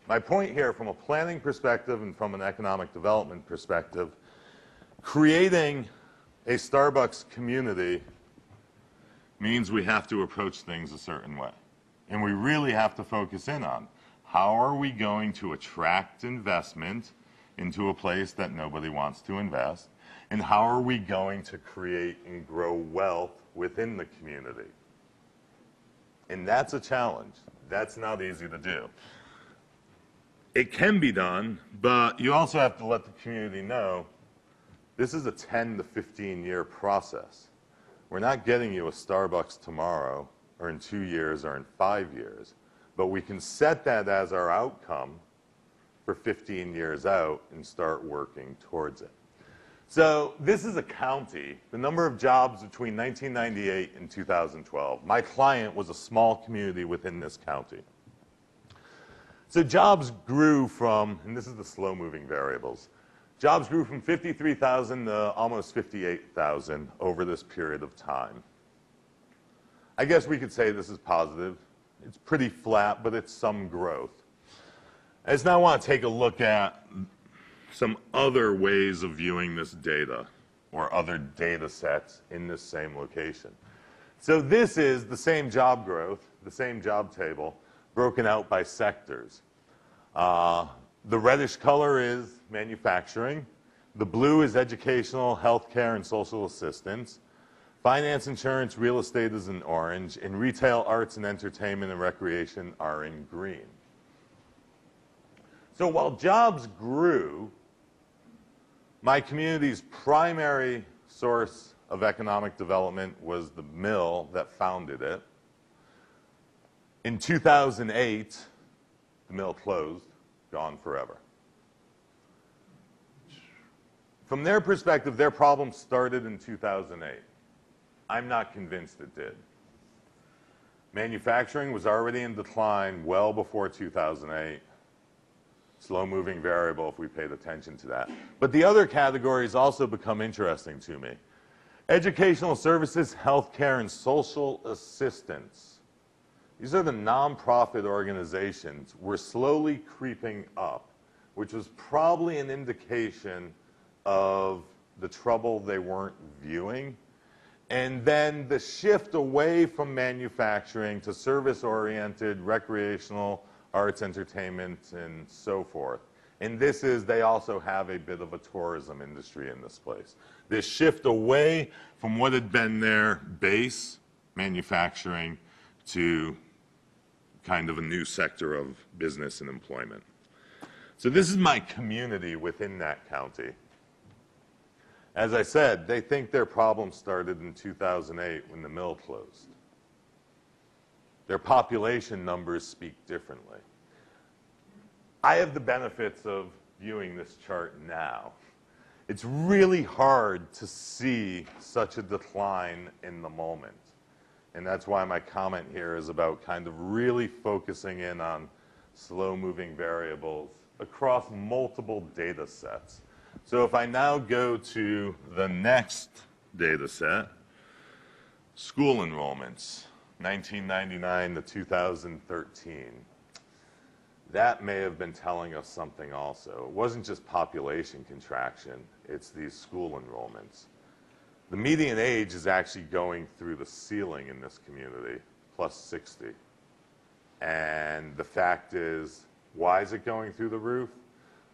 My point here, from a planning perspective and from an economic development perspective, creating a Starbucks community means we have to approach things a certain way. And we really have to focus in on how are we going to attract investment into a place that nobody wants to invest, and how are we going to create and grow wealth within the community. And that's a challenge. That's not easy to do. It can be done, but you also have to let the community know this is a 10 to 15 year process. We're not getting you a Starbucks tomorrow or in 2 years or in 5 years, but we can set that as our outcome for 15 years out and start working towards it. So this is a county, the number of jobs between 1998 and 2012. My client was a small community within this county. So jobs grew from, and this is the slow-moving variables, jobs grew from 53,000 to almost 58,000 over this period of time. I guess we could say this is positive. It's pretty flat, but it's some growth. I just now want to take a look at some other ways of viewing this data or other data sets in this same location. So this is the same job growth, the same job table, broken out by sectors. The reddish color is manufacturing. The blue is educational, healthcare, and social assistance. Finance, insurance, real estate is in orange, and retail, arts, and entertainment and recreation are in green. So while jobs grew, my community's primary source of economic development was the mill that founded it. In 2008, the mill closed, gone forever. From their perspective, their problem started in 2008. I'm not convinced it did. Manufacturing was already in decline well before 2008. Slow-moving variable if we paid attention to that. But the other categories also become interesting to me. Educational services, healthcare, and social assistance. These are the nonprofit organizations. We're slowly creeping up, which was probably an indication of the trouble they weren't viewing. And then the shift away from manufacturing to service-oriented, recreational, arts, entertainment, and so forth. And this is, they also have a bit of a tourism industry in this place. This shift away from what had been their base, manufacturing, to kind of a new sector of business and employment. So this is my community within that county. As I said, they think their problem started in 2008 when the mill closed. Their population numbers speak differently. I have the benefits of viewing this chart now. It's really hard to see such a decline in the moment. And that's why my comment here is about kind of really focusing in on slow-moving variables across multiple data sets. So if I now go to the next data set, school enrollments, 1999 to 2013. That may have been telling us something also. It wasn't just population contraction, it's these school enrollments. The median age is actually going through the ceiling in this community, plus 60. And the fact is, why is it going through the roof?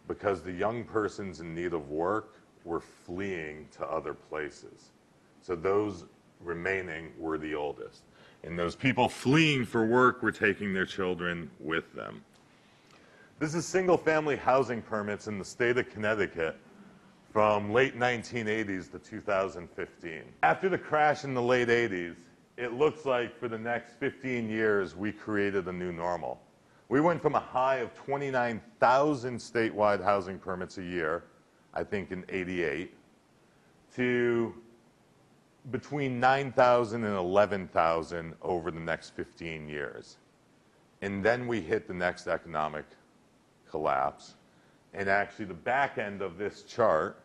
Because the young persons in need of work were fleeing to other places. So those remaining were the oldest. And those people fleeing for work were taking their children with them. This is single-family housing permits in the state of Connecticut from late 1980s to 2015. After the crash in the late 80s, it looks like for the next 15 years, we created a new normal. We went from a high of 29,000 statewide housing permits a year, I think in 88, to between 9,000 and 11,000 over the next 15 years. And then we hit the next economic collapse. And actually the back end of this chart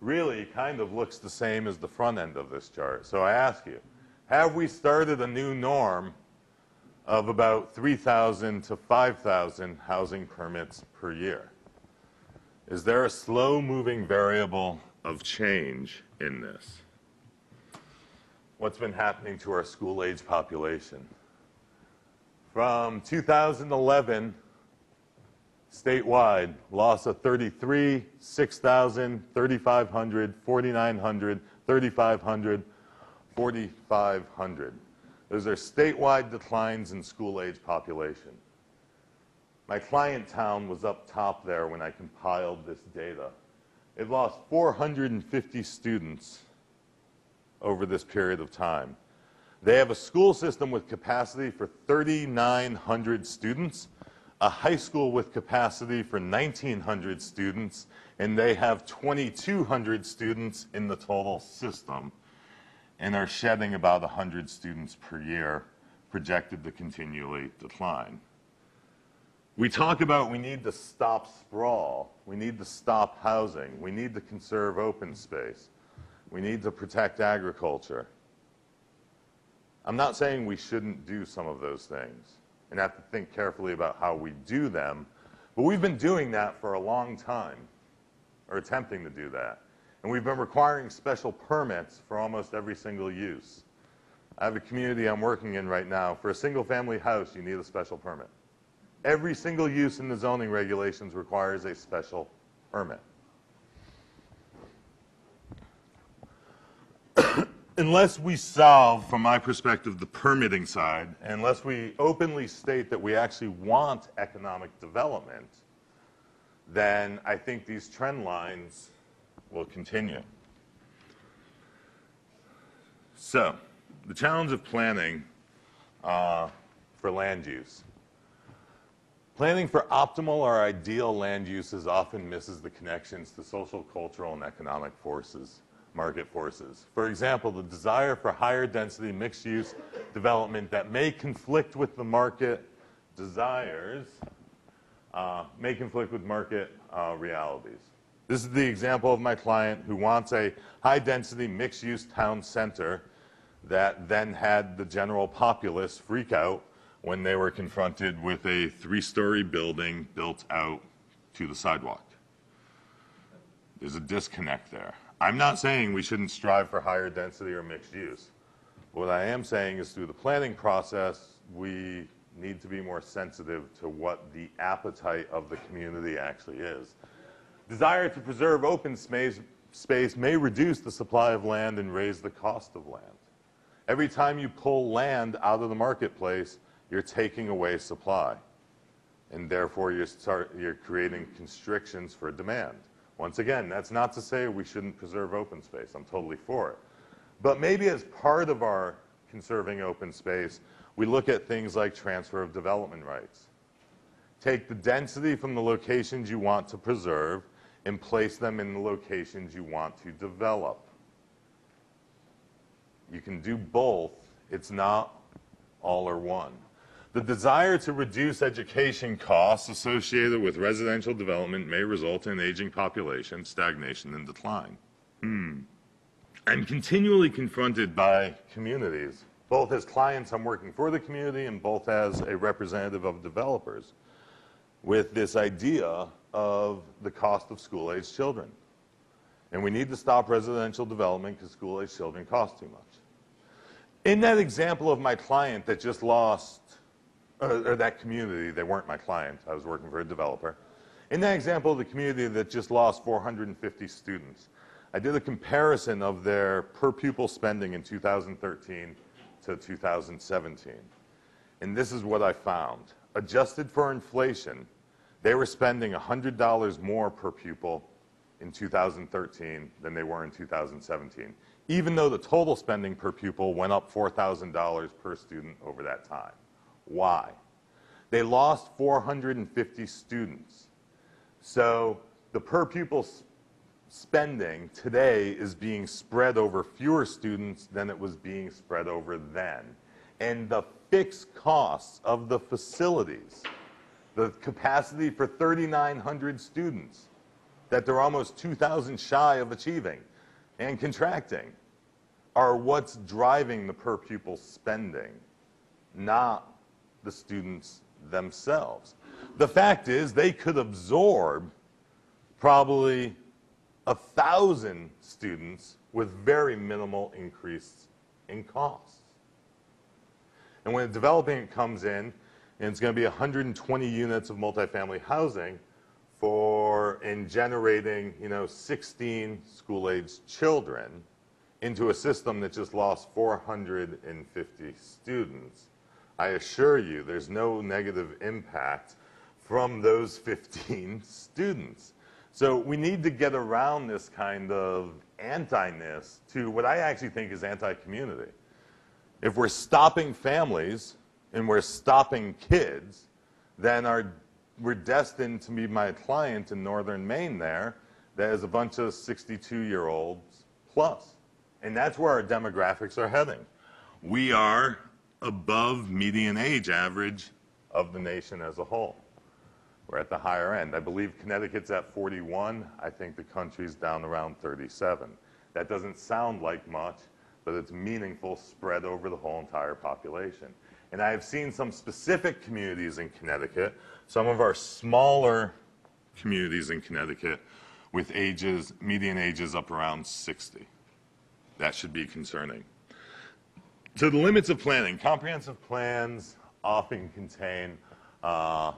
really kind of looks the same as the front end of this chart. So I ask you, have we started a new norm of about 3,000 to 5,000 housing permits per year? Is there a slow-moving variable of change in this? What's been happening to our school-age population? From 2011, statewide, loss of 33, 6,000, 3,500, 4,900, 3,500, 4,500. Those are statewide declines in school-age population. My client town was up top there when I compiled this data. It lost 450 students over this period of time. They have a school system with capacity for 3,900 students, a high school with capacity for 1,900 students, and they have 2,200 students in the total system and are shedding about 100 students per year, projected to continually decline. We talk about we need to stop sprawl, we need to stop housing, we need to conserve open space. We need to protect agriculture. I'm not saying we shouldn't do some of those things and have to think carefully about how we do them, but we've been doing that for a long time, or attempting to do that. And we've been requiring special permits for almost every single use. I have a community I'm working in right now. For a single-family house, you need a special permit. Every single use in the zoning regulations requires a special permit. Unless we solve, from my perspective, the permitting side, unless we openly state that we actually want economic development, then I think these trend lines will continue. So, the challenge of planning for land use. Planning for optimal or ideal land uses often misses the connections to social, cultural, and economic forces, market forces. For example, the desire for higher density mixed-use development that may conflict with the market desires may conflict with market realities. This is the example of my client who wants a high-density mixed-use town center that then had the general populace freak out when they were confronted with a three-story building built out to the sidewalk. There's a disconnect there. I'm not saying we shouldn't strive for higher density or mixed use. What I am saying is through the planning process, we need to be more sensitive to what the appetite of the community actually is. Desire to preserve open space may reduce the supply of land and raise the cost of land. Every time you pull land out of the marketplace, you're taking away supply, and therefore you're creating constrictions for demand. Once again, that's not to say we shouldn't preserve open space. I'm totally for it. But maybe as part of our conserving open space, we look at things like transfer of development rights. Take the density from the locations you want to preserve and place them in the locations you want to develop. You can do both. It's not all or one. The desire to reduce education costs associated with residential development may result in aging population, stagnation, and decline. I'm continually confronted by communities, both as clients I'm working for the community and both as a representative of developers, with this idea of the cost of school-aged children. And we need to stop residential development because school-aged children cost too much. In that example of my client that just lost, or that community, they weren't my client, I was working for a developer. In that example of the community that just lost 450 students, I did a comparison of their per pupil spending in 2013 to 2017. And this is what I found. Adjusted for inflation, they were spending $100 more per pupil in 2013 than they were in 2017. Even though the total spending per pupil went up $4,000 per student over that time. Why? They lost 450 students. So the per pupil spending today is being spread over fewer students than it was being spread over then. And the fixed costs of the facilities, the capacity for 3,900 students that they're almost 2,000 shy of achieving, and contracting are what's driving the per pupil spending, not the students themselves. The fact is they could absorb probably 1,000 students with very minimal increase in costs. And when development comes in, and it's going to be 120 units of multifamily housing, in generating, 16 school-aged children into a system that just lost 450 students. I assure you there's no negative impact from those 15 students. So we need to get around this kind of anti-ness to what I actually think is anti-community. If we're stopping families and we're stopping kids, then we're destined to meet my client in northern Maine there that is a bunch of 62-year-olds plus. And that's where our demographics are heading. We are above median age average of the nation as a whole. We're at the higher end. I believe Connecticut's at 41. I think the country's down around 37. That doesn't sound like much, but it's meaningful spread over the whole entire population. And I have seen some specific communities in Connecticut, some of our smaller communities in Connecticut, with ages, median ages up around 60. That should be concerning. So the limits of planning. Comprehensive plans often contain, I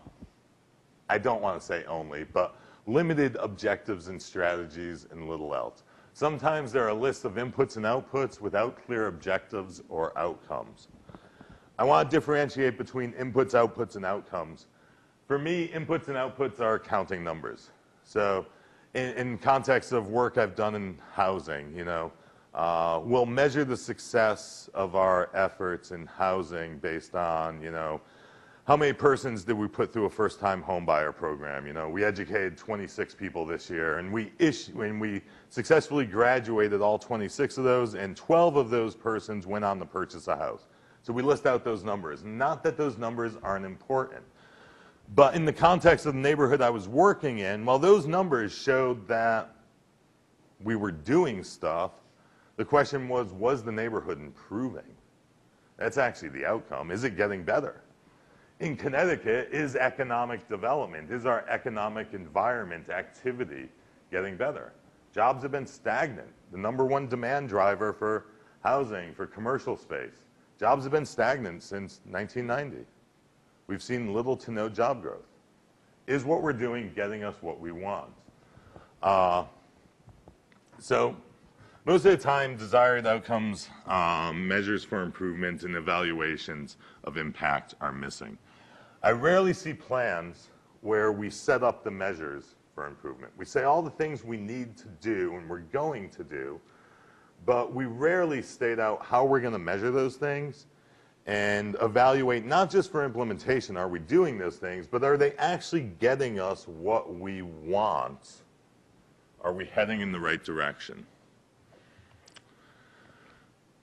don't want to say only, but limited objectives and strategies and little else. Sometimes there are lists of inputs and outputs without clear objectives or outcomes. I want to differentiate between inputs, outputs, and outcomes. For me, inputs and outputs are counting numbers. So in context of work I've done in housing, we'll measure the success of our efforts in housing based on, How many persons did we put through a first-time homebuyer program? You know, we educated 26 people this year, and we successfully graduated all 26 of those, and 12 of those persons went on to purchase a house. So we list out those numbers. Not that those numbers aren't important, but in the context of the neighborhood I was working in, while those numbers showed that we were doing stuff, the question was the neighborhood improving? That's actually the outcome. Is it getting better? In Connecticut, is economic development, is our economic environment activity getting better? Jobs have been stagnant, the #1 demand driver for housing, for commercial space. Jobs have been stagnant since 1990. We've seen little to no job growth. Is what we're doing getting us what we want? So most of the time, desired outcomes, measures for improvement, and evaluations of impact are missing. I rarely see plans where we set up the measures for improvement. We say all the things we need to do and we're going to do, but we rarely state out how we're going to measure those things and evaluate not just for implementation, are we doing those things, but are they actually getting us what we want? Are we heading in the right direction?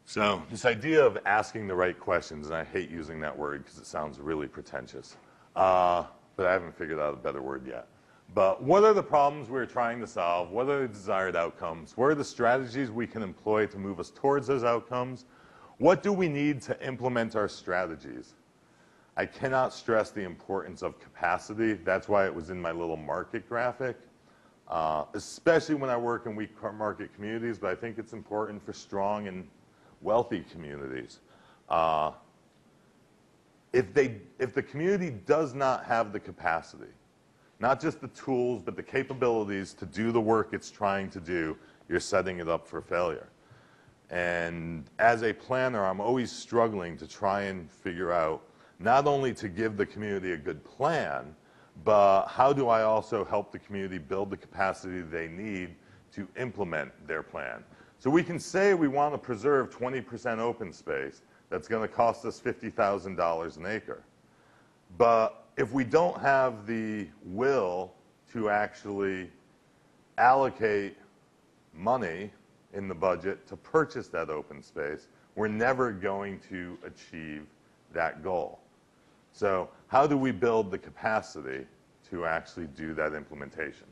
So this idea of asking the right questions, and I hate using that word because it sounds really pretentious, but I haven't figured out a better word yet. But what are the problems we're trying to solve? What are the desired outcomes? What are the strategies we can employ to move us towards those outcomes? What do we need to implement our strategies? I cannot stress the importance of capacity. That's why it was in my little market graphic. Especially when I work in weak market communities, but I think it's important for strong and wealthy communities. If the community does not have the capacity, not just the tools, but the capabilities to do the work it's trying to do, you're setting it up for failure. And as a planner, I'm always struggling to try and figure out not only to give the community a good plan, but how do I also help the community build the capacity they need to implement their plan? So we can say we want to preserve 20% open space. That's going to cost us $50,000 an acre. But if we don't have the will to actually allocate money in the budget to purchase that open space, we're never going to achieve that goal. So how do we build the capacity to actually do that implementation?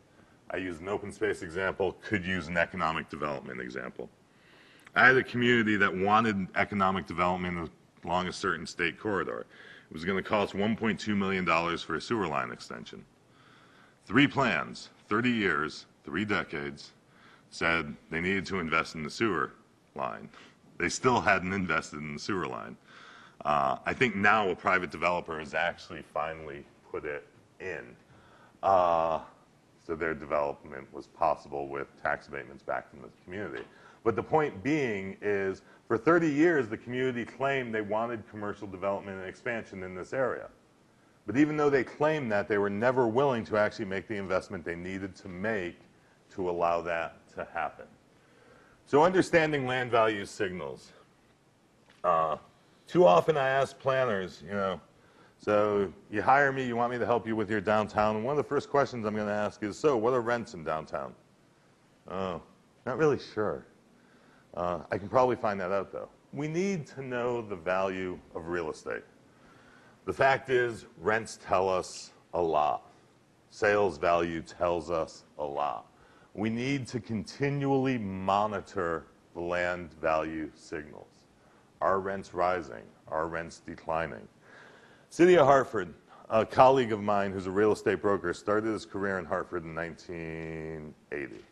I use an open space example, could use an economic development example. I had a community that wanted economic development along a certain state corridor. It was going to cost $1.2 million for a sewer line extension. 3 plans, 30 years, 3 decades, said they needed to invest in the sewer line. They still hadn't invested in the sewer line. I think now a private developer has actually finally put it in. So their development was possible with tax abatements back from the community. But the point being is, for 30 years, the community claimed they wanted commercial development and expansion in this area. But even though they claimed that, they were never willing to actually make the investment they needed to make to allow that to happen. So understanding land value signals. Too often I ask planners, you know, so you hire me, you want me to help you with your downtown, and one of the first questions I'm going to ask is, so what are rents in downtown? Oh, not really sure. I can probably find that out, though. We need to know the value of real estate. The fact is, rents tell us a lot. Sales value tells us a lot. We need to continually monitor the land value signals. Are rents rising? Are rents declining? City of Hartford, a colleague of mine who's a real estate broker, started his career in Hartford in 1980.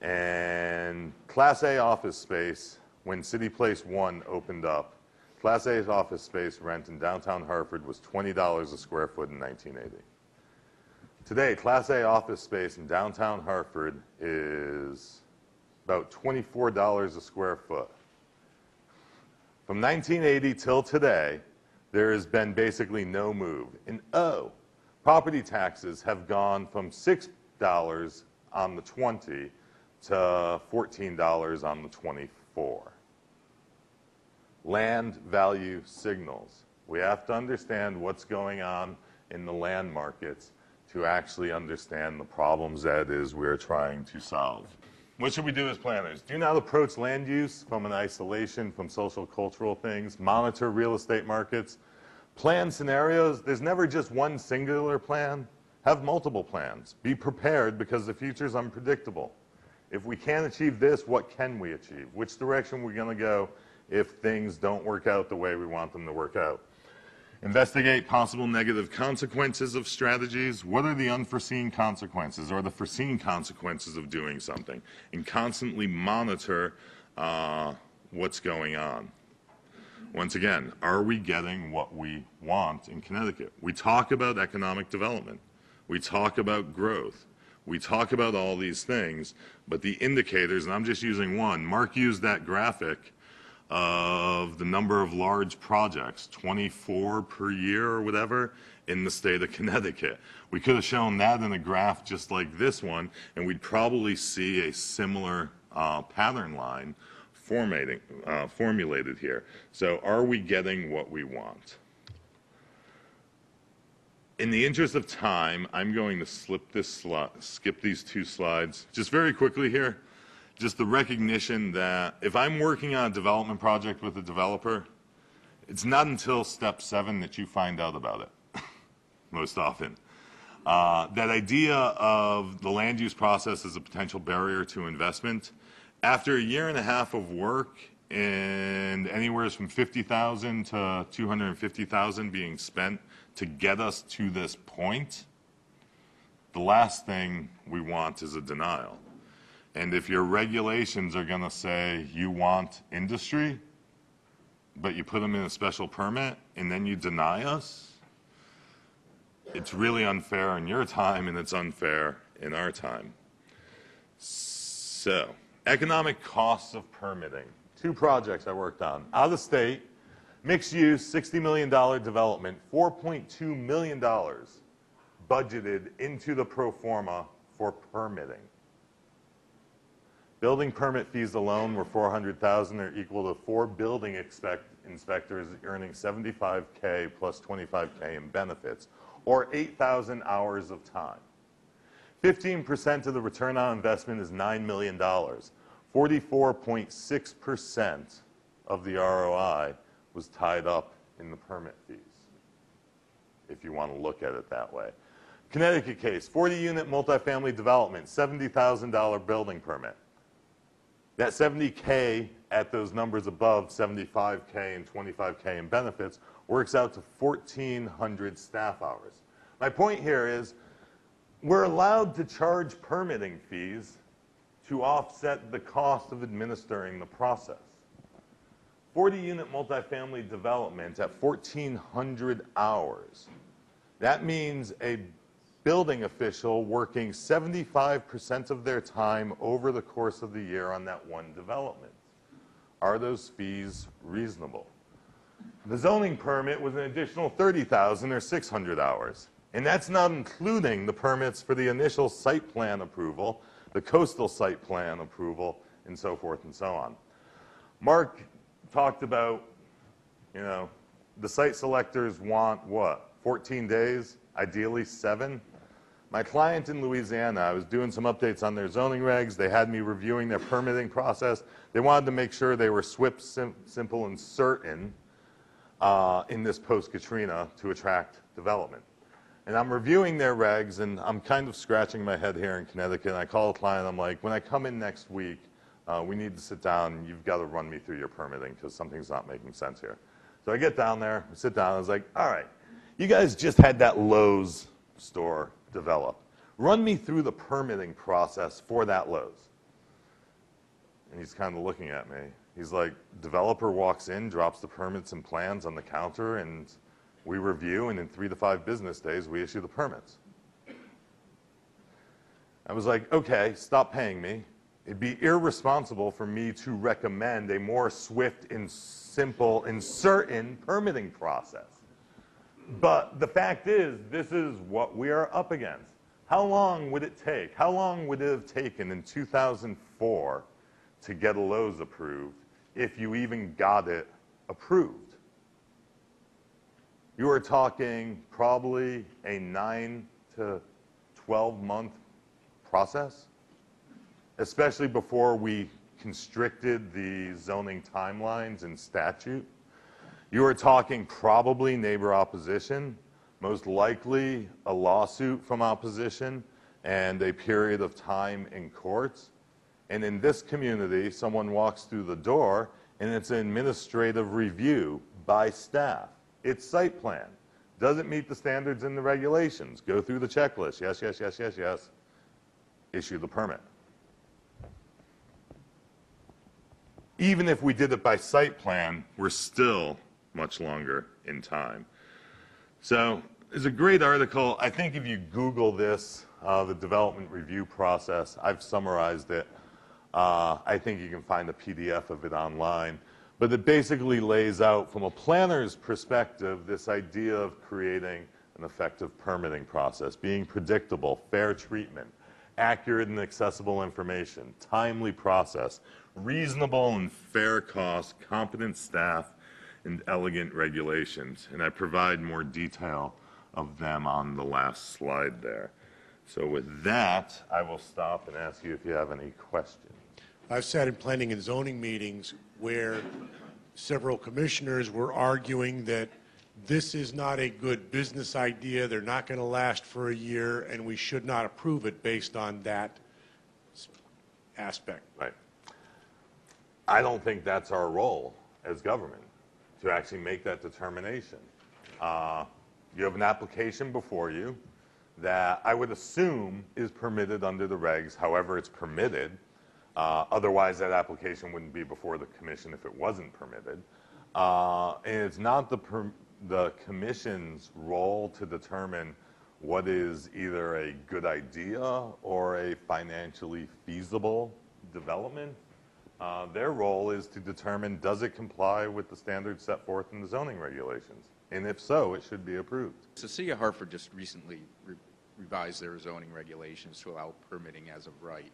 And Class A office space, when City Place 1 opened up, Class A office space rent in downtown Hartford was $20 a square foot in 1980. Today, Class A office space in downtown Hartford is about $24 a square foot. From 1980 till today, there has been basically no move. And oh, property taxes have gone from $6 on the 20 to $14 on the 24. Land value signals. We have to understand what's going on in the land markets to actually understand the problems that is we're trying to solve. What should we do as planners? Do not approach land use from an isolation, from social cultural things. Monitor real estate markets. Plan scenarios. There's never just one singular plan. Have multiple plans. Be prepared because the future is unpredictable. If we can't achieve this, what can we achieve? Which direction we're going to go if things don't work out the way we want them to work out? Investigate possible negative consequences of strategies. What are the unforeseen consequences or the foreseen consequences of doing something? And constantly monitor what's going on. Once again, are we getting what we want in Connecticut? We talk about economic development. We talk about growth. We talk about all these things, but the indicators, and I'm just using one, Mark used that graphic of the number of large projects, 24 per year or whatever, in the state of Connecticut. We could have shown that in a graph just like this one, and we'd probably see a similar pattern line formulated here. So are we getting what we want? In the interest of time, I'm going to skip these two slides just very quickly here. Just the recognition that if I'm working on a development project with a developer, it's not until step 7 that you find out about it, most often. That idea of the land use process as a potential barrier to investment, after a year and a half of work and anywhere from $50,000 to $250,000 being spent to get us to this point, the last thing we want is a denial. And if your regulations are going to say you want industry, but you put them in a special permit and then you deny us, it's really unfair in your time and it's unfair in our time. So, economic costs of permitting. Two projects I worked on. Out of state, mixed use, $60 million development, $4.2 million budgeted into the pro forma for permitting. Building permit fees alone were $400,000. They're equal to 4 building inspectors earning $75K plus $25K in benefits, or 8,000 hours of time. 15% of the return on investment is $9 million. 44.6% of the ROI was tied up in the permit fees, if you want to look at it that way. Connecticut case, 40-unit multifamily development, $70,000 building permit. That 70K at those numbers above, 75K and 25K in benefits, works out to 1,400 staff hours. My point here is we're allowed to charge permitting fees to offset the cost of administering the process. 40-unit multifamily development at 1,400 hours. That means a building official working 75% of their time over the course of the year on that one development. Are those fees reasonable? The zoning permit was an additional $30,000 or 600 hours. And that's not including the permits for the initial site plan approval, the coastal site plan approval, and so forth and so on. Mark talked about, you know, the site selectors want what? 14 days, ideally 7. My client in Louisiana, I was doing some updates on their zoning regs. They had me reviewing their permitting process. They wanted to make sure they were swift, simple, and certain in this post-Katrina to attract development. And I'm reviewing their regs, and I'm kind of scratching my head here in Connecticut. And I call a client. I'm like, when I come in next week, we need to sit down. You've got to run me through your permitting because something's not making sense here. So I get down there, I sit down. I was like, all right, you guys just had that Lowe's store develop. Run me through the permitting process for that Lowe's. And he's kind of looking at me. He's like, developer walks in, drops the permits and plans on the counter, and we review, and in 3 to 5 business days, we issue the permits. I was like, okay, stop paying me. It'd be irresponsible for me to recommend a more swift and simple and certain permitting process. But the fact is, this is what we are up against. How long would it take? How long would it have taken in 2004 to get a Lowe's approved if you even got it approved? you are talking probably a 9 to 12 month process, especially before we constricted the zoning timelines in statute. You are talking probably neighbor opposition, most likely a lawsuit from opposition, and a period of time in courts. And in this community, someone walks through the door and it's an administrative review by staff. It's site plan. Doesn't meet the standards and the regulations. Go through the checklist. Yes, yes, yes, yes, yes. Issue the permit. Even if we did it by site plan, we're still much longer in time. So there's a great article. I think if you Google this, the development review process, I've summarized it. I think you can find a PDF of it online. But it basically lays out, from a planner's perspective, this idea of creating an effective permitting process, being predictable, fair treatment, accurate and accessible information, timely process, reasonable and fair cost, competent staff, and elegant regulations. And I provide more detail of them on the last slide there. So with that, I will stop and ask you if you have any questions. I've sat in planning and zoning meetings where several commissioners were arguing that this is not a good business idea, they're not going to last for a year, and we should not approve it based on that aspect. Right. I don't think that's our role as government, to actually make that determination. You have an application before you that I would assume is permitted under the regs, however it's permitted. Otherwise, that application wouldn't be before the commission if it wasn't permitted. And it's not the commission's role to determine what is either a good idea or a financially feasible development. Their role is to determine, does it comply with the standards set forth in the zoning regulations? And if so, it should be approved. So, City of Hartford just recently revised their zoning regulations to allow permitting as of right.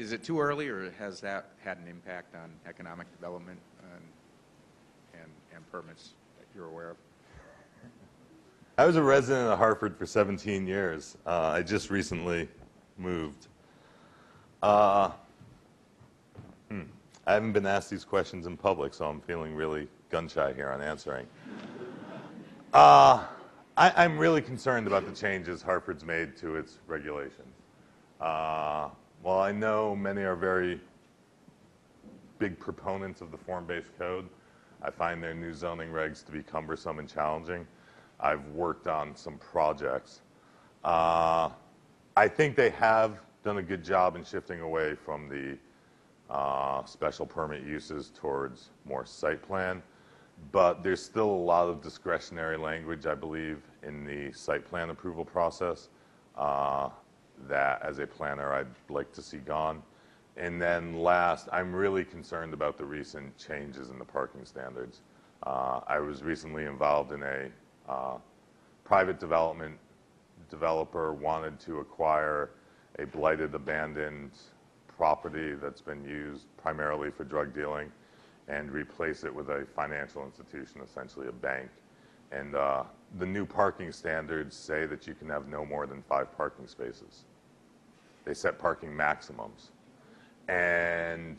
Is it too early, or has that had an impact on economic development and permits that you're aware of? I was a resident of Hartford for 17 years. I just recently moved. I haven't been asked these questions in public, so I'm feeling really gun-shy here on answering. I'm really concerned about the changes Hartford's made to its regulations. While I know many are very big proponents of the form-based code, I find their new zoning regs to be cumbersome and challenging. I've worked on some projects. I think they have done a good job in shifting away from the special permit uses towards more site plan, but there's still a lot of discretionary language, I believe, in the site plan approval process that, as a planner, I'd like to see gone. And then last, I'm really concerned about the recent changes in the parking standards. I was recently involved in a private development. Developer wanted to acquire a blighted, abandoned property that's been used primarily for drug dealing and replace it with a financial institution, essentially a bank. And the new parking standards say that you can have no more than 5 parking spaces. They set parking maximums. And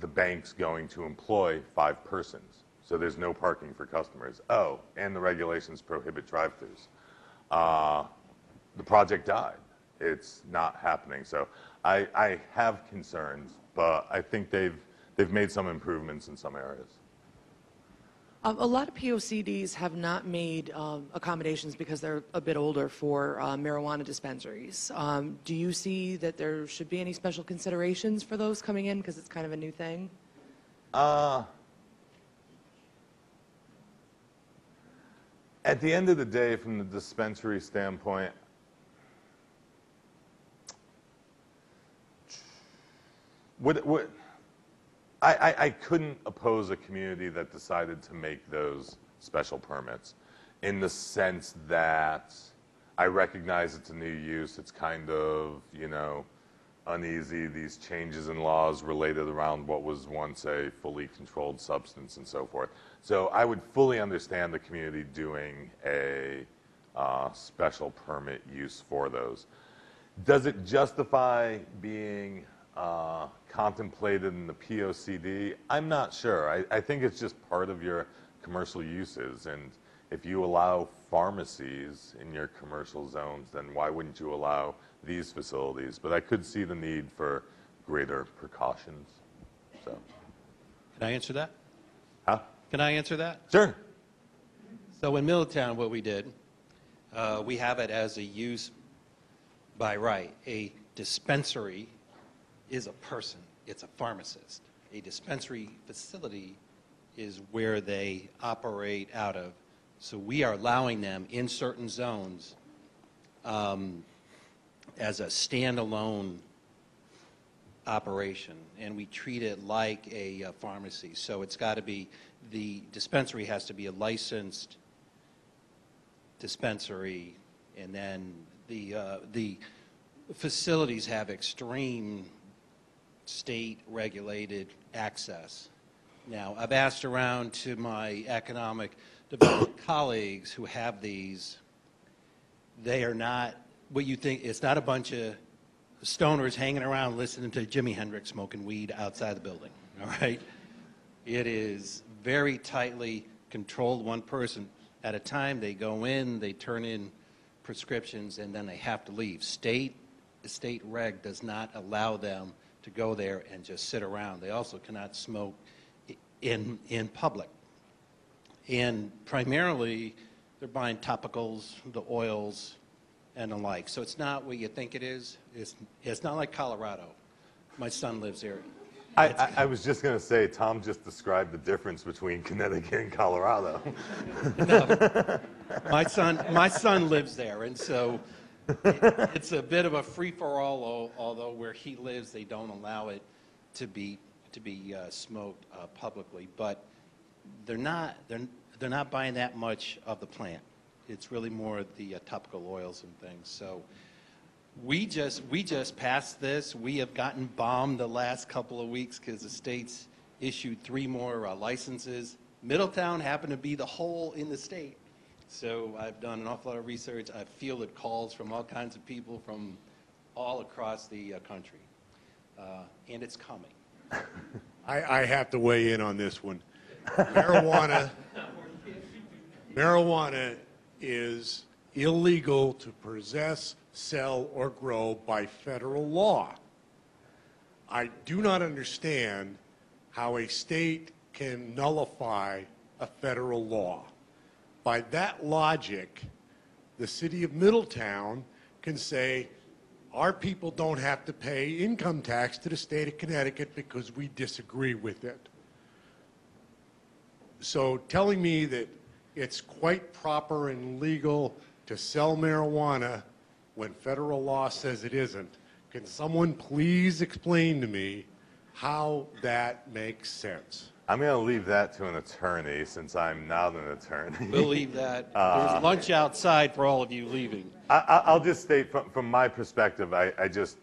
the bank's going to employ 5 persons. So there's no parking for customers. Oh, and the regulations prohibit drive-thrus. The project died. It's not happening. So I have concerns, but I think they've made some improvements in some areas. A lot of POCDs have not made accommodations because they're a bit older for marijuana dispensaries. Do you see that there should be any special considerations for those coming in, because it's kind of a new thing? At the end of the day, from the dispensary standpoint, I couldn't oppose a community that decided to make those special permits, in the sense that I recognize it's a new use. It's kind of, uneasy, these changes in laws related around what was once a fully controlled substance and so forth. So I would fully understand the community doing a special permit use for those. Does it justify being contemplated in the POCD? I'm not sure. I think it's just part of your commercial uses, and if you allow pharmacies in your commercial zones, then why wouldn't you allow these facilities? But I could see the need for greater precautions. So, can I answer that? Huh? Can I answer that? Sure. So in Middletown, what we did, we have it as a use by right. A dispensary is a person. It's a pharmacist. A dispensary facility is where they operate out of. So we are allowing them in certain zones as a standalone operation, and we treat it like a pharmacy. So it's got to be, the dispensary has to be a licensed dispensary, and then the facilities have extreme state regulated access. Now, I've asked around to my economic development colleagues who have these. They are not what you think. It's not a bunch of stoners hanging around listening to Jimi Hendrix smoking weed outside the building, all right? It is very tightly controlled, one person at a time. They go in, they turn in prescriptions, and then they have to leave. State reg does not allow them to go there and just sit around. They also cannot smoke in public. And primarily, they're buying topicals, the oils, and the like. So it's not what you think it is. It's not like Colorado. My son lives there. I was just going to say, Tom just described the difference between Connecticut and Colorado. No, my son lives there, and so it's a bit of a free-for-all, although where he lives, they don't allow it to be smoked publicly. But they're not buying that much of the plant. It's really more the topical oils and things. So we just passed this. We have gotten bombed the last couple of weeks because the state's issued 3 more licenses. Middletown happened to be the hole in the state. So I've done an awful lot of research. I've fielded calls from all kinds of people from all across the country. And it's coming. I have to weigh in on this one. Marijuana is illegal to possess, sell, or grow by federal law. I do not understand how a state can nullify a federal law. By that logic, the city of Middletown can say, our people don't have to pay income tax to the state of Connecticut because we disagree with it. So telling me that it's quite proper and legal to sell marijuana when federal law says it isn't, can someone please explain to me how that makes sense? I'm going to leave that to an attorney, since I'm not an attorney. We'll leave that. There's lunch outside for all of you leaving. I'll just state from my perspective, I just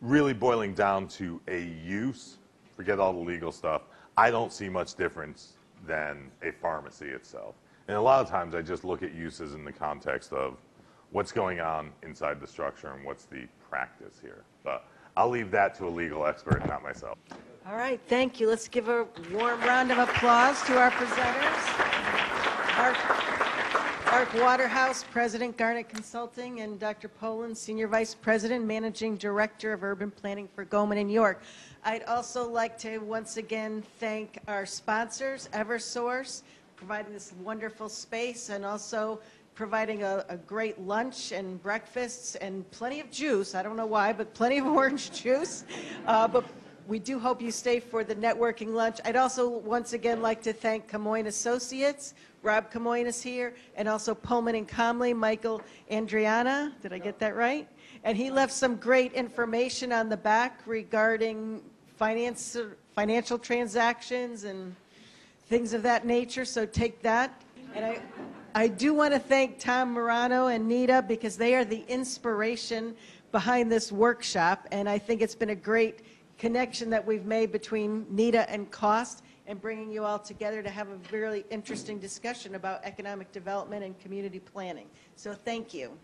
really boiling down to a use, forget all the legal stuff, I don't see much difference than a pharmacy itself. And a lot of times I just look at uses in the context of what's going on inside the structure and what's the practice here. But I'll leave that to a legal expert, not myself. All right, thank you. Let's give a warm round of applause to our presenters. Art Waterhouse, President, Garnet Consulting, and Dr. Poland, Senior Vice President, Managing Director of Urban Planning for Gohman and York. I'd also like to once again thank our sponsors, Eversource, providing this wonderful space, and also providing a great lunch and breakfasts and plenty of juice. I don't know why, but plenty of orange juice. But we do hope you stay for the networking lunch. I'd also once again like to thank Kamoin Associates. Rob Kamoin is here, and also Pullman and Comley, Michael Andriana. Did I get that right? And he left some great information on the back regarding financial transactions and things of that nature, so take that. And I do want to thank Tom Morano and Nita, because they are the inspiration behind this workshop, and I think it's been a great connection that we've made between NETA and cost and bringing you all together to have a really interesting discussion about economic development and community planning. So thank you.